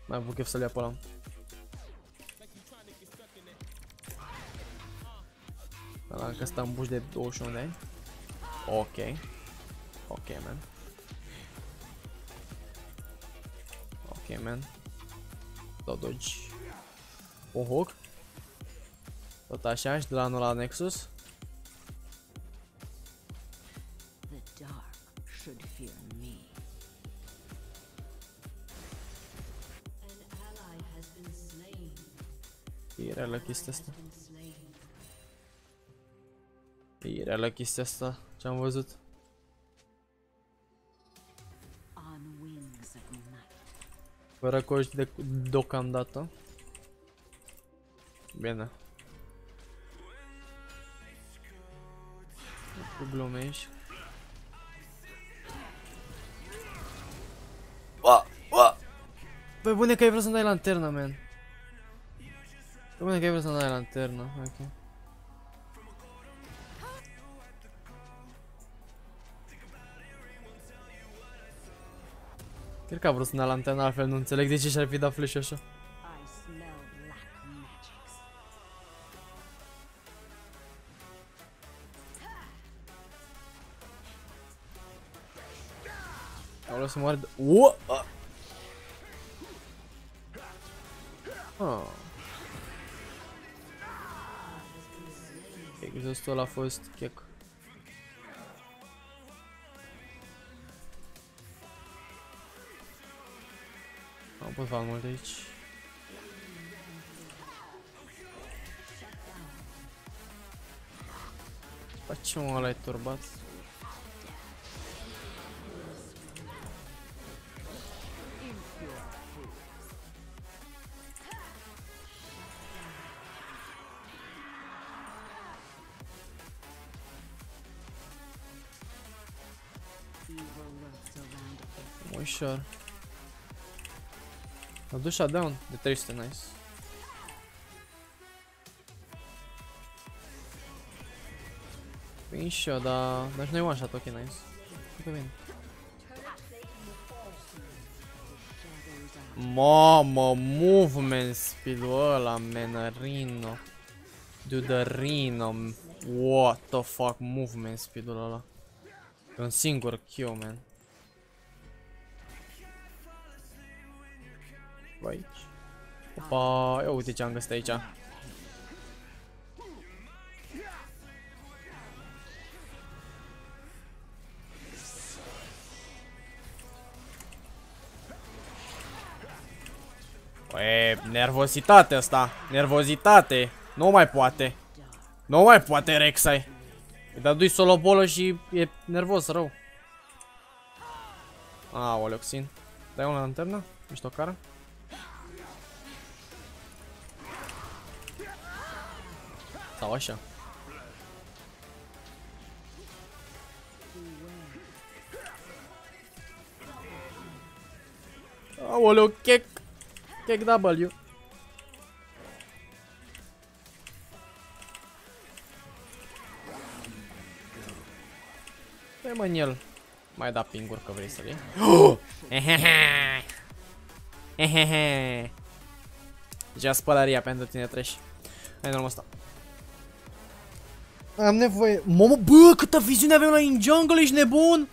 N-ai avut chef să-l ia pe ăla. Ăla încă stă în buș de douăzeci și unu de ani. Ok. Ok, man. Ok, man. Tot dodge. Un hook. Tot așa și de la anul la Nexus. E reală chestia asta. E reală chestia asta, ce-am văzut. Fără coș de deocamdată. Bine. Nu glumești. Păi bune că ai vrut să-mi dai lanterna, man. Păi bune că ai vrut să-mi dai lanterna, ok. Cred că a vrut să-mi dai lanterna, altfel nu înțeleg de ce și-ar fi dat flash așa. Am luat să moară de... Uuuu! Oh. Exhaustul a fost chec. Am pot fac mult aici. Facem ăla-i turbat. ușor. A dus shutdown de trei sute, nice. Prin și eu, dar... Dar și noi one shot, ok, nice. Fii pe mine. Mamă, movement speed-ul ăla, man, Rino. Dude, Rino. What the fuck, movement speed-ul ăla. E un singur Q, man. Aici. Opa, eu uite ce am găsit aici. E, nervozitate asta, nervozitate. Nu mai poate. Nu mai poate Rek'Sai. Îi dă dui solo bolă și e nervos rău. Aoleu, Leoxin. Dai una lanternă? Ești o cara? Sau așa. Aoleu, chec. Chec W. Dă-i mă în el. Mai da ping-uri că vrei să-l iei. Hehehe. Hehehe. Deja spălăria pentru tine treci. Hai în urmă asta. Am nevoie... Mamă, bă, câtă viziune avem noi în jungle, ești nebun?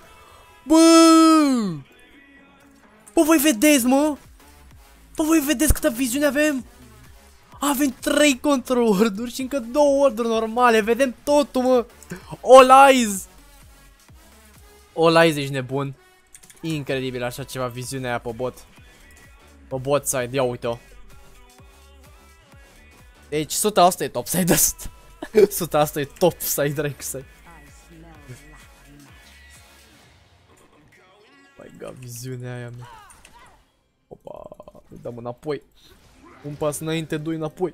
Bă! Bă, voi vedeți, mă? Bă, voi vedeți câtă viziune avem? Avem trei control-orduri și încă două orduri normale, vedem totul, mă! All eyes! All eyes, ești nebun. Incredibil așa ceva, viziunea aia pe bot. Pe bot side, ia uite-o. Deci, o sută la sută e top side asta. Suta asta e top side Rek'Sai. Mai ga viziunea aia mea. Opa, îi dăm înapoi. Un pas înainte, doi înapoi.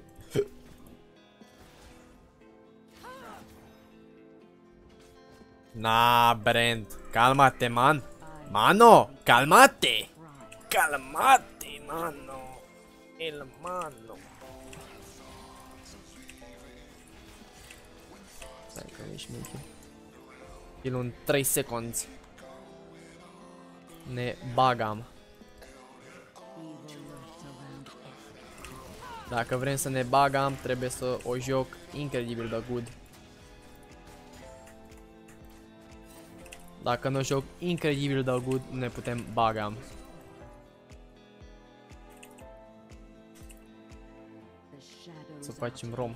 Na, Brent, calmate, man. Mano, calmate. Calmate, mano. El mano. Stai că ești mică. Kill în trei secunde. Ne bagam. Dacă vrem să ne bagam, trebuie să o joc incredibil de good. Dacă nu joc incredibil de good, ne putem bagam. Să facem rom.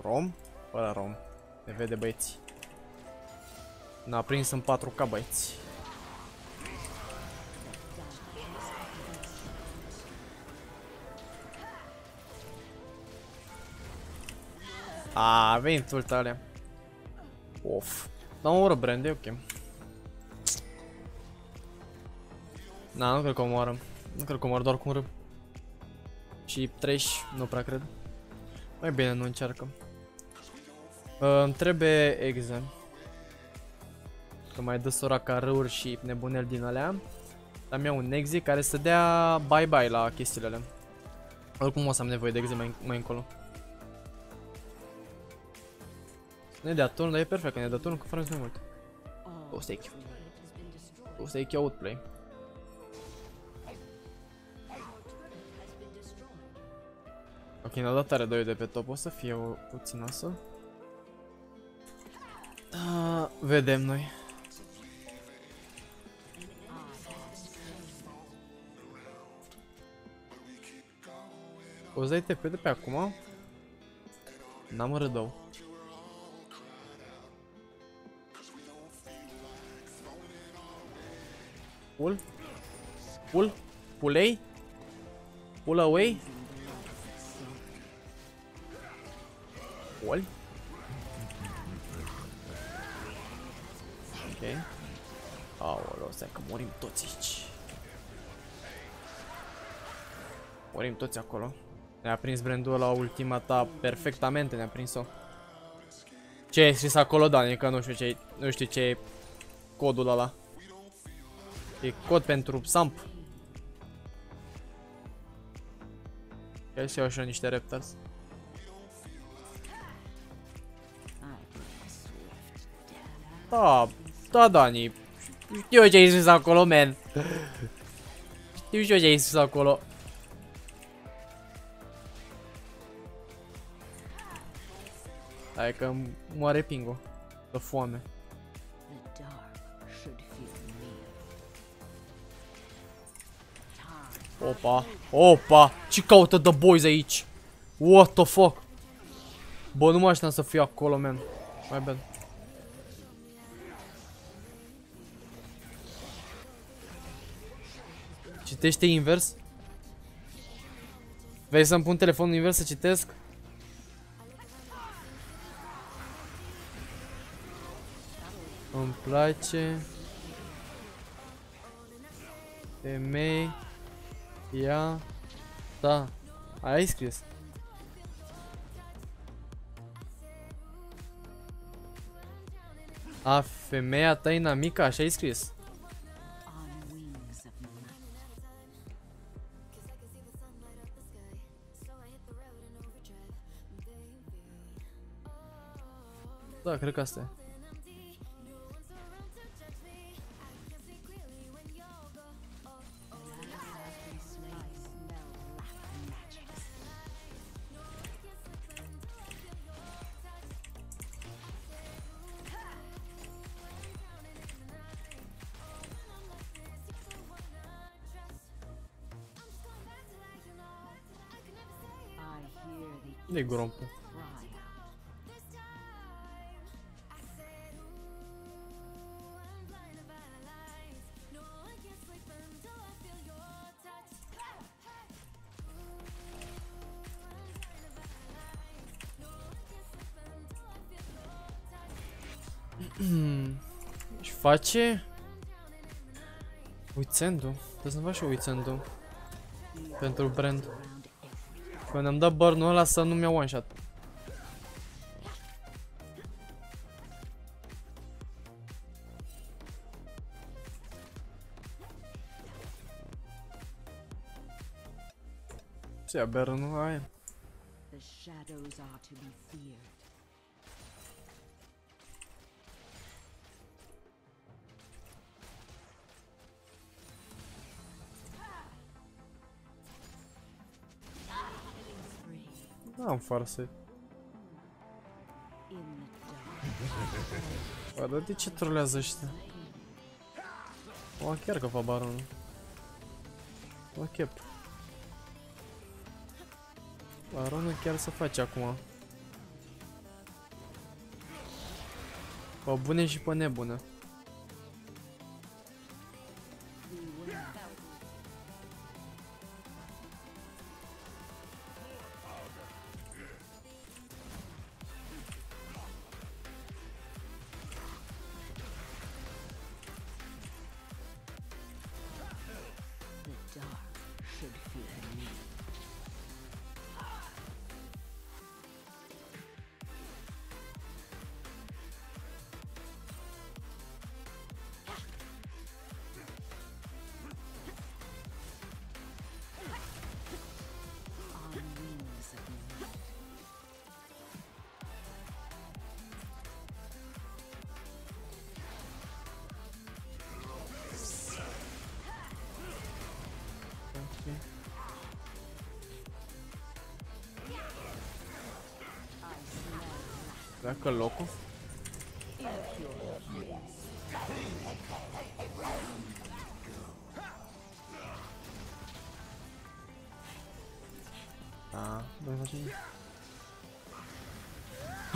Rom? Fără rom. Ne vede, băieți. N-a prins în patru K, băieți. Aaa, veni tulta alea. Of. Dar mă oră brand, e ok. Na, nu cred că o moară. Nu cred că o moară, doar cum râb. Și treci, nu prea cred. Mai bine nu încearcă. Uh, îmi trebuie exam. Că mai dă sora ca râuri și nebunel din alea. Dar mi-au un exi care să dea bye-bye la chestiile alea. Oricum o să am nevoie de exam mai, mai încolo. Ne dea turn, dar e perfect, că ne dea turn cu fără mai mult. O să echiu. O să echiu outplay. Ok, ne-a dat tare doi de pe top, o să fie o puțină asă. Da, vedem noi. O să-i te pede pe acum? N-am râdău. Pull? Pull? Pulei? Pull away? Pull? Ok. Aoleu, stai că morim toți aici. Morim toți acolo. Ne-a prins brandul la ultima ta perfectamente, ne-a prins-o. Ce e scris acolo, Dani? Că nu știu ce, nu știu ce e codul ăla. E cod pentru Samp. Hai să iau și eu niște Reptors. Da, da, Dani. Știu ce ai zis acolo, man. Știu și eu ce ai zis acolo. Hai că moare Pingo de foame. Opa, opa, ce caută The Boys aici? What the fuck? Bă, nu mă așteptam să fiu acolo, man. Mai bad. Citește invers? Vrei să-mi pun telefonul invers să citesc? Îmi place. Femei. Ia. Da. Ai scris. A, femeia ta inamica, așa ai scris. Da, cred că asta e. E grompul. Își face weekend-ul. Trebuie să-mi faci și weekend-ul pentru brand. Când am dat burn-ul ăla să nu-mi iau one-shot. Se ia burn-ul aia. N-am farsă. Bă, dar de ce trolează ăștia? O, chiar că fac baronul. O, chep. Baronul chiar să face acum. Pe bune și pe nebune. Dacă locul. Ah, doi facem.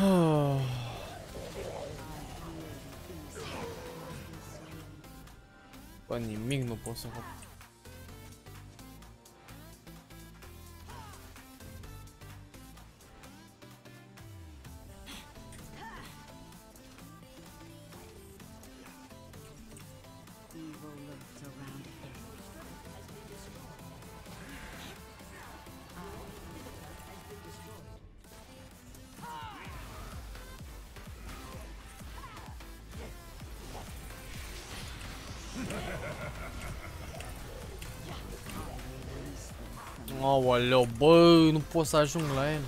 Oh. Bă, nimic nu pot să fac. Aoleu, bă, nu pot să ajung la el.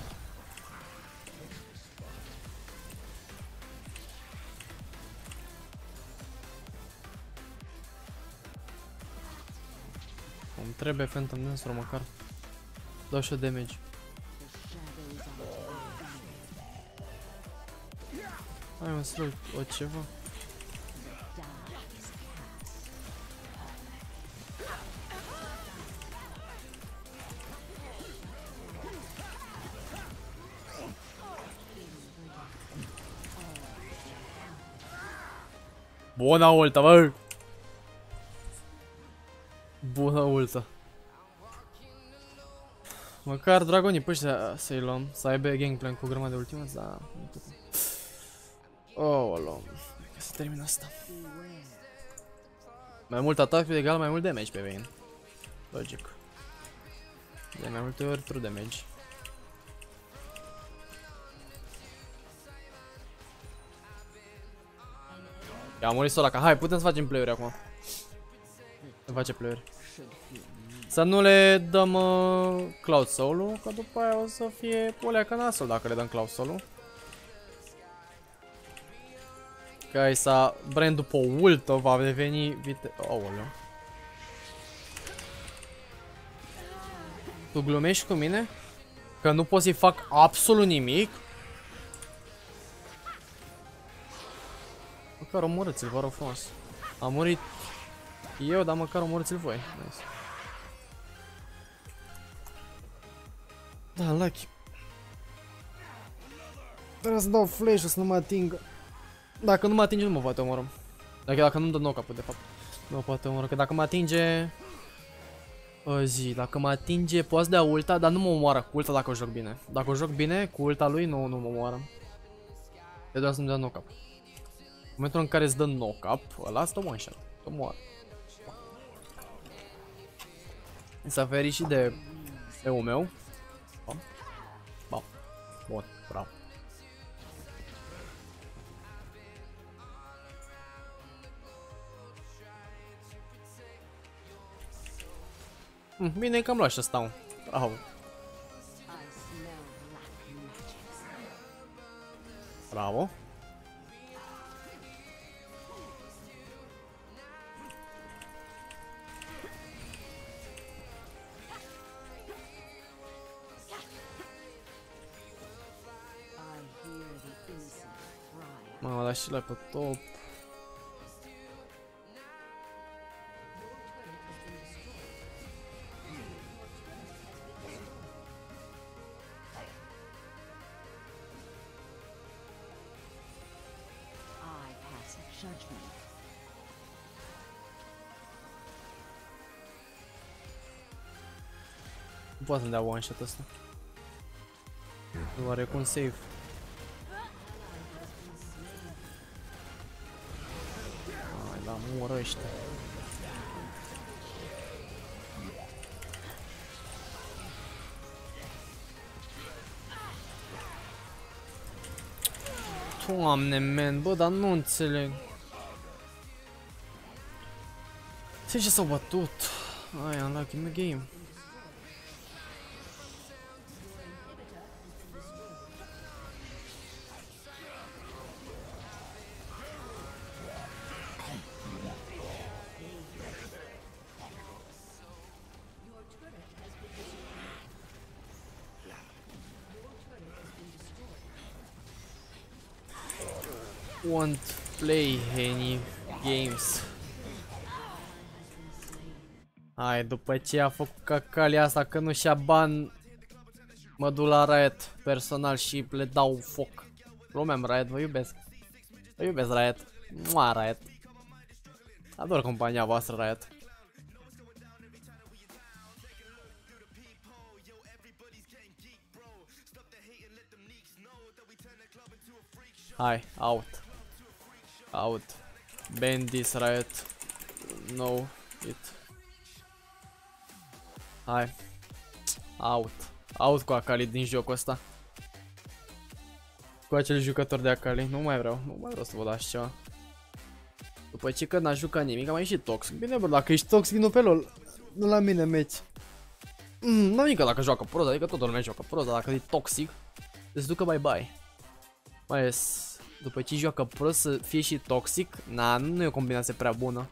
Îmi trebuie Phantom Dance-ul măcar. Dau și damage. Hai mă, să o ceva. Bună ulta, bă! Bună ulta. Măcar dragonii pe ăștia să-i luăm, să aibă gangplank cu o grămadă de ultimați, dar... Oh, o luăm. Hai că se termină asta. Mai mult atac egal mai mult damage pe Vayne. Logic. De mai multe ori true damage. I-a murit Soraka, hai, putem să facem play-uri acum. Să facem play-uri. Să nu le dăm uh, Cloud Soul-ul, că după aia o să fie polea ca nasul dacă le dăm Cloud Soul-ul. Că aici s-a... Brand după ultă va deveni vite... Aoleu. Tu glumești cu mine? Că nu pot să-i fac absolut nimic? Măcar omorâți-l, vă rog frumos. Am murit eu, dar măcar omorâți-l voi. Nice. Da, lucky. Trebuie să dau flash-ul să nu mă atingă. Dacă nu mă atinge, nu mă poate omoră. Dacă, dacă nu-mi dă knock-up-ul, de fapt. Nu mă poate omoră, că dacă mă atinge... O zi, dacă mă atinge, poate să dea ulta, dar nu mă omoară cu ulta dacă o joc bine. Dacă o joc bine, cu ulta lui, nu, nu mă omoară. E doar să-mi dea knock-up. În momentul în care îți dă knock-up, ăla stă one-shot, că moară. S-a ferit și de eu meu. Bam. Bam. Bun, bravo. Hm, bine că am luat și ăsta, mă. Bravo. Bravo. M-am dat și la pe top. Nu poate să-mi dea one-shot ăsta. Nu are cum save. Moră ăștia. Doamne, man, bă, dar nu înțeleg. Ce ce s-au bătut? Aia, unlucky in the game. Won't play any games. Hai, după ce a făcut cacalia asta că nu și-a ban, mă duc la Riot personal și le dau foc. Lumea Riot, vă iubesc. Vă iubesc Riot. Mua Riot. Ador compania voastră Riot. Hai, out. Out. Ban this Riot. No it. Hai. Out. Out cu Akali din jocul ăsta. Cu acel jucător de Akali. Nu mai vreau. Nu mai vreau să văd așa. După ce că n-a jucat nimic, am ieșit toxic. Bine bă, dacă ești toxic, nu pe LOL. Nu la mine meci. Nu nică dacă joacă prost, adică toată lumea joacă prost, dar dacă e toxic, îți ducă bye-bye. Mai ales, după ce joacă prost să fie și toxic, na, nu e o combinație prea bună.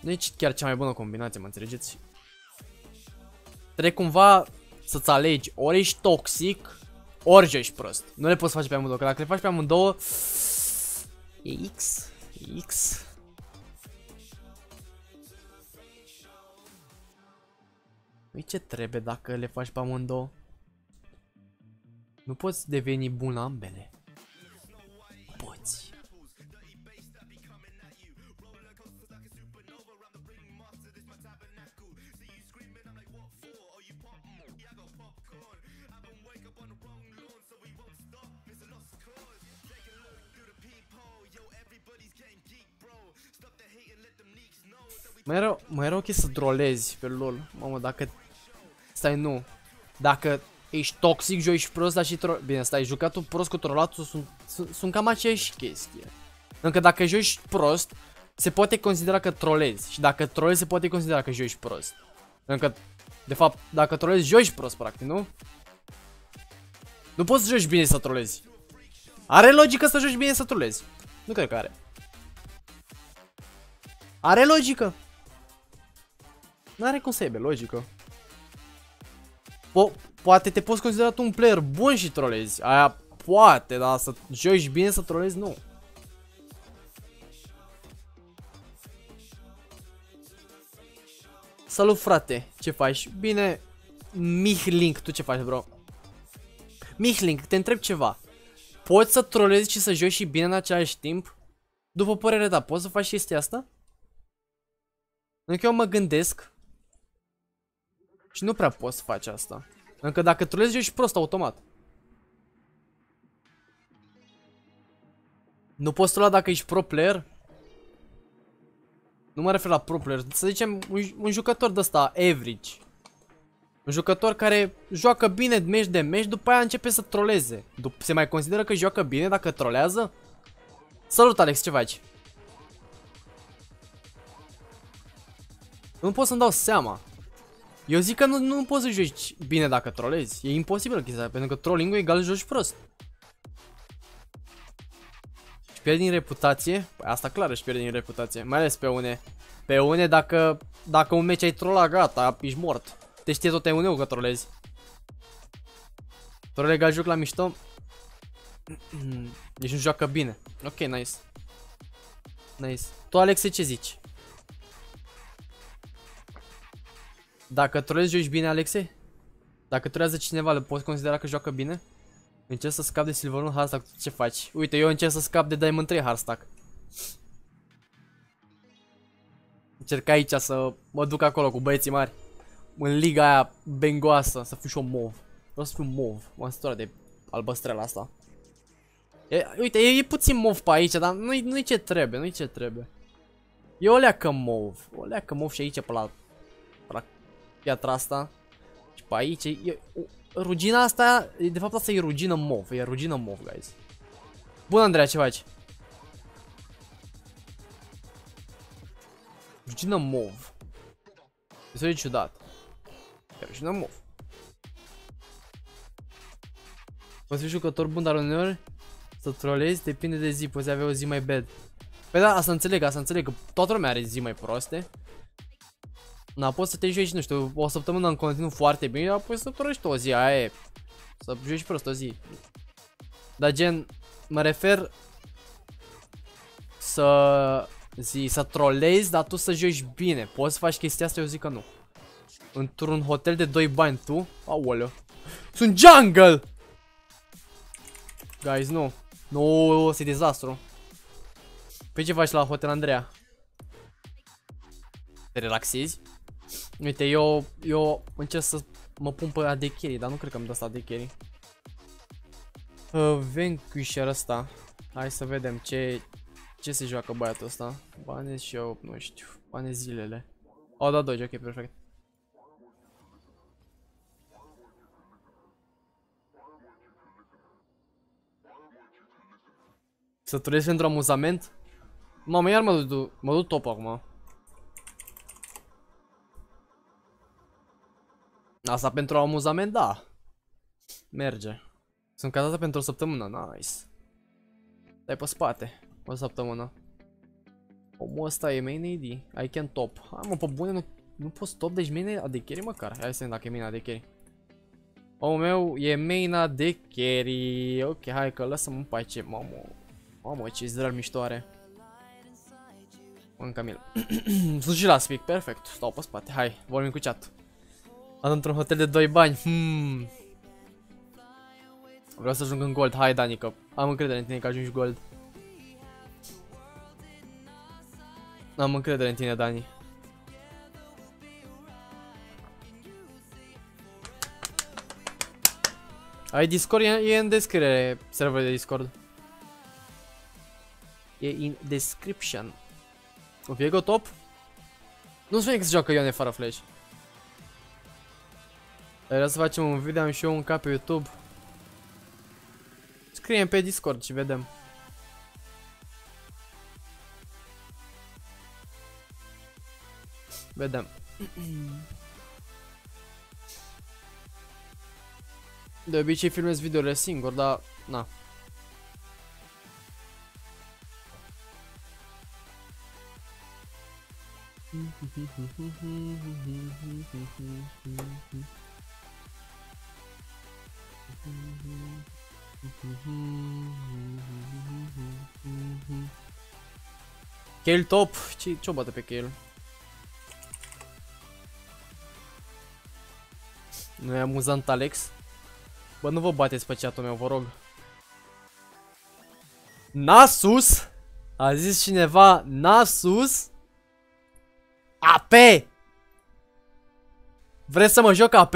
Nu e chiar cea mai bună combinație, mă înțelegeți? Trebuie cumva să-ți alegi, ori ești toxic, ori ești prost. Nu le poți face pe amândouă, că dacă le faci pe amândouă, e X, e X. Uite ce trebuie dacă le faci pe amândouă. Nu poți deveni bun la ambele. Nu poți. Mai era, mai era o chestie să drolezi pe LOL. Mamă, dacă... Stai, nu. Dacă ești toxic, joci prost, dar și tro... Bine, stai, jucatul prost cu trolatul sunt, sunt, sunt cam aceeași chestie. Încă dacă joci prost, se poate considera că trolezi. Și dacă trolezi, se poate considera că joci prost. Încă, de fapt, dacă trolezi, joci prost, practic, nu? Nu poți să joci bine să trolezi. Are logică să joci bine să trolezi? Nu cred că are. Are logică? N-are cum să aibă logică. Po poate te poți considera tu un player bun și trolezi. Aia poate, dar să joci bine să trolezi, nu. Salut, frate, ce faci? Bine, Mihlink, tu ce faci, bro? Mihlink, te întreb ceva. Poți să trolezi și să joci și bine în același timp? După părerea ta, poți să faci chestia asta? Încă eu mă gândesc. Și nu prea poți să faci asta. Încă dacă trolezi, ești prost automat. Nu poți trola dacă ești pro player? Nu mă refer la pro player. Să zicem un, un jucător de ăsta average. Un jucător care joacă bine meci de meci, după aia începe să troleze. Se mai consideră că joacă bine dacă trolează? Salut, Alex, ce faci? Nu pot să-mi dau seama. Eu zic că nu, nu poți să joci bine dacă trolezi. E imposibil chestia, pentru că trolling-ul e egal joci prost. Și pierzi din reputație? Păi asta clar își pierde din reputație. Mai ales pe une. Pe une dacă, dacă un meci ai trola, gata, ești mort. Te știe tot E U N-ul că trolezi. Troll egal joc la mișto? Deci nu joacă bine. Ok, nice. Nice. Tu, Alexe, ce zici? Dacă trolezi, joci bine, Alexe? Dacă trolează cineva, le poți considera că joacă bine? Încerc să scap de Silverul Hardstack, ce faci? Uite, eu încerc să scap de Diamond trei Hardstack. Încerc aici să mă duc acolo cu băieții mari. În liga aia bengoasă, să fiu și-o mov. Vreau să fiu mov, m-am săturat de albăstrela asta. E, uite, e, e puțin mov pe aici, dar nu-i nu ce trebuie, nu-i ce trebuie. E o leacă mov, o leacă mov și aici pe la... piatra asta și pe aici e, rugina asta, de fapt asta e rugină mov, e rugină mov, guys. Bună, Andreea, ce faci? Rugină mov. Mi se pare ciudat. E rugină mov. Poți fi jucător bun, dar uneori să trolezi, depinde de zi, poți avea o zi mai bad. Păi da, asta înțeleg, asta înțeleg, că toată lumea are zi mai proaste. Na, poți să te joci, nu știu, o săptămână în continuu foarte bine, apoi să trăiești o zi, aia e. Să joci prost o zi. Dar gen, mă refer să zi, să trolezi, dar tu să joci bine. Poți să faci chestia asta? Eu zic că nu. Într-un hotel de doi bani tu? Aoleu. Sunt jungle! Guys, nu. Nu, se dezastru. Păi ce faci la hotel, Andreea? Te relaxezi? Uite, eu, eu încerc să mă pun pe adecherii, dar nu cred că îmi dă asta adecherii. Uh, Vanquisher ăsta. Hai să vedem ce, ce se joacă băiatul ăsta. Banez și eu, nu știu, banez zilele. Au dat doi, ok, perfect. Să trăiesc pentru amuzament? Mamă, iar mă duc, mă duc top acum. Asta pentru amuzament, da. Merge. Sunt cazată pentru o săptămână, nice. Stai pe spate, o săptămână. Omul ăsta e main A D, I can top. Hai mă, pe bune, nu, nu poți top, deci main A D carry măcar. Hai să vedem dacă e main A D carry. Omul meu e main A D carry. Ok, hai că lăsăm în pace, mamă. Mamă, ce zdrăl mișto are. Încă mil. Sunt și la speak, perfect. Stau pe spate, hai, vorbim cu chat. Am într-un hotel de doi bani, hmm. Vreau să ajung în gold, hai Dani, că am încredere în tine că ajungi gold. Am încredere în tine, Dani. Ai Discord? E, e în descriere serverul de Discord. E in description. O Viego top? Nu spune că se joacă Ione fără flash. Vreau să facem un video, am și eu un cap pe YouTube. Scriem pe Discord și vedem. Vedem. De obicei filmez videourile singur, dar na. Kill top, ce ce-o bate pe kill? Nu e amuzant, Alex? Bă, nu vă bateți pe chat-ul meu, vă rog. Nasus? A zis cineva Nasus? A P! Vreți să mă joc A P?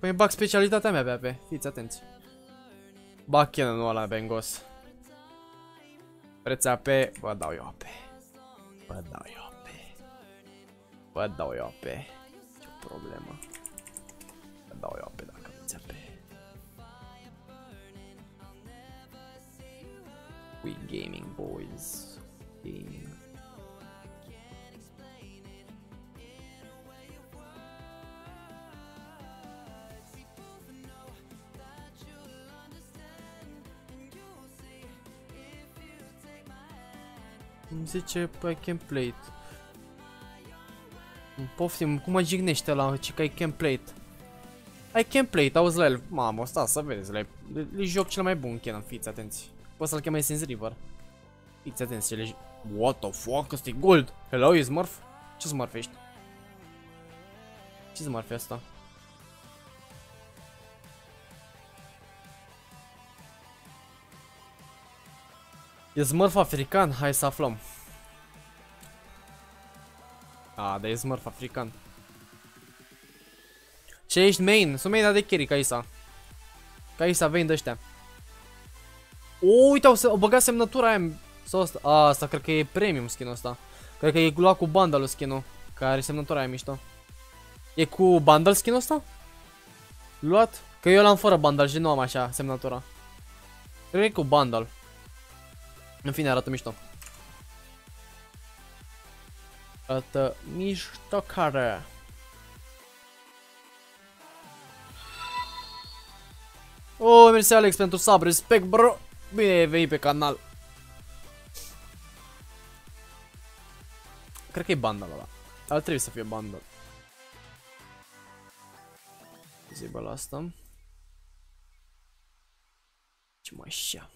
Păi bag specialitatea mea pe A P, fiți atenți. Bag cannonul ăla bengos. Vreți A P? Vă dau eu A P. Vă dau eu A P. Vă dau eu A P. Ce problemă. Vă dau eu A P dacă aveți A P. We gaming boys. Gaming. Îmi zice, I can play it. Poftim, cum mă jignește la ce că I can play it. I can play it, auzi la el. Mamă, sta să vezi la el. Le joc cel mai bun, Kenan, fiți atenți. Poți să-l chemai Sins River. Fiți atenți, ce le joc. What the fuck, ăsta e gold. Hello, e smurf? Ce smurf ești? Ce smurf e asta? E smurf african? Hai să aflăm. A, dar e smurf african. Ce ești main? Sunt main de carry, Kaisa. Kaisa, vei de ăștia. O, uite, au băgat semnătura aia. Sau asta? A, asta cred că e premium skin-ul ăsta. Cred că e luat cu bundle skin-ul. Care are semnătura aia mișto. E cu bundle skin-ul ăsta? Luat? Că eu l-am fără bundle și nu am așa semnătura. Cred că e cu bundle. În fine, arată mișto. Arată mișto care. Oh, mersi Alex pentru sub, respect bro. Bine ai venit pe canal. Cred că e banda ăla. Ar trebui să fie banda. Zibă la asta. Ce mai așa?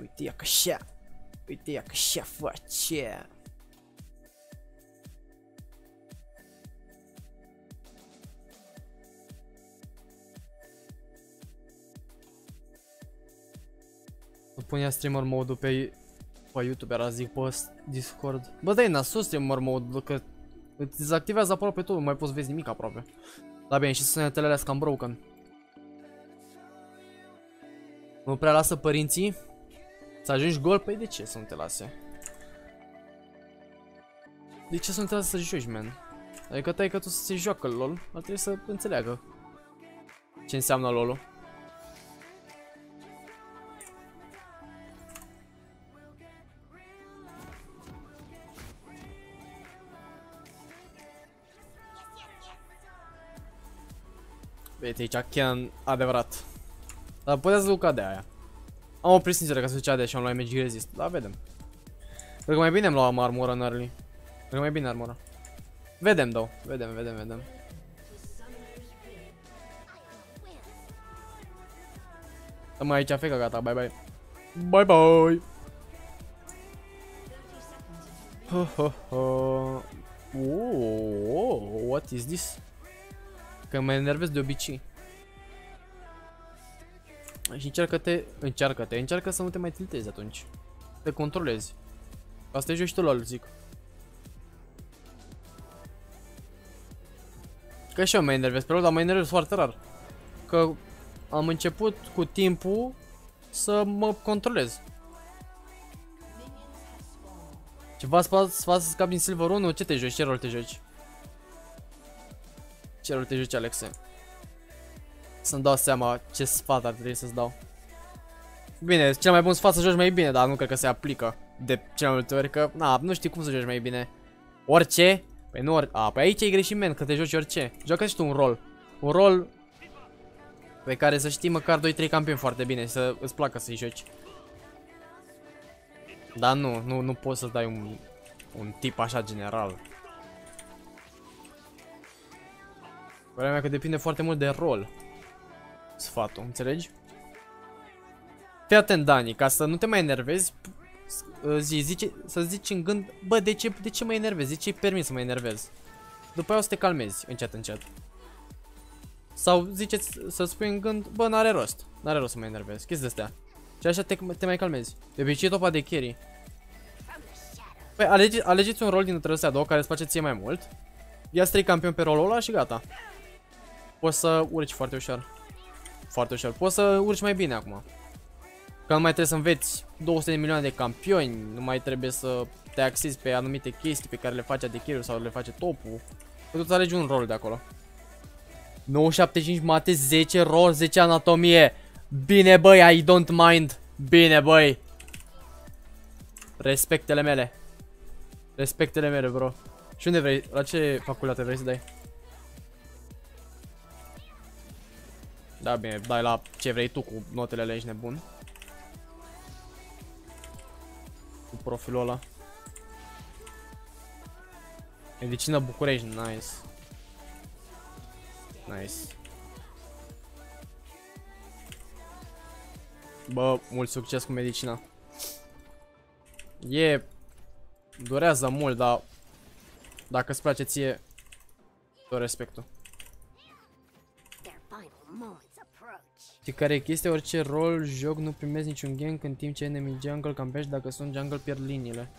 Uite ea că așa, uite ea că așa face. Nu punea streamer mode-ul pe, pe YouTube, era zic pe Discord. Bă, dai nasul streamer mode-ul, că îți dezactivează aproape tot, nu mai poți vezi nimic aproape. Dar bine, și sunetele alea sunt cam broken. Nu prea lasă părinții. Să ajungi gol? Păi de ce să nu te lase? De ce să nu te lase să joci, man? Adică tai că tu să se joacă LOL, ar trebui să înțeleagă ce înseamnă LOL-ul. băieți aici, Kenan, adevărat. Dar puteți lucra de aia. Am oprit sincer ca să zicea de și am luat M G Resist, dar vedem. Cred că mai bine am luat armura în early. Cred că mai bine armura. Vedem, dau, vedem, vedem, vedem. Am aici feca, gata, bye bye. Bye bye. Ho ho ho. Ooh, what is this? Că mă enervez de obicei. Și încearcă-te, încearcă-te, încearcă să nu te mai tiltezi atunci. Te controlezi. Asta e joci tu la lui, zic. Că și eu mă enervez pe loc, dar mă enervez foarte rar. Că am început cu timpul să mă controlez. Ceva să faci să scapi din Silver unu? Ce te joci? Ce rol te joci? Ce rol te joci, Alexe? Să-mi dau seama ce sfat ar trebui să-ți dau. Bine, cel mai bun sfat să joci mai bine, dar nu cred că se aplică de cel mai multe ori, că na, nu știi cum să joci mai bine. Orice? Păi nu ori... A, păi aici e greșit, man, că te joci orice. Joacă și tu un rol. Un rol pe care să știi măcar doi trei campioni foarte bine, să îți placă să-i joci. Dar nu, nu, nu poți să dai un, un tip așa general. Părerea mea că depinde foarte mult de rol sfatul, înțelegi? Fii atent, Dani, ca să nu te mai enervezi, zi, zici, să zici în gând, bă, de ce, de ce mă enervezi? De ce-i permis să mă enervez? După aia o să te calmezi, încet, încet. Sau ziceți să spui în gând, bă, n-are rost, n-are rost să mă enervezi, chestii de-astea. Și așa te, te mai calmezi. De obicei topa de carry. Păi alege, alegeți un rol din dintre astea două care îți place ție mai mult. Ia-ți trei campioni pe rolul ăla și gata. Poți să urci foarte ușor. Foarte ușor, poți să urci mai bine acum. Că nu mai trebuie să înveți două sute de milioane de campioni. Nu mai trebuie să te axezi pe anumite chestii pe care le face AD carry-ul sau le face topul. Păi tu alegi un rol de acolo. nouă șapte cinci mate, zece rol, zece anatomie. Bine băi, I don't mind. Bine băi. Respectele mele. Respectele mele, bro. Și unde vrei? La ce facultate vrei să dai? Da, bine, dai la ce vrei tu cu notele alea, ești nebun. Cu profilul ăla. Medicină București, nice. Nice. Bă, mult succes cu medicina. E... Durează mult, dar... Dacă îți place ție... Tot respectul. Și care e chestia, orice rol joc nu primesc niciun gank, în timp ce enemy jungle campești, dacă sunt jungle pierd liniile.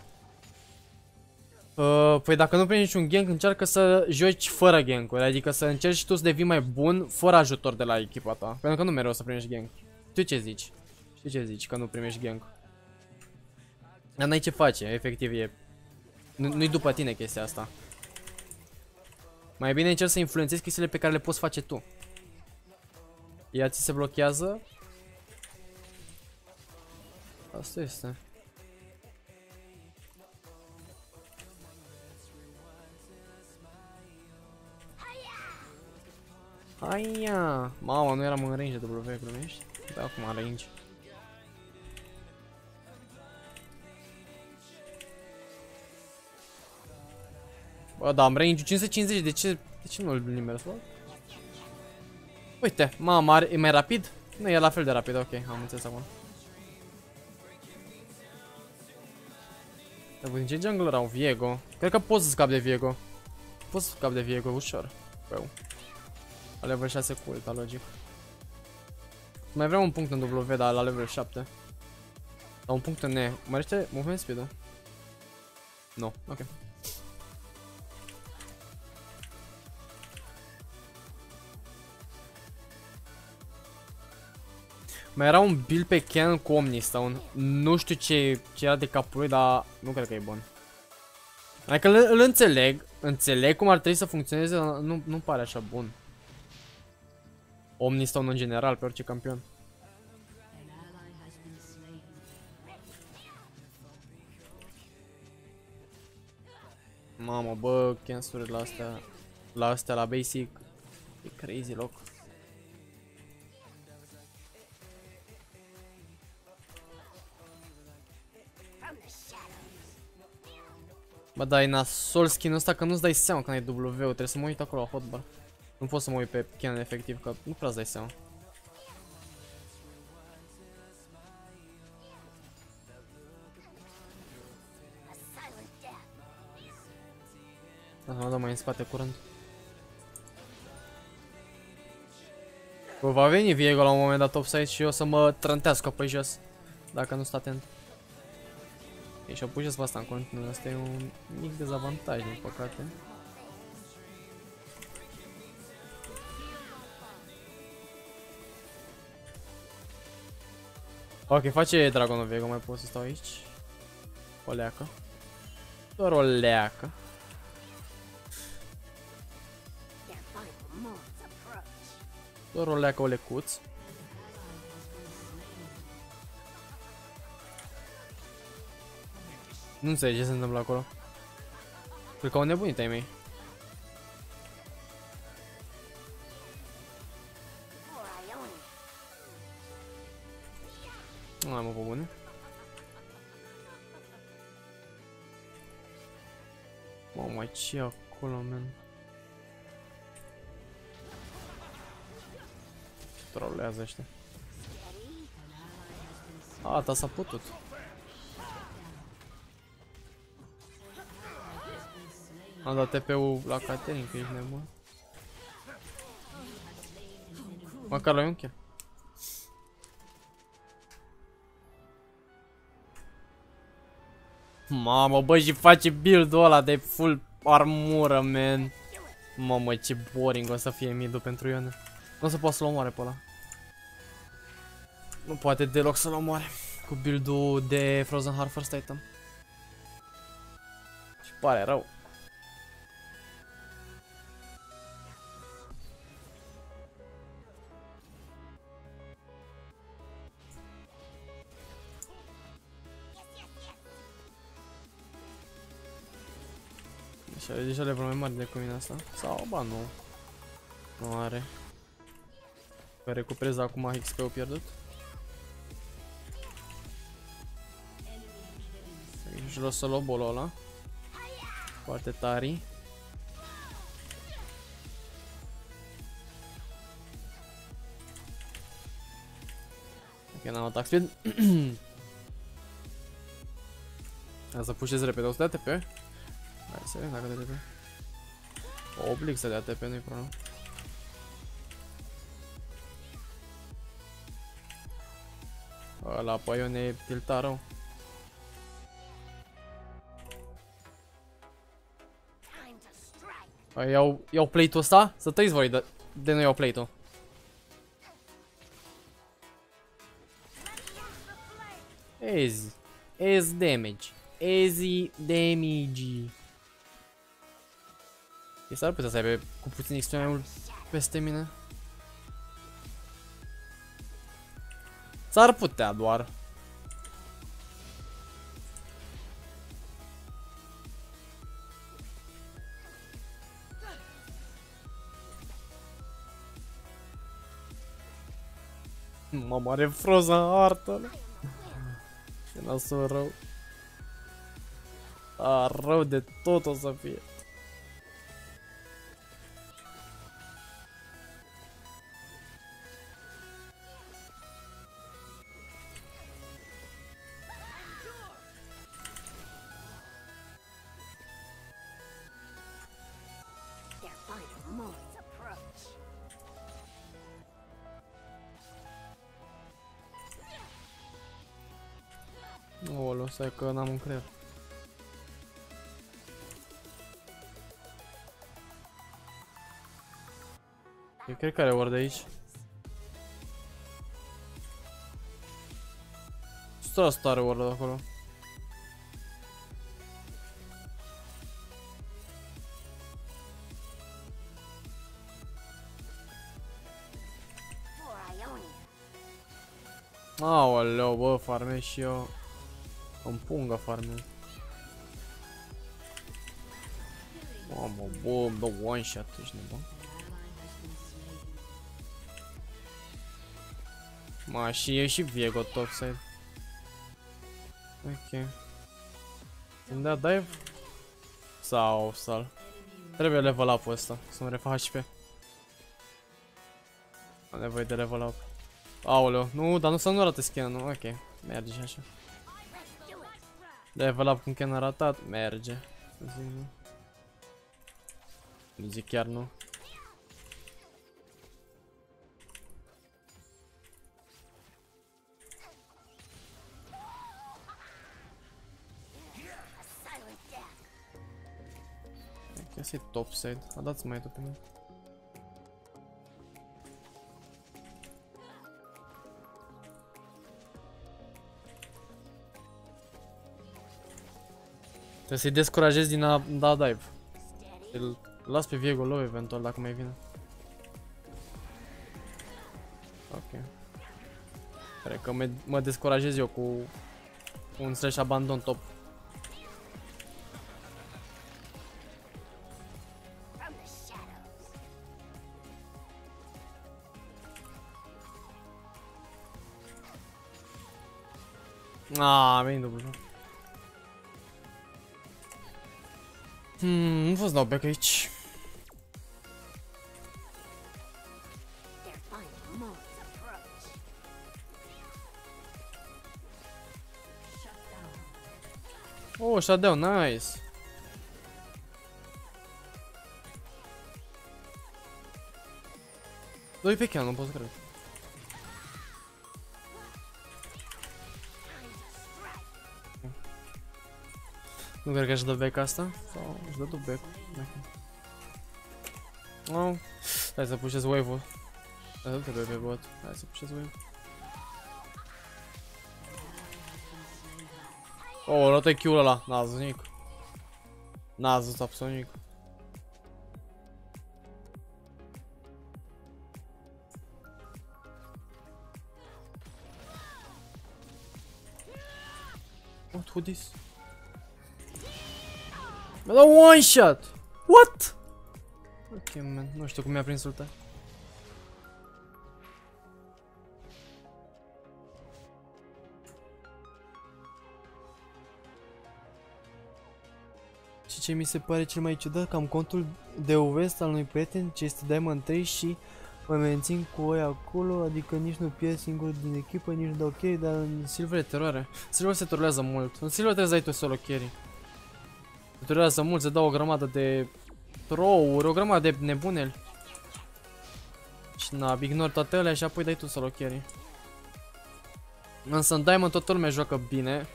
Uh, păi dacă nu primești niciun gank, încearcă să joci fără gank-uri, adică să încerci și tu să devii mai bun fără ajutor de la echipa ta, pentru că nu mereu o să primești gank. Tu ce zici? Știi ce zici, că nu primești gank? Dar n-ai ce face, efectiv e... Nu-i după tine chestia asta. Mai bine încerci să influențezi chestiile pe care le poți face tu. Ea ți se blochează. Asta este. Aia! Mama, nu eram în range de W, glumești? Da, acum în range. Bă, da, am range-ul cinci sute cincizeci, de ce, de ce nu-l nimeresc? Uite, mama, e mai rapid? Nu, e la fel de rapid, ok, am înțeles acum. Dar puțin ce jungler au? Viego. Cred că pot să scap de Viego. Pot să scap de Viego, ușor. Păi, la level șase cu ulta, logic. Mai vreau un punct în W, dar la level șapte. Dar un punct în E. Mărește movement speed-ul? Nu, ok. Mai era un build pe Kenan cu Omnistone. Nu știu ce, ce era de capul lui, dar nu cred că e bun. Adică îl, îl înțeleg, înțeleg cum ar trebui să funcționeze, dar nu, nu pare așa bun. Omnistone în general, pe orice campion. Mamă, bă, cancel-urile la astea, la astea, la basic, e crazy loc. Bă, dar e nasol skin-ul ăsta că nu-ți dai seama când ai W-ul, trebuie să mă uit acolo la hotbar. Nu pot să mă uit pe Kenan efectiv, că nu prea-ți dai seama. Da, mă dau mai în spate curând. Bă, va veni Viego la un moment dat topside și eu o să mă trântească pe jos, dacă nu-s atent. E și-o pușesc pe asta în continuu, asta e un mic dezavantaj, din păcate. Ok, face Dragonul Viego, mai pot să stau aici. O leacă. Doar o leacă. Doar o leacă, o lecuț. Nu înțeleg ce se întâmplă acolo. Cred că au nebunit ai mei. Nu mai mă pe bune. Mamă, ce acolo, man? Trolează ăștia. A, ta s-a putut. Am dat T P-ul la Catering, că ești nebun. Măcar la unche. Mamă, bă, și face build-ul ăla de full armură, man. Mamă, ce boring o să fie mid-ul pentru Iona. Nu o să poată să-l omoare pe ăla. Nu poate deloc să-l omoare cu build-ul de Frozen Heart First Item. Și pare rău. Și are deja level mai mari decât mine asta. Sau, ba nu. Nu are. Că recuperez acum X P-ul pierdut. Și vreau să-l obolo ăla. Foarte tari. Ok, n-am attack speed. Hai să pușez repede, o să dea T P. Hai să vedem dacă dea T P. O oblig să dea T P, nu-i problemă. Ăla pe Ion e tiltat rău. Iau plate-ul ăsta? Să tăiți voi de, de nu iau plate-ul. Easy. Easy damage. Easy damage. Este ar putea să aibă cu puțin X P mai mult peste mine. S-ar putea doar. Mă mare Frozen Heart. E nasul rău. A, rău de tot o să fie. Oolo, stai că n-am un creier. Eu cred că are ori de aici. Stă asta are ori de acolo. Aoleu, bă, farme și eu. Îmi punga farme. Mamă, bă, îmi dau one shot, ești nebun. Ma, și e și Viego topside. Ok. Îmi dea dive? Sau sal? Trebuie level up-ul ăsta, să-mi refac H P. Am nevoie de level up. Aoleu, nu, dar nu să nu arată skin-ul, nu, ok, merge așa. Level up cum Ken a ratat, merge. Nu zic chiar nu. Asta e topside, a dat mai tot pe mine. Trebuie să-i descurajez din a da dive. Îl las pe Viego low eventual dacă mai vine. Ok. Cred că mă descurajez eu cu un slash abandon top. Aaa, am venit dublu. Hmm, nu fost dau back aici. Oh, shutdown, nice. Doi pe chiar, nu pot să cred. Nu cred că aș dă back asta, sau aș dă tu back-ul, dacă... Au, hai să pușez wave-ul. Dar du-te pe bot, hai să pușez wave-ul. O, rotă Q-ul ăla, n-a zis nimic. N-a zis absolut nimic. What, who this? Mi-a dat one shot! What? Ok, man, nu știu cum mi-a prins ulta. Și ce mi se pare cel mai ciudat, că am contul de U V S al unui prieten ce este Diamond trei și mă mențin cu oi acolo, adică nici nu pierd singurul din echipă, nici nu dau carry, dar în Silver e teroare. Silver se trolează mult. În Silver trebuie să dai tu solo carry. Durează mult, se dau o grămadă de trouri, o grămadă de nebuneli. Și na, ignori toate alea și apoi dai tu solo carry. Însă în Diamond toată lumea joacă bine.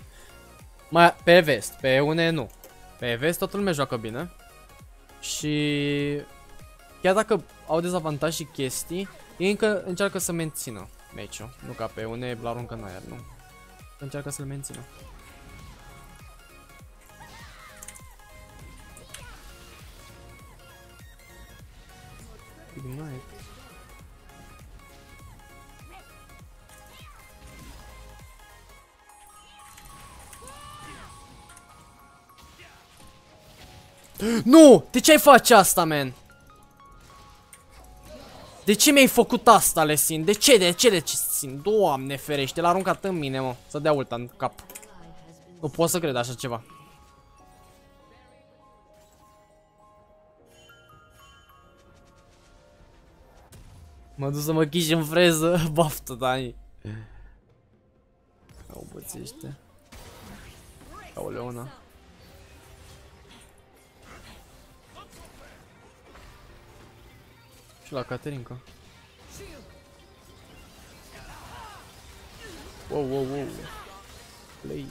Mai pe vest, pe une nu. Pe vest toată lumea joacă bine. Și chiar dacă au dezavantaj și chestii, ei încă încearcă să mențină meciul. Nu ca pe une, îl aruncă în aer, nu. Încearcă să-l mențină. Ignite. Nu! De ce ai face asta, man? De ce mi-ai făcut asta, Lesin? De ce? De ce? De ce? Lesin? Doamne ferește, l-a aruncat în mine, mă. Să dea ulta în cap. Nu pot să cred așa ceva. M-a dus să mă chiși în freză, baftă, Dani. Au bățește. Au leona. Și la Caterinca. Wow, wow, wow. Please.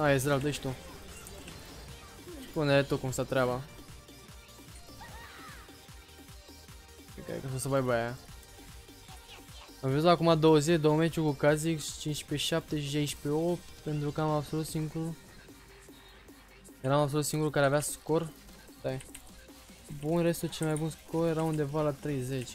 Ah, e zdrav, dă-și tu. Spune tu cum sta treaba. Cred că o să bai bai aia. Am văzut acum două zile, două meciuri cu Kha'Zix, cincisprezece șapte și șaisprezece opt, pentru că am absolut singurul. Eram absolut singurul care avea scor. Stai. Bun, restul cel mai bun scor era undeva la treizeci.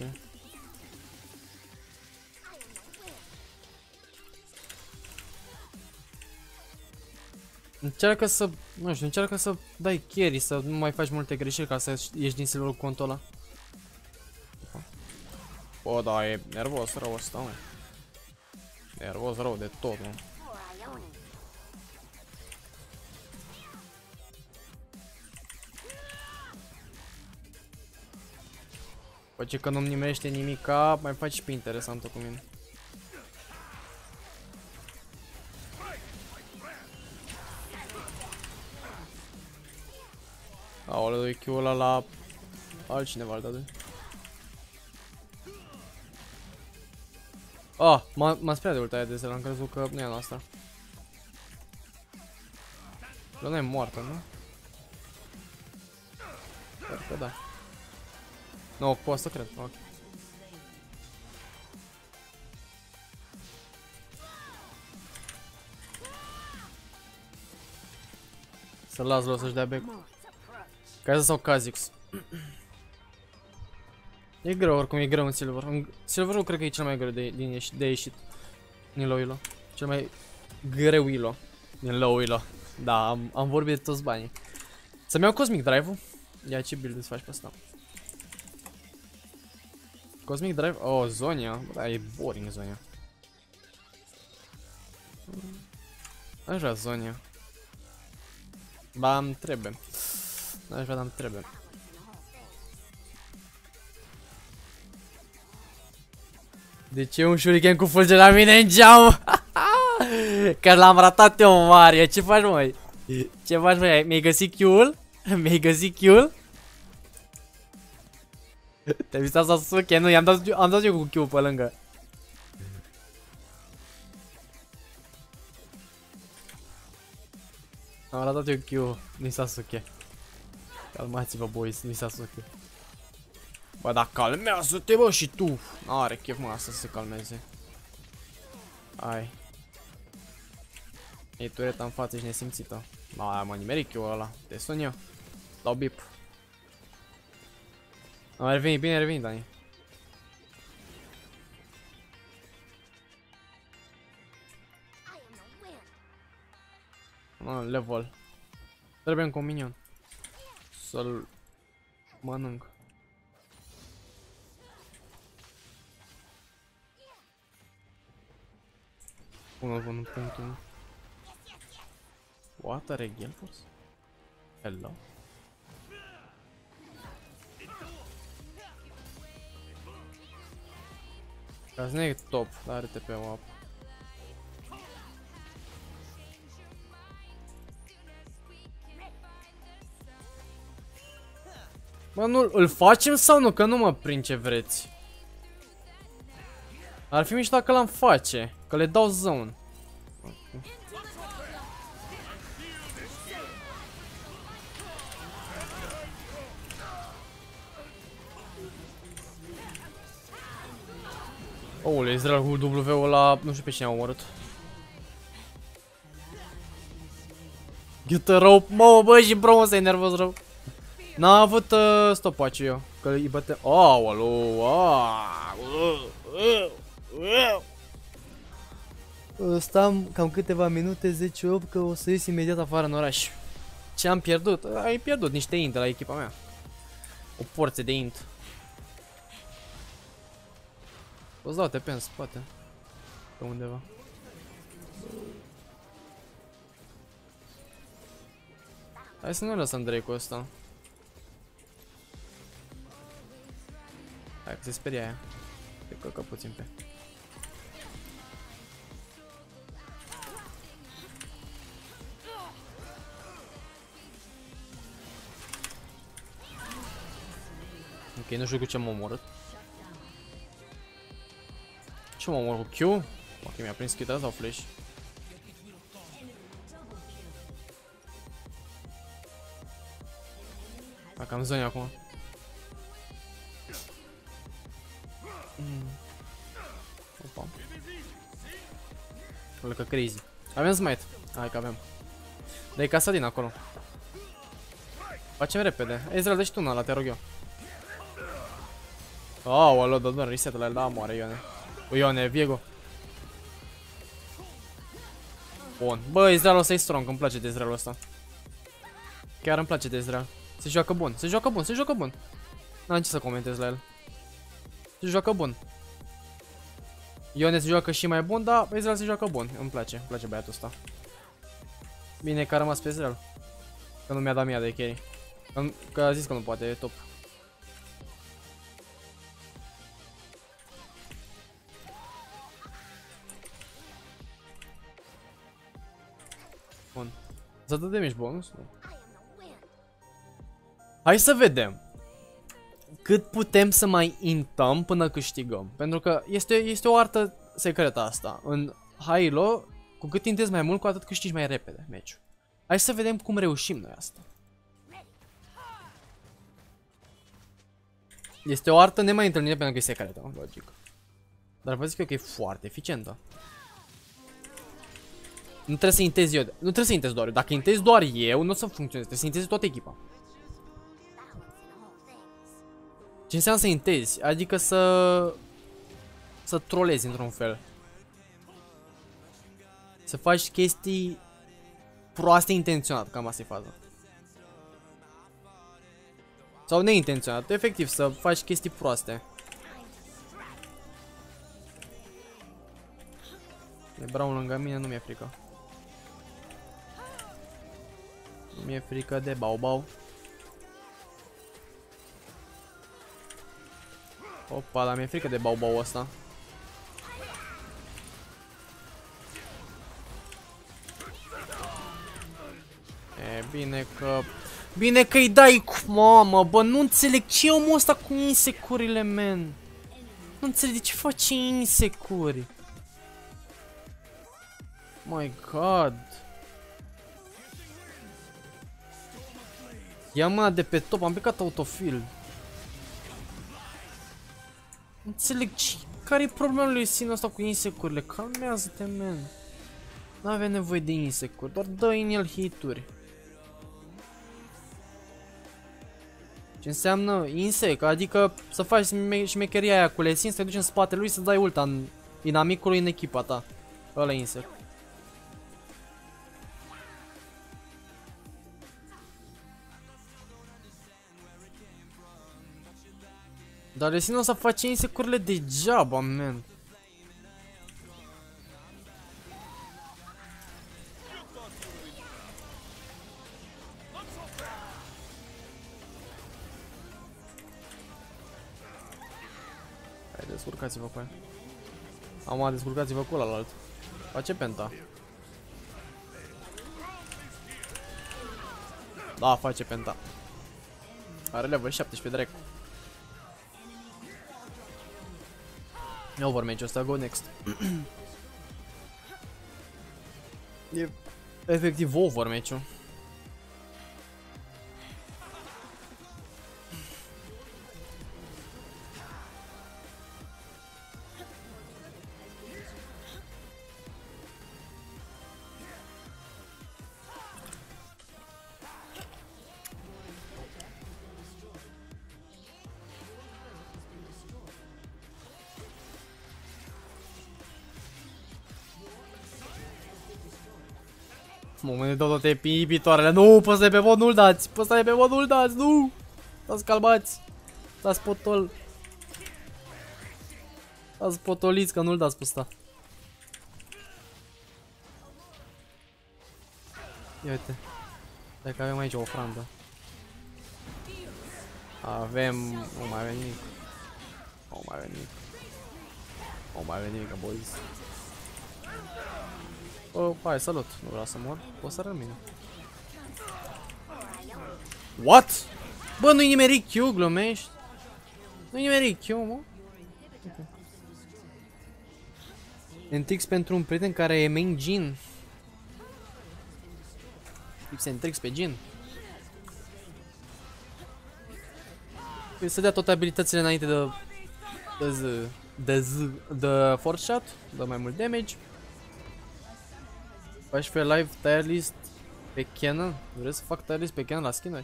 Încearcă să, nu știu, încearcă să dai carry, să nu mai faci multe greșeli ca să ieși din silverul contul ăla. Bă, da, e nervos rău ăsta, mă. Nervos rău de tot, mă. Face că nu-mi nimerește nimica, mai faci și pe interesantă cu mine. Aoleu, doi Q-ul ăla la altcineva al dat. Ah, m-am speriat de ulta aia de zel, am crezut că nu e a noastră. Doamna e moartă, nu? Sper că da. Nu, pot să cred, ok. Să-l las l-o să-și dea becul. Kai'Sa sau Kha'Zix? E greu, oricum e greu în Silver. În Silverul cred că e cel mai greu de, din ieși, de ieșit. Din Low-Elo. Cel mai greu elo. Din Low-Elo. Da, am, am vorbit de toți banii. Să-mi iau Cosmic Drive-ul? Ia, ce build îți faci pe asta? Cosmic Drive? Oh, Zonia. Da, e boring Zonia. Aș vrea Zonia. Ba, îmi trebuie. Aș vrea, dar îmi trebuie. De ce un shuriken cu fulge la mine în geam? Că l-am ratat eu, Mario. Ce faci, măi? Ce faci, măi? Mi-ai găsit Q-ul? Mi-ai găsit Q-ul? Te-ai visat Sasuke? Nu, i-am dat, am dat eu cu Q-ul pe lângă. Am ratat eu Q-ul, nu-i Sasuke. Calmați-vă, boys, nu-i Sasuke. Bă, dar calmează-te, bă, și tu! N-are chef, mă, asta să se calmeze. Hai. E tureta în față, ești nesimțită. Ba, mă, nimeric eu ăla. Te sun eu. Dau bip. Am revenit, bine revenit, Dani. Mă, level. Trebuie încă un minion. Să-l mănânc. Unul bun în punctul. What are Gelfors? Hello? Azi nu e top, dar are T P-ul up. Mă, nu, îl facem sau nu? Că nu mă prind ce vreți. Ar fi mișto dacă l-am face. Că le dau zone. Oule, Israel cu W-ul ăla, nu știu pe cine a omorât. Get a rope, mă, bă, și bro, ăsta e nervos rău. N-a avut uh, stopaciu eu, că îi băte... Au, alo, au. Stam cam câteva minute, zece opt, că o să ies imediat afară în oraș. Ce am pierdut? Ai pierdut niște int de la echipa mea. O porție de int. O să dau T P în spate. Pe undeva. Hai să nu lăsăm Drake-ul ăsta. Hai că se speria aia. Te căcă puțin pe. Ok, nu știu cu ce m-am omorât. Ce m-am omorât cu Q? Ok, mi-a prins chita sau flash? Dacă am zone acum. Mm. Opa. Olă că crazy. Avem smite. Hai că avem. Dă-i casa din acolo. Facem repede. Ezreal, dă-și tu una la, te rog eu. Au, alo, dă-mi reset la el, da, moare Ione. Ione, Viego. Bun, bă, Ezreal ăsta e strong, îmi place de Ezreal ăsta. Chiar îmi place de Ezreal. Se joacă bun, se joacă bun, se joacă bun. N-am ce să comentez la el. se joacă bun. Ione se joacă și mai bun, dar Ezreal se joacă bun. Îmi place, îmi place băiatul ăsta. Bine că a rămas pe Ezreal, că nu mi-a dat mie de carry, că, că a zis că nu poate, e top. Bun. S-a dat de mici bonus? Nu. Hai să vedem cât putem să mai intăm până câștigăm. Pentru că este, este o artă secretă asta. În high-low, cu cât intezi mai mult, cu atât câștigi mai repede meciul. Hai să vedem cum reușim noi asta. Este o artă nemai întâlnită pentru că e secretă, logic. Dar vă zic eu că e foarte eficientă. Nu trebuie să intezi eu, nu trebuie să intezi doar eu. Dacă intezi doar eu, nu o să funcționeze. Trebuie să intezi toată echipa. Ce înseamnă să intezi? Adică să... să trolezi într-un fel. Să faci chestii proaste intenționat, cam asta e faza. Sau neintenționat, efectiv, să faci chestii proaste. E Brown lângă mine, nu mi-e frică. Nu mi-e frică de bau-bau. Opa, dar mi-e frică de bau-bau ăsta. E bine că... bine că-i dai cu mamă, bă, nu înțeleg ce e omul ăsta cu insecurile, man. Nu înțeleg de ce face insecuri. My god. Ia mâna de pe top, am picat autofill. Înțeleg, care-i problema lui Sina asta cu insecurile? Calmează-te, man. N-avea nevoie de insecuri, doar dă în el hituri. Ce înseamnă insect? Adică să faci șmecheria aia cu Lesin, să te duci în spatele lui să dai ulta în inamicului, în echipa ta. Ăla insect. Dar Lesin o să face insecurile degeaba, man. Descurcați-vă cu aia. Am, descurcați-vă cu ăla alt. Face penta. Da, face penta. Are level șaptesprezece direct. E over match-ul ăsta, go next. E efectiv over match-ul. Moment de dau toate pipitoarele. Nu, pe ăsta e pe bot, nu-l dați. Pe ăsta e pe bot, nu-l dați, nu. Stați calmați. Stați potol. Stați potoliți că nu-l dați pe ăsta. Ia uite. Dacă avem aici o ofrandă. Avem... nu mai avem nimic. Nu mai avem nimic. Nu mai avem nimic, boys. Oh, hai, salut. Nu vreau să mor. Poți să rămâi mine. What? Bă, nu-i nimeri Q, glumești? Nu-i nimeri Q, mă? N T X pentru un prieten care e main Jhin. Tips and tricks pe Jhin. Păi să dea toate abilitățile înainte de... De Z... De Z... De force shot. Dă mai mult damage. Faci pe live tier list pe Kenan? Vreau să fac tier list pe Kenan la skin-uri?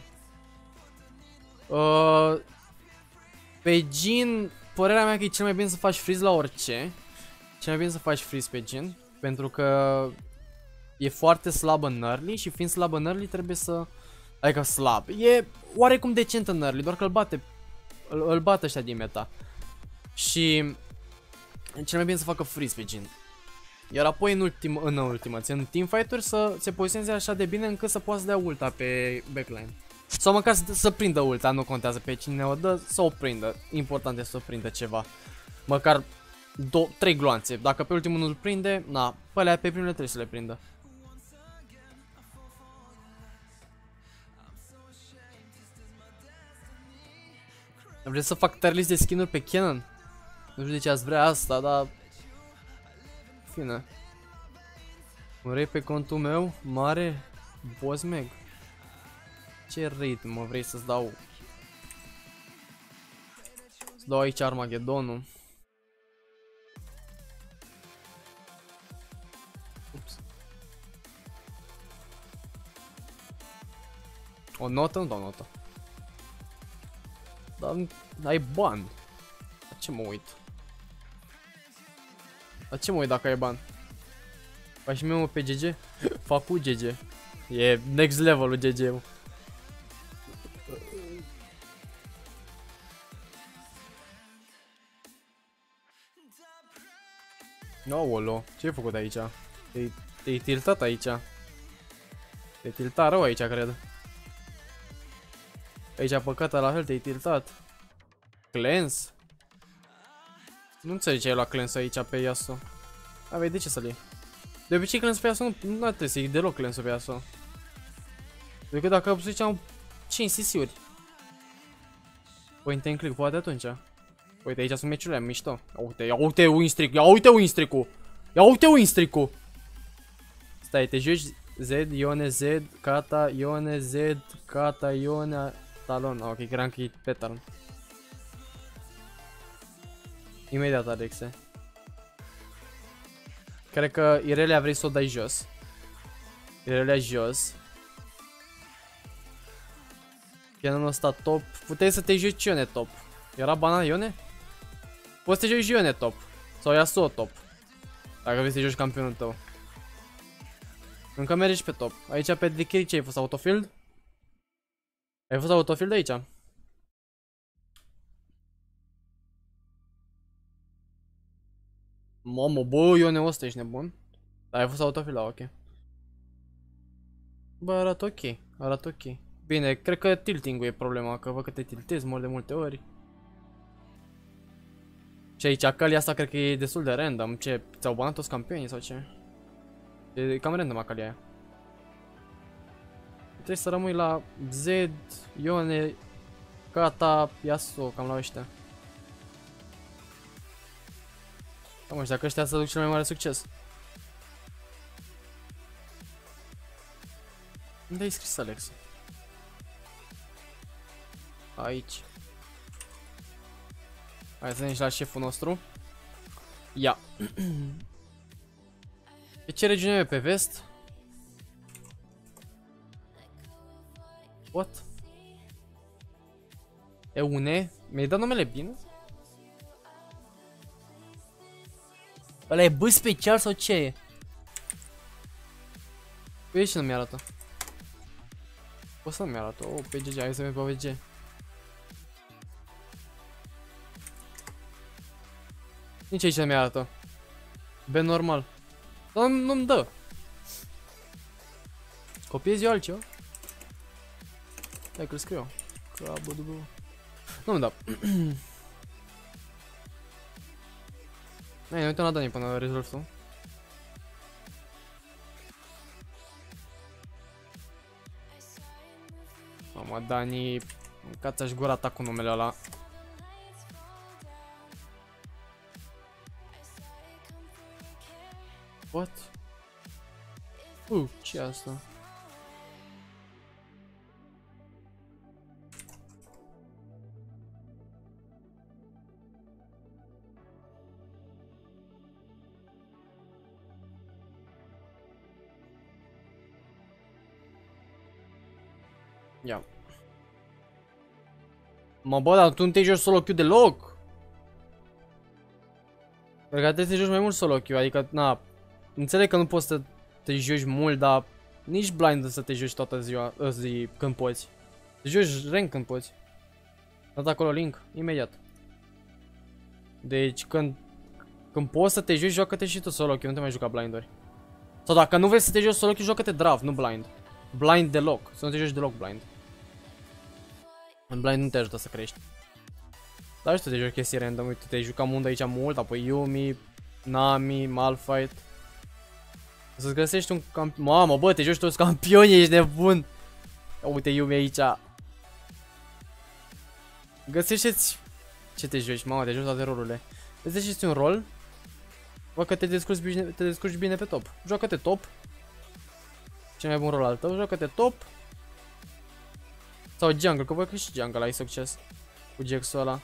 Uh, pe Jhin, părerea mea că e cel mai bine să faci freeze la orice. Cel mai bine să faci freeze pe Jhin, pentru că e foarte slab în early și fiind slab în early trebuie să... Adică slab, e oarecum decent în early, doar că îl bate, îl, îl bate ăștia din meta. Și cel mai bine să facă frisbee gen. Iar apoi în, ultim, în ultimație, în teamfight-uri să se poziționeze așa de bine încât să poată să dea ulta pe backline. Sau măcar să, să prindă ulta, nu contează pe cine o dă, să o prindă. Important este să o prindă ceva. Măcar trei gloanțe, dacă pe ultimul nu-l prinde, na, pe alea pe primele trebuie să le prindă. Vreți să fac tier list de skin-uri pe Canon? Nu știu de ce ați vrea asta, dar... Fine. Un raid pe contul meu, mare, boss meg. Ce raid mă vrei să-ți dau? Să-ți dau aici Armageddon-ul. Ups. O notă? Nu dau notă. Dar ai bani. La ce mă uit? La ce mă uit dacă ai bani? Faci meme pe G G? Facu G G. E next level-ul G G-ul. Aolo, ce ai făcut aici? Te-ai tiltat aici. Te-ai tiltat rău aici, cred. Aici, păcata, la fel, te-ai tiltat. Cleanse? Nu înțeleg ce ai luat cleanse aici pe Yasuo. Avei de ce să-l iei? De obicei cleanse pe Yasuo nu, nu trebuie să iei deloc cleanse pe Yasuo. Decât dacă ziceam cinci C C-uri. Point and click, poate atunci. Uite, aici sunt meciurile, mișto. Ia uite, ia uite Winstreak, ia uite Winstreak-ul. Ia uite Winstreak-ul. Stai, te joci Z, Ione, Z, Kata, Ione, Z, Kata, Ione, Talon. Ah, ok, cred că e pe Talon. Imediat, Alexe. Cred că Irelia vrei să o dai jos. Irelia jos. Canonul ăsta top. Puteai să te joci Ione top. Era banana Ione? Poți să te joci Ione top. Sau Yasuo top. Dacă vrei să joci campionul tău. Încă mergi pe top. Aici pe D K ce ai fost? Autofield? Ai fost autofield aici? Mamă, bă, Ione ăsta ești nebun. Dar ai fost autofield, la ok. Bă, arată ok, arată ok. Bine, cred că tilting-ul e problema, că văd că te tiltezi mult de multe ori. Și aici, Akali asta cred că e destul de random, ce, ți-au banat toți campionii sau ce? E cam random Akali aia. Trebuie să rămâi la Z, Ione, Kata, Yasuo, cam la ăștia. Cam ăștia, că ăștia să duc cel mai mare succes. Unde ai scris Alex? Aici. Hai să ne la șeful nostru. Ia. Pe ce regiune e? Pe vest? What? Eune? Mi-ai dat numele bine? Ăla e B special sau ce e? Păi și nu mi-arată. O să nu mi-arată. O, oh, pe G G. Hai să merg pe G G. Nici aici nu mi-arată. B normal. Dar nu-mi dă. Copiez eu altceva? Hai că-l scriu eu. Nu-mi dă. Hai, ne uităm la Dani până rezolv tu. Mama, Dani... Ca ți-aș gura ta cu numele ăla. What? Uh, ce asta? Ia. Mă bă, dar tu nu te joci solo queue deloc? Cred că trebuie să te joci mai mult solo queue, adică, na... Înțeleg că nu poți să te joci mult, dar nici blind să te joci toată ziua, zi, când poți. Te joci rank când poți. Dat acolo link, imediat. Deci când, când poți să te joci, joacă-te și tu solo queue, nu te mai juca blinduri. Sau dacă nu vrei să te joci solo queue, joacă-te draft, nu blind. Blind deloc, să nu te joci deloc blind. În blind nu te ajută să crești. Dar și tu te joci chestii random, uite, te jucam unde aici mult, apoi Yumi, Nami, Malphite. Să-ți găsești un campion. Mamă, bă, te joci toți campioni, ești nebun. Uite, Yumi aici. Găsește-ți... Ce te joci, mamă, te joci toate rolurile. Găsește-ți un rol. Vă că te descurci bine, te descurci bine pe top. Joacă-te top. Cel mai bun rol al tău, joacă-te top. Sau jungle, că voi că și jungle ai succes. Cu Jaxul ăla.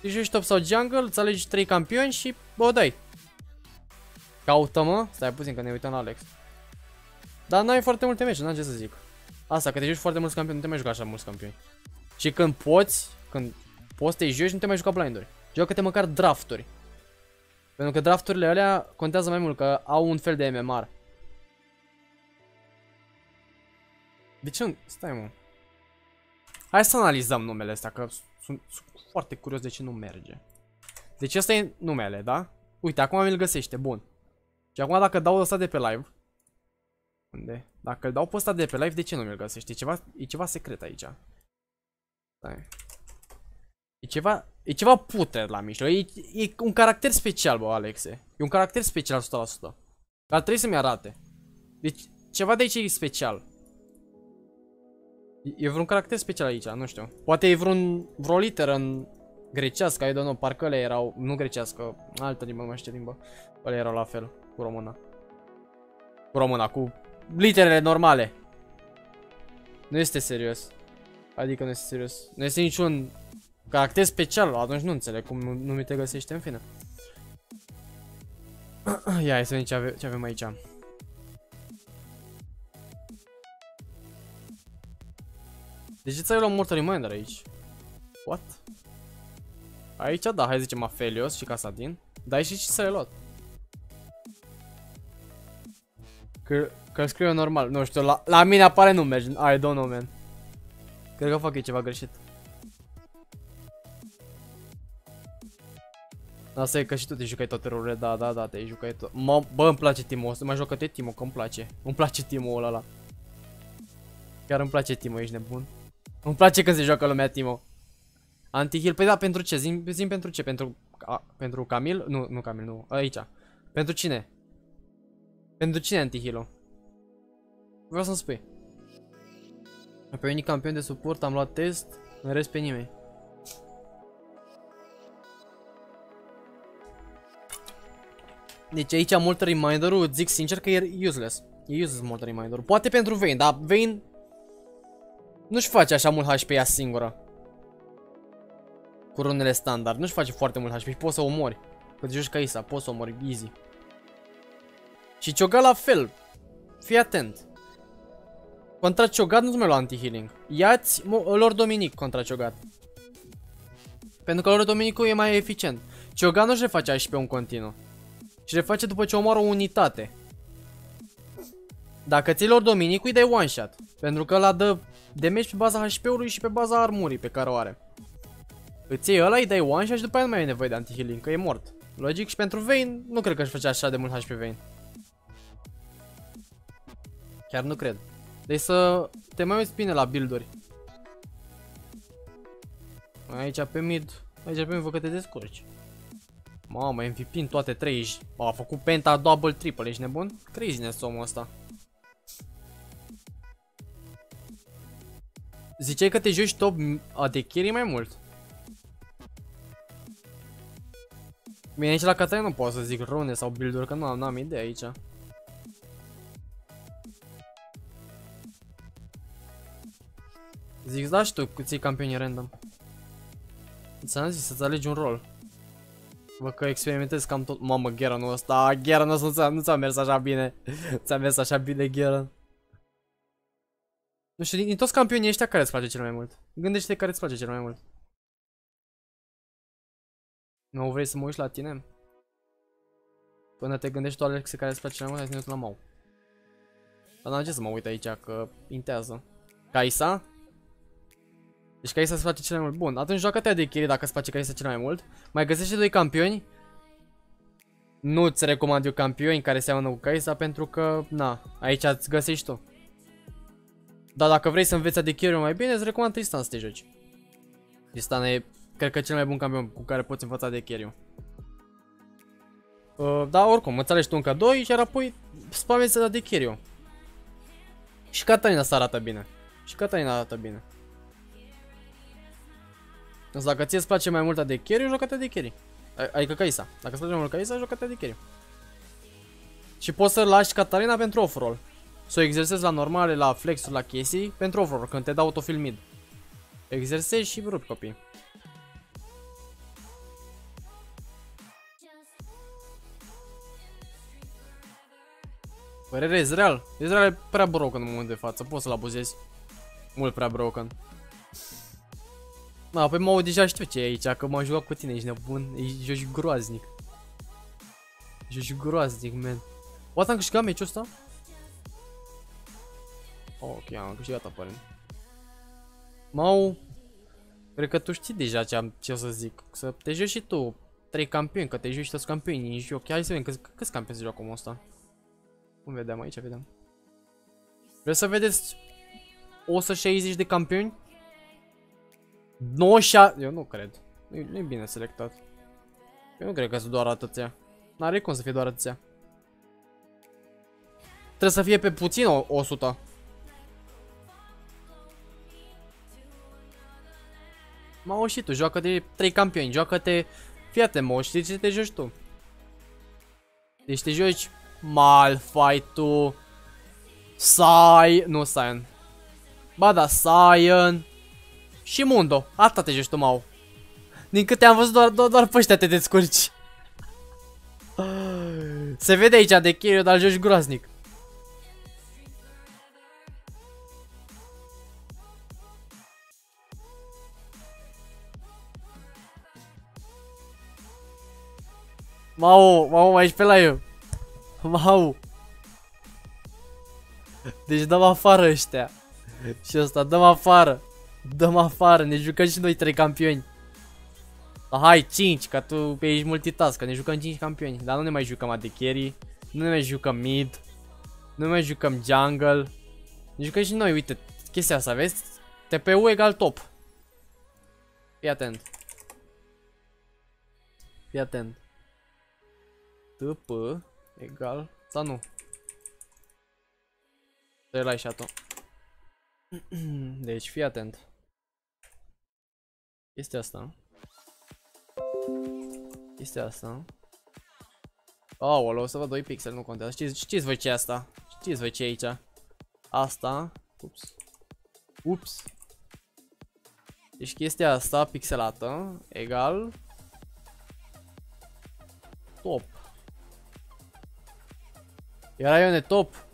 Te joci top sau jungle, îți alegi trei campioni și bă, o dai. Caută-mă, stai puțin că ne uităm la Alex. Dar n-ai foarte multe meci, n-am ce să zic. Asta, că te joci foarte mulți campioni, nu te mai juca așa mulți campioni. Și când poți, când poți să te joci, nu te mai juca blinduri. Joacă-te măcar drafturi. Pentru că drafturile alea contează mai mult, că au un fel de M M R. De ce nu? Stai, mă. Hai să analizăm numele astea, că sunt, sunt foarte curios de ce nu merge. Deci asta e numele, da? Uite, acum mi-l găsește, bun. Și acum dacă dau ăsta de pe live. Unde? Dacă îl dau pe ăsta de pe live, de ce nu mi-l găsește? E ceva, e ceva secret aici. Stai. E ceva, e ceva putred la mijloc. E, e un caracter special, bă, Alexe. E un caracter special o sută la sută. Dar trebuie să-mi arate. Deci, ceva de aici e special. E, e vreun caracter special aici, nu știu. Poate e vreun, vreo literă în grecească, I don't know, parcă alea erau, nu grecească, altă limbă, nu mai știu ce limbă. Alea erau la fel, cu româna. Cu româna, cu literele normale. Nu este serios. Adică nu este serios. Nu este niciun caracter special, atunci nu înțeleg cum nu, nu mi te găsește, în fine. Ia, hai să vedem ce avem, ce avem aici. De ce ți-ai luat Mortal Reminder aici? What? Aici, da, hai zicem Aphelios și Kasadin. Dar și ce să le luat? Că, că scriu eu normal, nu știu, la, la mine apare nu merge, I don't know, man. Cred că fac eu ceva greșit. Asta e că și tu te jucai toate rolurile, da, da, da, te jucai tot. Mă, bă, îmi place Timo, mai joacă-te Timo, că îmi place. Îmi place Timo-ul ăla. Chiar îmi place Timo, ești nebun. Îmi place când se joacă lumea Timo. Anti-heal, păi da, pentru ce? Zim, zim pentru ce? Pentru, a, pentru Camil? Nu, nu Camil, nu, aici. Pentru cine? Pentru cine anti-heal-ul? Vreau să-mi spui. Pe unii campion de suport, am luat test, în rest pe nimeni. Deci aici mult reminder-ul, zic sincer că e useless. E useless mult reminder-ul. Poate pentru Vayne, dar Vayne nu-și face așa mult H P ea singură. Cu runele standard, nu-și face foarte mult H P și poți să omori. Că te joci ca Isa, poți să omori, easy. Și Cho'Gath la fel, fii atent. Contra Cho'Gath nu-ți mai lua anti-healing. Ia-ți Lord Dominic contra Cho'Gath. Pentru că Lord Dominicul e mai eficient. Cho'Gath nu-și reface H P un continuu. Și reface după ce omoară o unitate. Dacă ții Lord Dominicul îi dai one-shot. Pentru că ăla dă damage pe baza H P-ului și pe baza armurii pe care o are. Îți iei ăla, îi dai one-shot și după aia nu mai ai nevoie de anti-healing, că e mort. Logic, și pentru Vayne, nu cred că își face așa de mult H P Vayne. Chiar nu cred. Deci să te mai uiți bine la build-uri. Aici pe mid, aici pe mid vă că te descurci. Mamă, M V P în toate trei. A făcut penta, double, triple, ești nebun? Craziness omul ăsta. Ziceai că te joci top de carry mai mult. Bine, aici la Katarina nu pot să zic rune sau build-uri, că nu am, n-am idee aici. Zic, da, și tu câți iei campioni random. Ți-am zis să-ți alegi un rol. Vă că experimentez cam tot. Mamă, Gheranul ăsta, Gheranul ăsta nu ți-a mers așa bine. Ți-a mers așa bine, Gheran. Nu știu, din toți campionii ăștia care îți place cel mai mult? Gândește-te care îți place cel mai mult. Nu vrei să mă uiți la tine? Până te gândești tu, Alex, care îți place cel mai mult, hai să ne uităm la Mau. Dar n-am ce să mă uit aici, că intează. Kaisa? Deci Carista se face cel mai mult. Bun, atunci joacă-te de Kiri dacă se face Carista cel mai mult. Mai găsești doi campioni. Nu-ți recomand eu campioni care seamănă cu Carista pentru că, na, aici îți găsești tu. Dar dacă vrei să înveți de Kiri mai bine, îți recomand Tristan să te joci. Tristan e, cred că, cel mai bun campion cu care poți învăța de Kiri. Uh, da, oricum, înțelegi tu încă doi, iar apoi spamezi să da de Kiri. Și Katarina s arată bine. Și Katarina arată bine. Dacă ție îți place mai mult de Kiri, joacă-te de Kiri. Adică Kaisa. Dacă îți place mai mult Kaisa, joacă-te de Kiri. Și poți să lași Katarina pentru off-roll. Să o exersezi la normale, la flex-uri, la chestii, pentru off-roll, când te dau autofill mid. Exersezi și rupi copii. Părere Ezreal? Ezreal e prea broken în momentul de față, poți să-l abuzezi. Mult prea broken. Da, păi m-au deja știu ce e aici, că m-am jucat cu tine, ești nebun, ești groaznic. Ești groaznic, man. Poate am câștigat meciul ăsta? Ok, am câștigat aparent. M-au... Cred că tu știi deja ce am, ce o să zic, să te joci și tu. Trei campioni, că te joci și toți campionii în joc. Hai să vedem câți campioni se joacă omul ăsta. Cum vedem aici, vedem. Vreți să vedeți o sută șaizeci de campioni? nouăzeci și șase... Eu nu cred. Nu e bine selectat. Eu nu cred că sunt doar atâția. N-are cum să fie doar atâția. Trebuie să fie pe puțin o sută. M-au și tu, joacă de trei campioni, joacă-te... Fii atent, mă, știi ce te joci tu. Deci te joci... Malphite-ul, Sai, nu Saiyan, ba da, Saiyan și Mundo, asta te joci tu, Mau. Din câte am văzut, doar, doar, doar pe ăștia te descurci. Se vede aici de Kiri, dar joci groaznic. Mau, Mau, mai ești pe la eu. Mau. Deci dăm afară ăștia. Și ăsta, dăm afară. Dăm afară, ne jucăm și noi trei campioni. Hai, cinci, că tu ești multitask, ne jucăm cinci campioni. Dar nu ne mai jucăm A D carry, nu ne mai jucăm mid, nu ne mai jucăm jungle. Ne jucăm și noi, uite, chestia asta, vezi? T P U egal top. Fii atent. Fii atent. T P egal, sau nu? Relai și atunci. Deci fii atent. Este asta. Este asta. Aoleu, o să văd doi pixel, nu contează. Știți, știți voi ce e asta? Știți voi ce e aici? Asta. Ups. Ups. Deci chestia asta pixelată egal top. Era Ione top.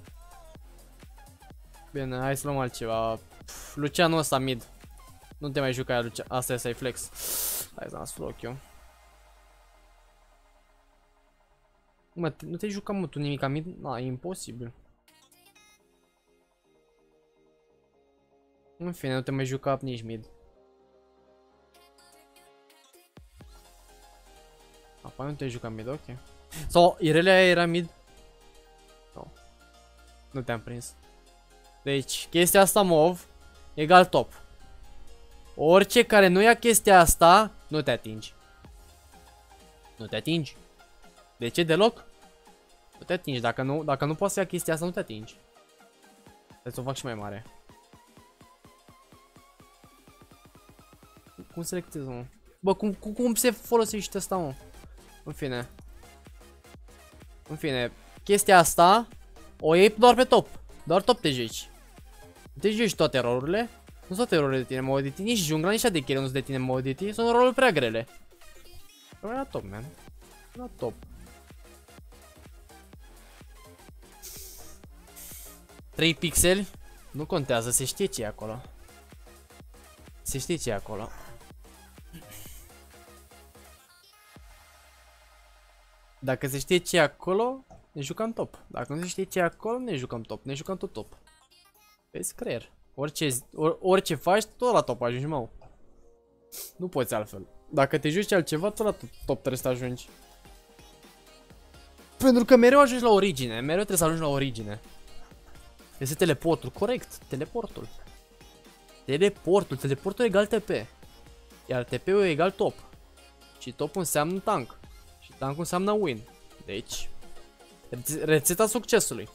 Bine, hai să luăm altceva. Pff, Lucianul ăsta mid. Nu te mai juca Lucian. Asta e să-i flex. Hai să-mi asful ochiul. Mă, te, nu te juca mult tu nimic mid? Na, e imposibil. În fine, nu te mai juca nici mid. Apoi nu te juca mid, ok. Sau, Irelia era mid? Nu te-am prins. Deci, chestia asta mov egal top. Orice care nu ia chestia asta, nu te atingi. Nu te atingi. De ce deloc? Nu te atingi. Dacă nu, dacă nu poți să ia chestia asta, nu te atingi. Trebuie să o fac și mai mare. Cum selectez, mă? Bă, cum, cum, cum se folosește asta, mă? În fine. În fine, chestia asta... O iei doar pe top, doar top te joci. Te joci toate rolurile. Nu sunt toate rolurile de tine, mă oditi, nici jungla, nici adechele nu sunt de tine, mă oditi. Sunt roluri prea grele. Roluri la top, man. La top. trei pixeli? Nu contează, se știe ce e acolo. Se știe ce e acolo. Dacă se știe ce e acolo... Ne jucam top. Dacă nu știi ce e acolo, ne jucam top. Ne jucam tot top. Vezi, creier. Orice, or, orice faci, tot la top ajungi, mă. Nu poți altfel. Dacă te joci altceva, tot la top, top trebuie să ajungi. Pentru că mereu ajungi la origine, mereu trebuie să ajungi la origine. Este teleportul, corect, teleportul. Teleportul, teleportul egal T P. Iar T P-ul egal top. Și top înseamnă tank. Și tank înseamnă win. Deci, rețeta succesului.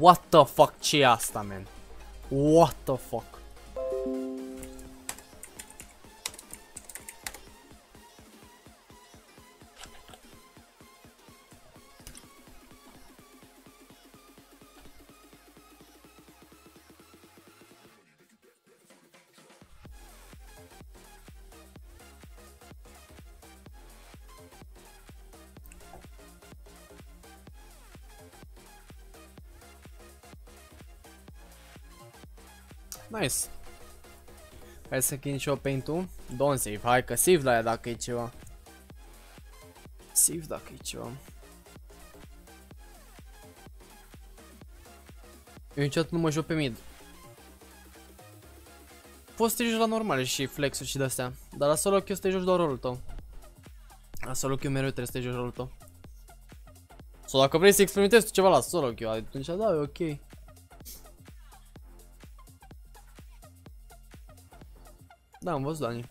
What the fuck, ce e asta, man? What the fuck? Nice. Hai să chin și-o paint-ul. Don't save, hai că save la ea dacă e ceva. Save dacă e ceva. Eu niciodată nu mă joc pe mid. Poți să te joci la normale și flex-uri și de-astea, dar la solo queue să te joci doar rolul tău. La solo queue mereu trebuie să te joci rolul tău. Sau dacă vrei să experimentezi tu ceva la solo queue, atunci da, e ok. Da, am văzut, Dani.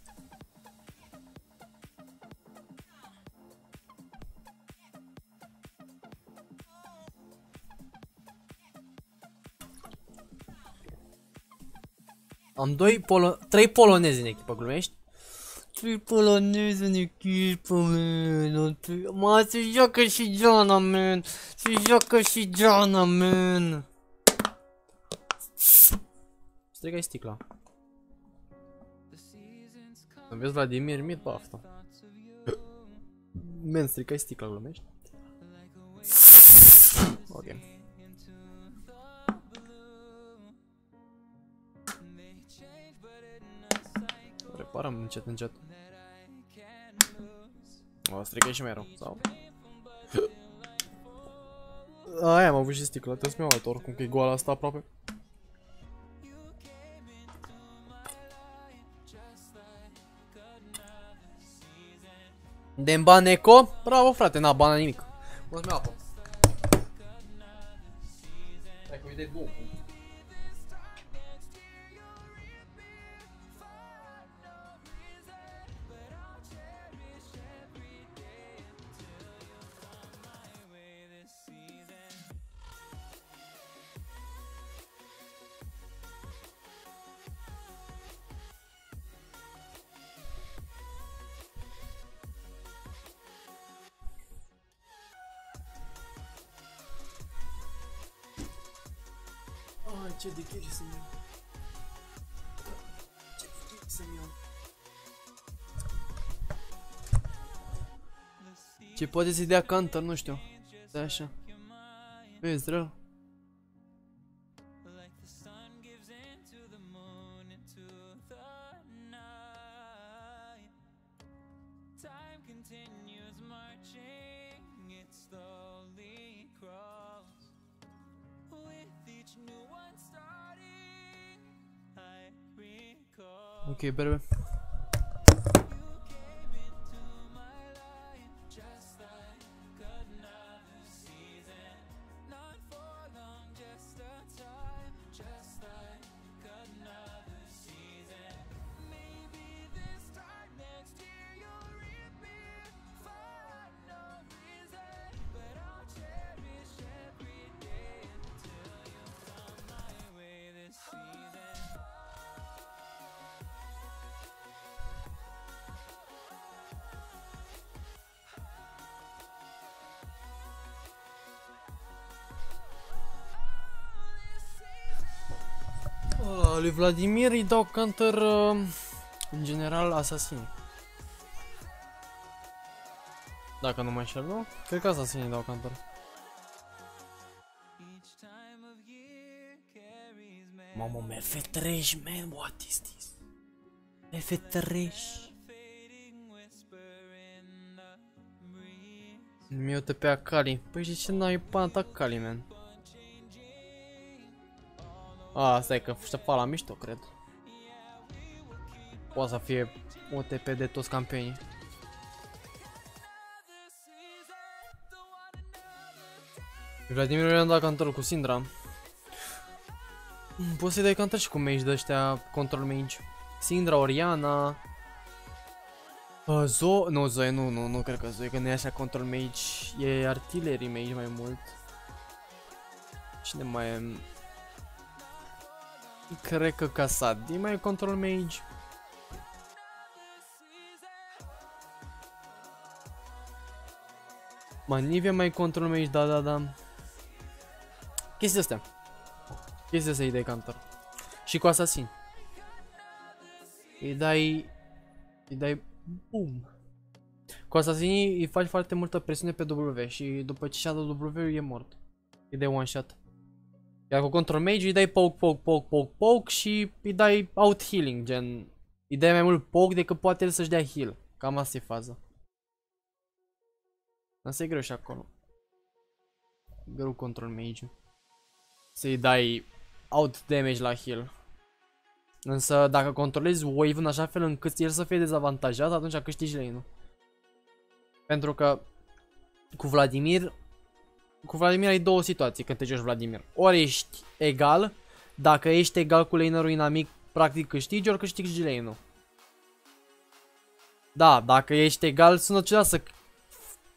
Am doi polo trei polonezi în echipă, glumești? Trei polonezi în echipă, man. Mă, se joacă și Gianna, man. Se joacă și Gianna, man. Strigai sticla. Îmi vezi Vladimir Mid pe asta. Men, stricai sticla, glumești? Ok. Reparăm încet, încet. O, stricai și mai rău, sau? Aia, am avut și sticla, trebuie să-mi iau altă, oricum că e goala asta aproape. Dem bani eco? Bravo, frate, n-a bani nimic. Mă mi apă. Hai că uite două. Ce de chiri să-mi iau? Ce de chiri să-mi iau? Ce poate să-i dea counter, nu știu. Stai așa. Vezi rău? Ok, bebe. Lui Vladimir îi dau counter, uh, în general, asasin. Dacă nu mă înșel, nu? Cred că asasin îi dau counter. Mamă, mă F treizeci, man, what is this? F treizeci. Mi uită pe Akali. Păi de ce n-ai panat Akali, man? A, stai că ștăpa la mișto, cred. Poate să fie O T P de toți campionii. Vladimir i-am dat control cu Syndra. Poți să-i dai control și cu mage de ăștia, control mage. Syndra, Oriana... Uh, Zo... Nu, Zoe, nu, nu, nu cred că Zoe, că nu e așa control mage. E artillery mage mai mult. Cine mai e? Cred că Kasad. E mai control mage. Manive mai control mage, da, da, da. Chestia astea. Chestia să-i dai counter. Și cu asasin. Îi dai... Îi dai... Boom. Cu asasinii îi faci foarte multă presiune pe W și după ce și-a dat W-ul e mort. Îi dai one shot. Iar cu control mage îi dai poke, poke, poke, poke, poke și îi dai out healing, gen... Îi dai mai mult poke decât poate el să-și dea heal. Cam asta e faza. Asta e greu și acolo. Greu control mage. Să-i dai out damage la heal. Însă dacă controlezi wave în așa fel încât el să fie dezavantajat, atunci câștigi lane-ul. Pentru că cu Vladimir, cu Vladimir ai două situații când te joci Vladimir. Ori ești egal, dacă ești egal cu lanerul inamic, practic câștigi, ori câștigi lane-ul. Da, dacă ești egal, sună ciudat să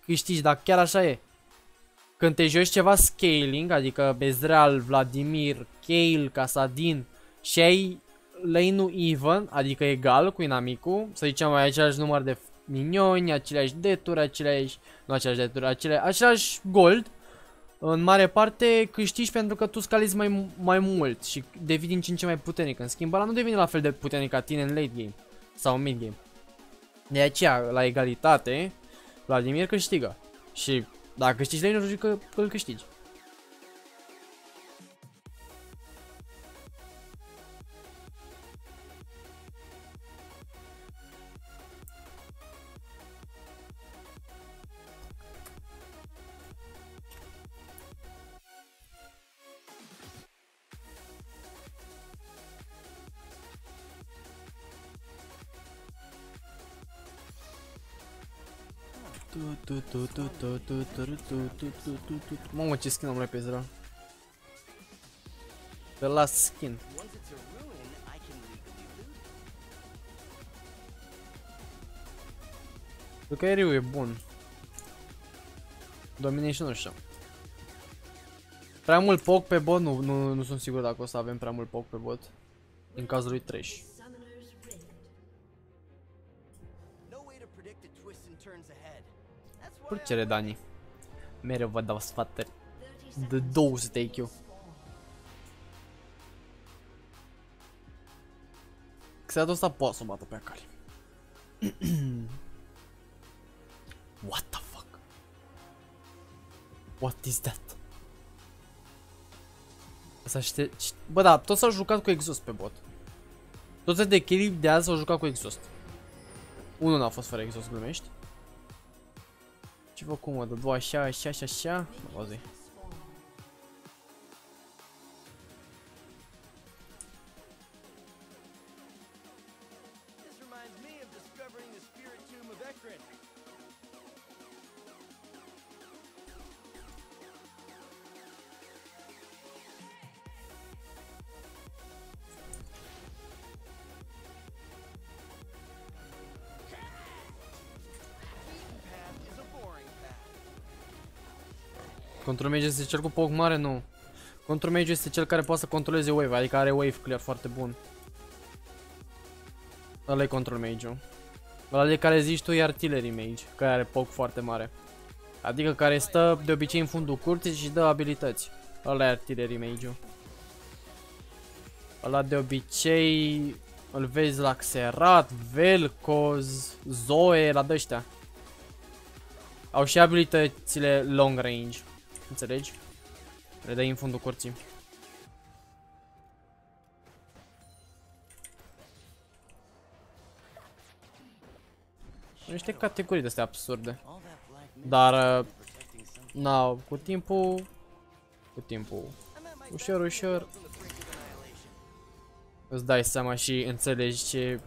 câștigi, dar chiar așa e. Când te joci ceva scaling, adică Bezreal, Vladimir, Kayle, Kasadin și ai lane-ul even, adică egal cu inamicul, să zicem ai același număr de minioni, aceleași deturi, aceleași, nu aceleași deturi, aceleași, același gold, în mare parte câștigi pentru că tu scalezi mai, mai mult și devii din ce în ce mai puternic. În schimb, ăla nu devine la fel de puternic ca tine în late game sau în mid game. De aceea, la egalitate, Vladimir câștigă și... Dacă câștigi lane-ul, zic că îl câștigi. Mamă, ce skin am luat pe Ezra. The last skin. Ducariu e bun. Domination nu știu. Prea mult poke pe bot, nu, nu, nu sunt sigur dacă o să avem prea mult poke pe bot. În cazul lui Trash. Purcere, Dani. Mereu vă dau sfatări de două sute I Q. Xeratul ăsta poate să o bată pe Akali. What the fuck? What is that? Asta știe... Bă, da, toți s-au jucat cu exhaust pe bot. Toți de clip de azi s-au jucat cu exhaust. Unul n-a fost fără exhaust, glumești. Ce vă cum mă dă două așa, așa, așa, așa. Mă zi. Control mage este cel cu poke mare? Nu. Control mage este cel care poate să controleze wave, adică are wave clear foarte bun. Ăla e control mage-ul. Ăla de care zici tu e artillery mage, care are poke foarte mare. Adică care stă de obicei în fundul curții și dă abilități. Ăla e artillery mage-ul. Ăla de obicei îl vezi la Xerath, Vel'Koz, Zoe, la de-ăștia. Au și abilitățile long range. Înțelegi? Le dai în fundul curții. Niște categorii de astea absurde. Dar Na, cu timpul, cu timpul, ușor, ușor, îți dai seama și înțelegi ce,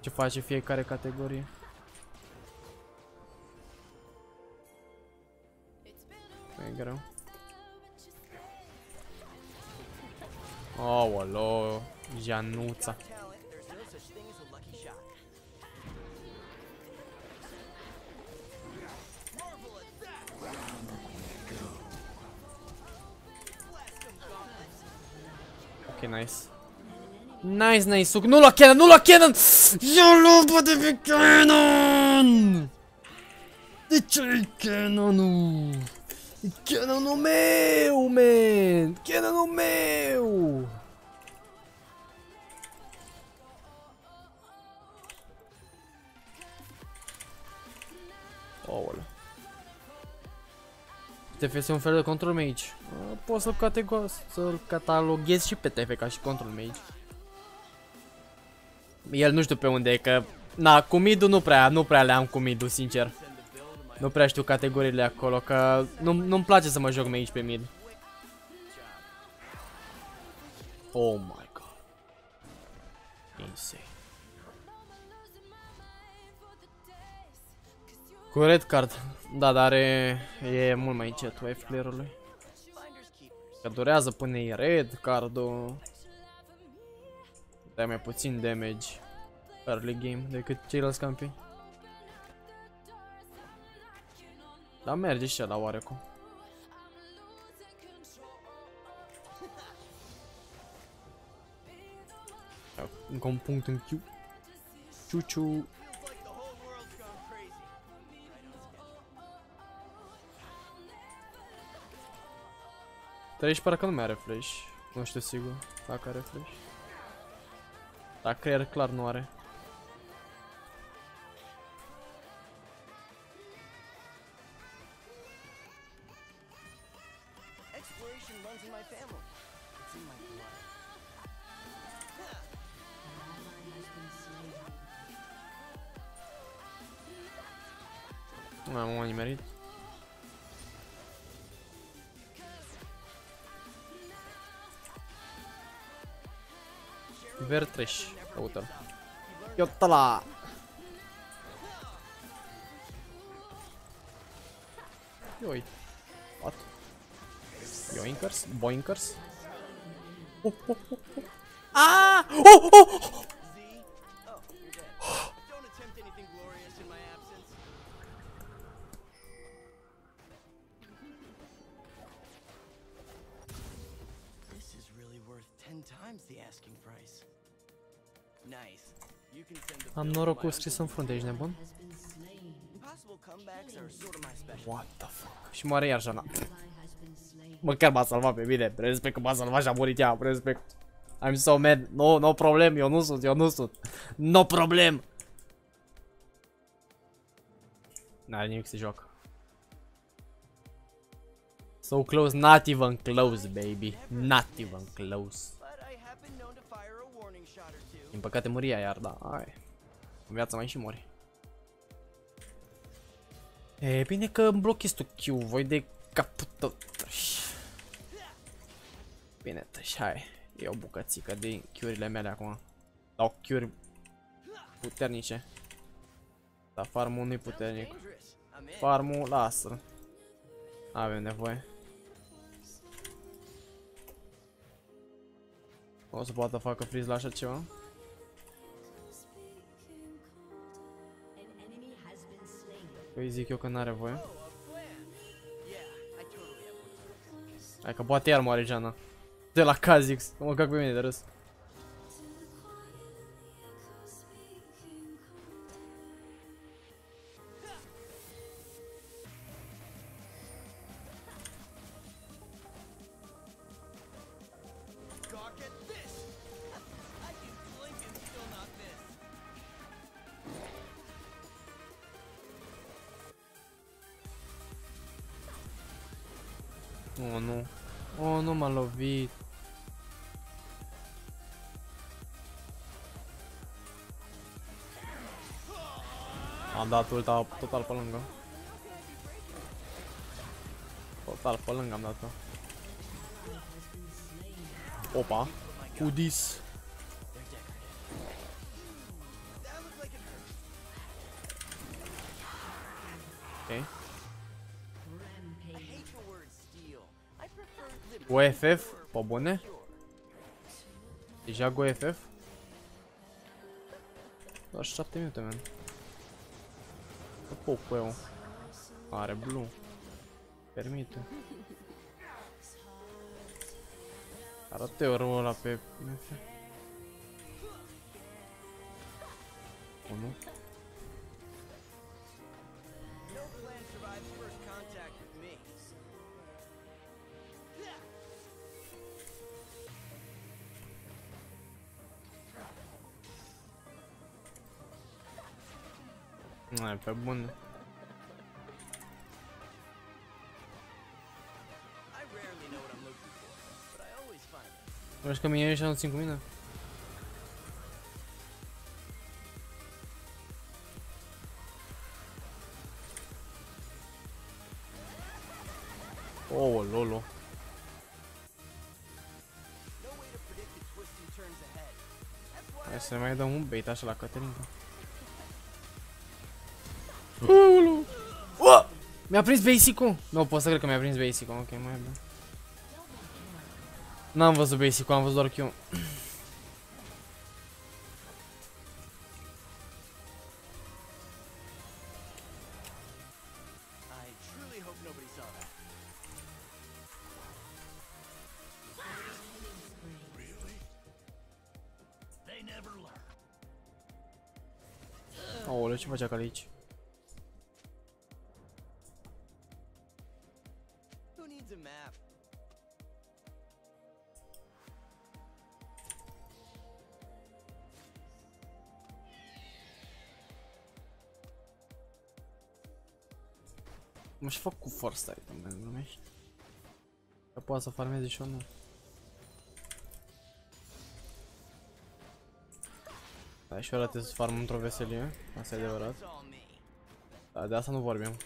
ce face fiecare categorie. E greu. Oh, alo, Januța. Ok, nice. Nice, nice, suc. Nu la cannon, nu la cannon! Eu lupă de pe cannon! De ce e cannon-ul? E cannon-ul meu, man! Cannon-ul meu! Oula. T F este un fel de control mage. Poți să-l să cataloghezi și pe T F ca și control mage. El nu știu pe unde e, că... Na, cu mid-ul nu prea, nu prea le-am cu mid-ul, sincer. Nu prea știu categoriile acolo, că nu-mi nu place să mă joc mage pe mid. Oh my god. Insane. Cu red card. Da, dar e, e mult mai încet wave clear-ului. Că durează până e red card-ul. Dai mai puțin damage early game decât ceilalți campi. Dar merge și ăla oarecum. Încă un punct în Q. Ciuciu. Treci parcă nu mai are flash. Nu știu sigur dacă are flash. Dar creier clar nu are. Nu am mai nimerit. Vertreș, caută-l. Iotala! Ioi. What? Yoinkers? Boinkers? Oh, oh, oh, oh. Ah! Oh, oh, oh! Am norocul scris în frunte, ești nebun? What the fuck? Și moare iar Jana. Măcar m-a salvat pe mine, respect că m-a salvat și a murit ea, respect. I'm so mad, no, no problem, eu nu sunt, eu nu sunt. No problem! N-are nimic să joacă. So close, not even close, baby. Not even close. Din păcate muria iar, da, ai. În viața mai și mori. E bine că îmi blochezi tu Q, voi de capul tău. Bine, tăși, hai. E o bucățică de Q-urile mele acum. Dau Q-uri puternice. Dar farmul nu-i puternic. Farmul, lasă-l. Avem nevoie. O să poată facă freeze la așa ceva? Păi zic eu că n-are voie. Hai că poate iar moare Jana. De la Kha'Zix, mă cac pe mine de râs. Oh, nu. Oh, nu m-a lovit. Am dat ulta total pe lângă. Total, pe lângă am dat-o. Opa, cu dis. Ok. G O F F, pe bune? Deja G O F F? Doar șapte minute, man. Să pot cu eu. Are blue. Permite. Arată eu rău ăla pe... unu. Nu, e pe bun. Vreau că mine ieși nu țin cu mine? Oh, lolo. Hai să mai dăm un bait așa la Caterinca. Ulu! Oh! Mi-a prins basic-ul? Nu, pot să cred că mi-a prins basic-ul. Ok, mai bine. N-am văzut basic-ul, am văzut doar Q. Aoleu, ce face acolo aici? M-aș fac cu forța, dacă îmi numești. Că poate să farmeze și eu nu. Da, și eu arate să farm într-o veselie, asta e adevărat. Dar de asta nu vorbim.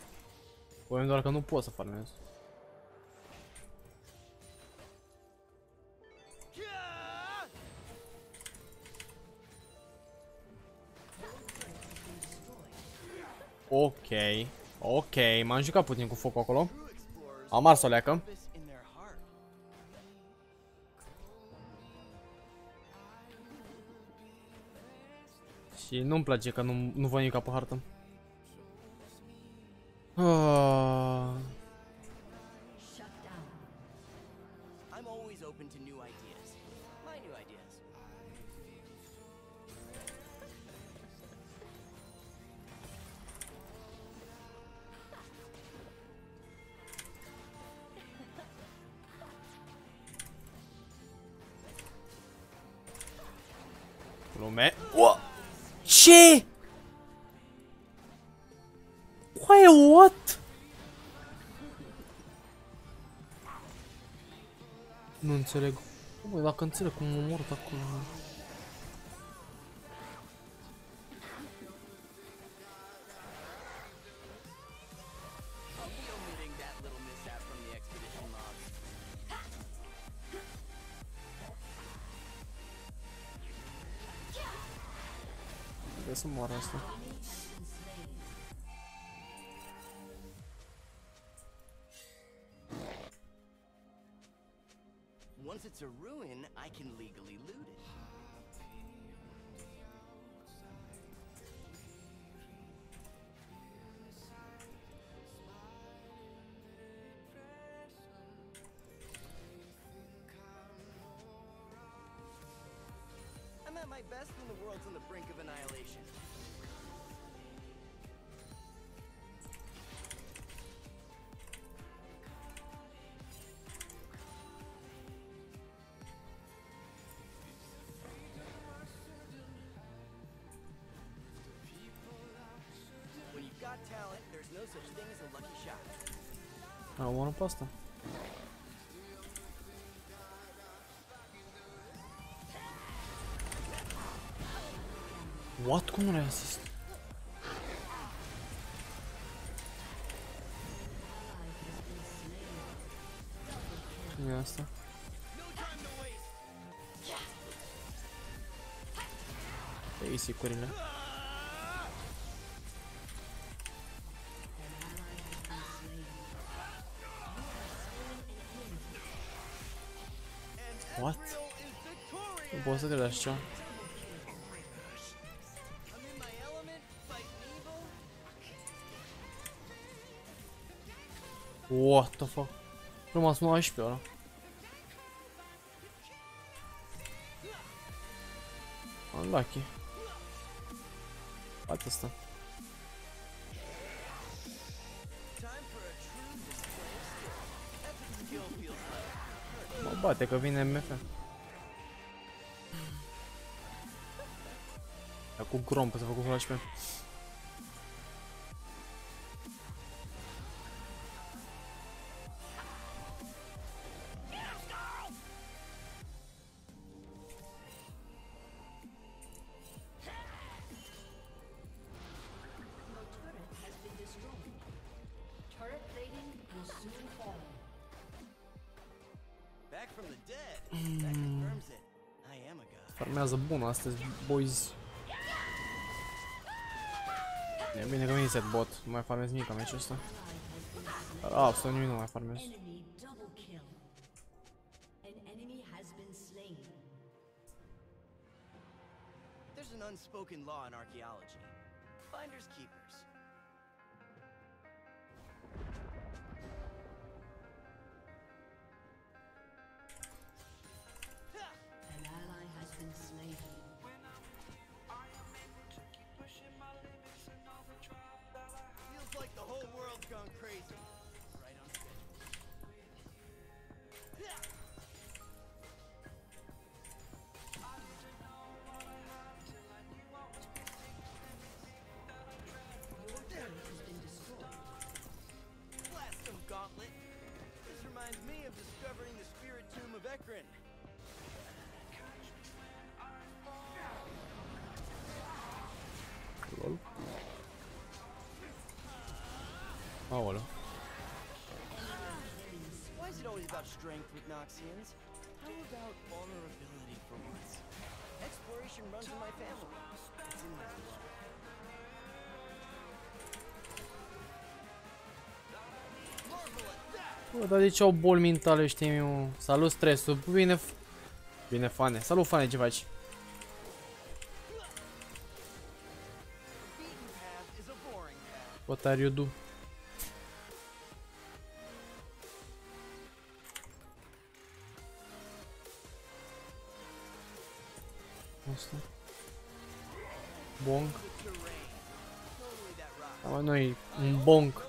Vorbim doar că nu pot să farmez. Ok. Ok, m-am jucat puțin cu focul acolo. Am ars o leacă. Și nu-mi place că nu, nu văd nimic pe hartă. Ah. Lume. Wow. Ce? Why what? Nu înțeleg. Băi, dacă înțeleg cum m-a omorât acolo. Să moară asta. Once it's a ruin, I can legally loot it. My best when the world's on the brink of annihilation. When you've got talent, there's no such thing as a lucky shot. I don't want to bust them. What? Cum nu l-ai asist? Ясно. Иси курина. What? Босса тогда что? What the fuck? Rămas numai și pe ora. Unlucky. Atât asta. Mă bate că vine M F. Dar cu grompă s-a făcut H P. Farmează bună astăzi, boys. E bine că mi-i set bot, nu mai farmez nimic am meciul ăsta. Dar absolut nimic nu mai farmez. Aolo. Why is it always about strength with Noxians? How about vulnerability for once? Exploration runs in my family. It's in my blood. Bă, dar de ce au boli mentale, știi eu? Salut stresul, bine, bine fane, salut fane, ce faci? What are you do? Bonk. Am noi un bonk.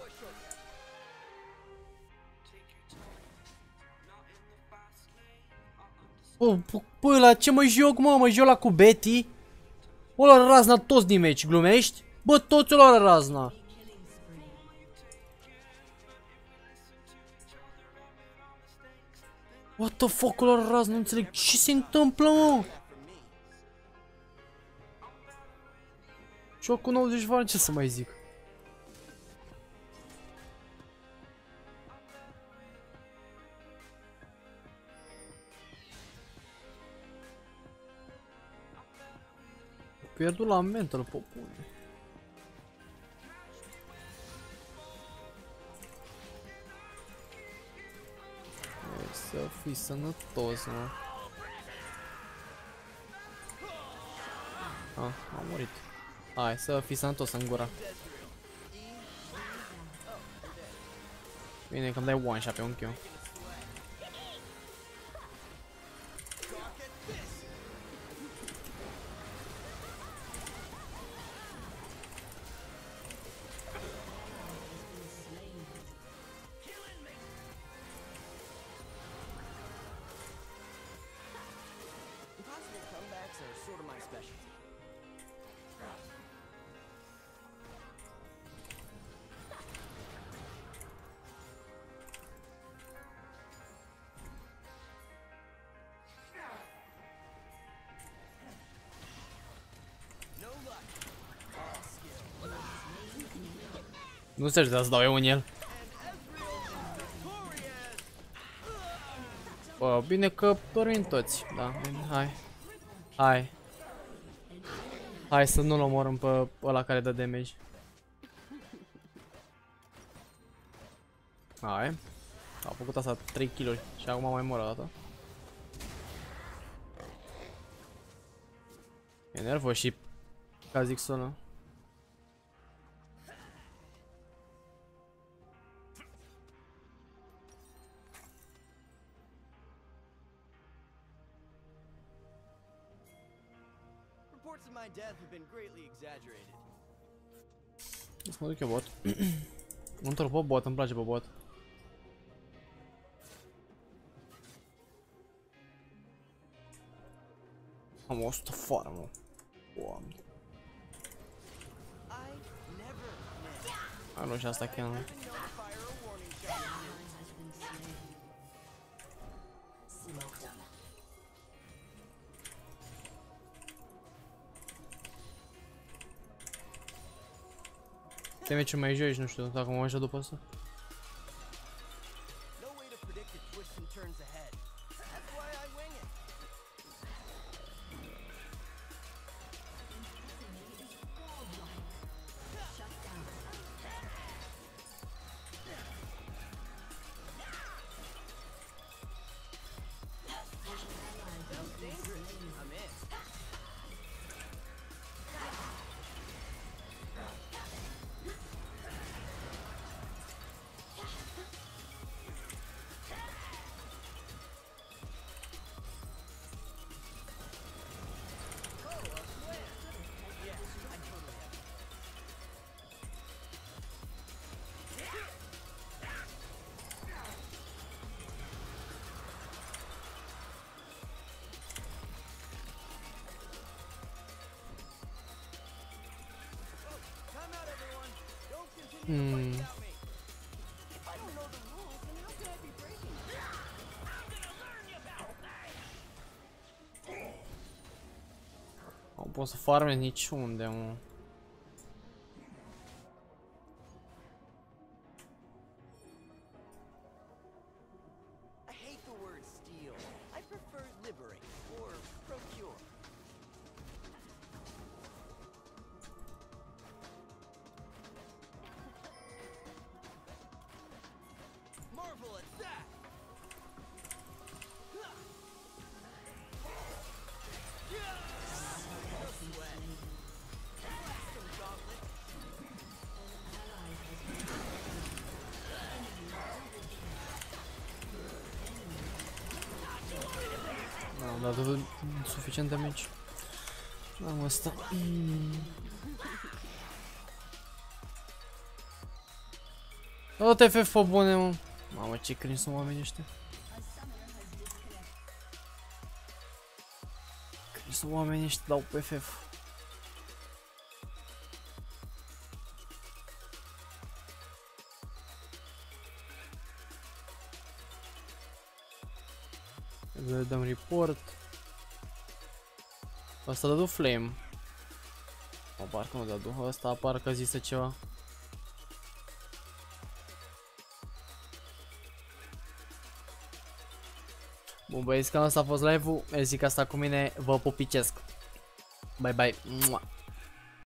Păi, la ce mă joc, mă? Mă joc la cu Betty? O la razna toți din meci, glumești? Bă, toți o la razna. What the fuck, o la razna, nu înțeleg ce se întâmplă, mă? Joc cu nouăzeci de vari, ce să mai zic? Pierdut la mental, popune. Hai să fii sănătos, mă. Ah, am murit. Hai să fii sănătos în gura. Bine că îmi dai one shot pe un Q. Nu se așteaptă să dau eu în el. Wow, bine că dormim toți, da, bine, hai. Hai. Hai să nu-l omorâm pe ăla care dă damage. Hai. A făcut asta trei kill-uri și acum mai mor o dată. E nervos și ca zic sună. Să mă duc eu bot. Într-o pe bot, îmi place pe bot. Am o sută foară, mă. Oameni. A, nu și asta chiar nu. Te meci mai joci, nu știu, dacă mă așa după asta. Hmm. Nu pot să farme niciunde, mă. Dar dă suficient damage. Am asta. O T F F pe bune, mă. Mamă, ce cringe sunt oamenii ăștia. Cringe sunt oamenii ăștia, dau P F F. Le dăm report. Asta dă du flame. O, parcă nu dă du. Asta parcă zise ceva. Bun, băieți, cam asta a fost live-ul. Zic asta cu mine. Vă pupicesc. Bye, bye.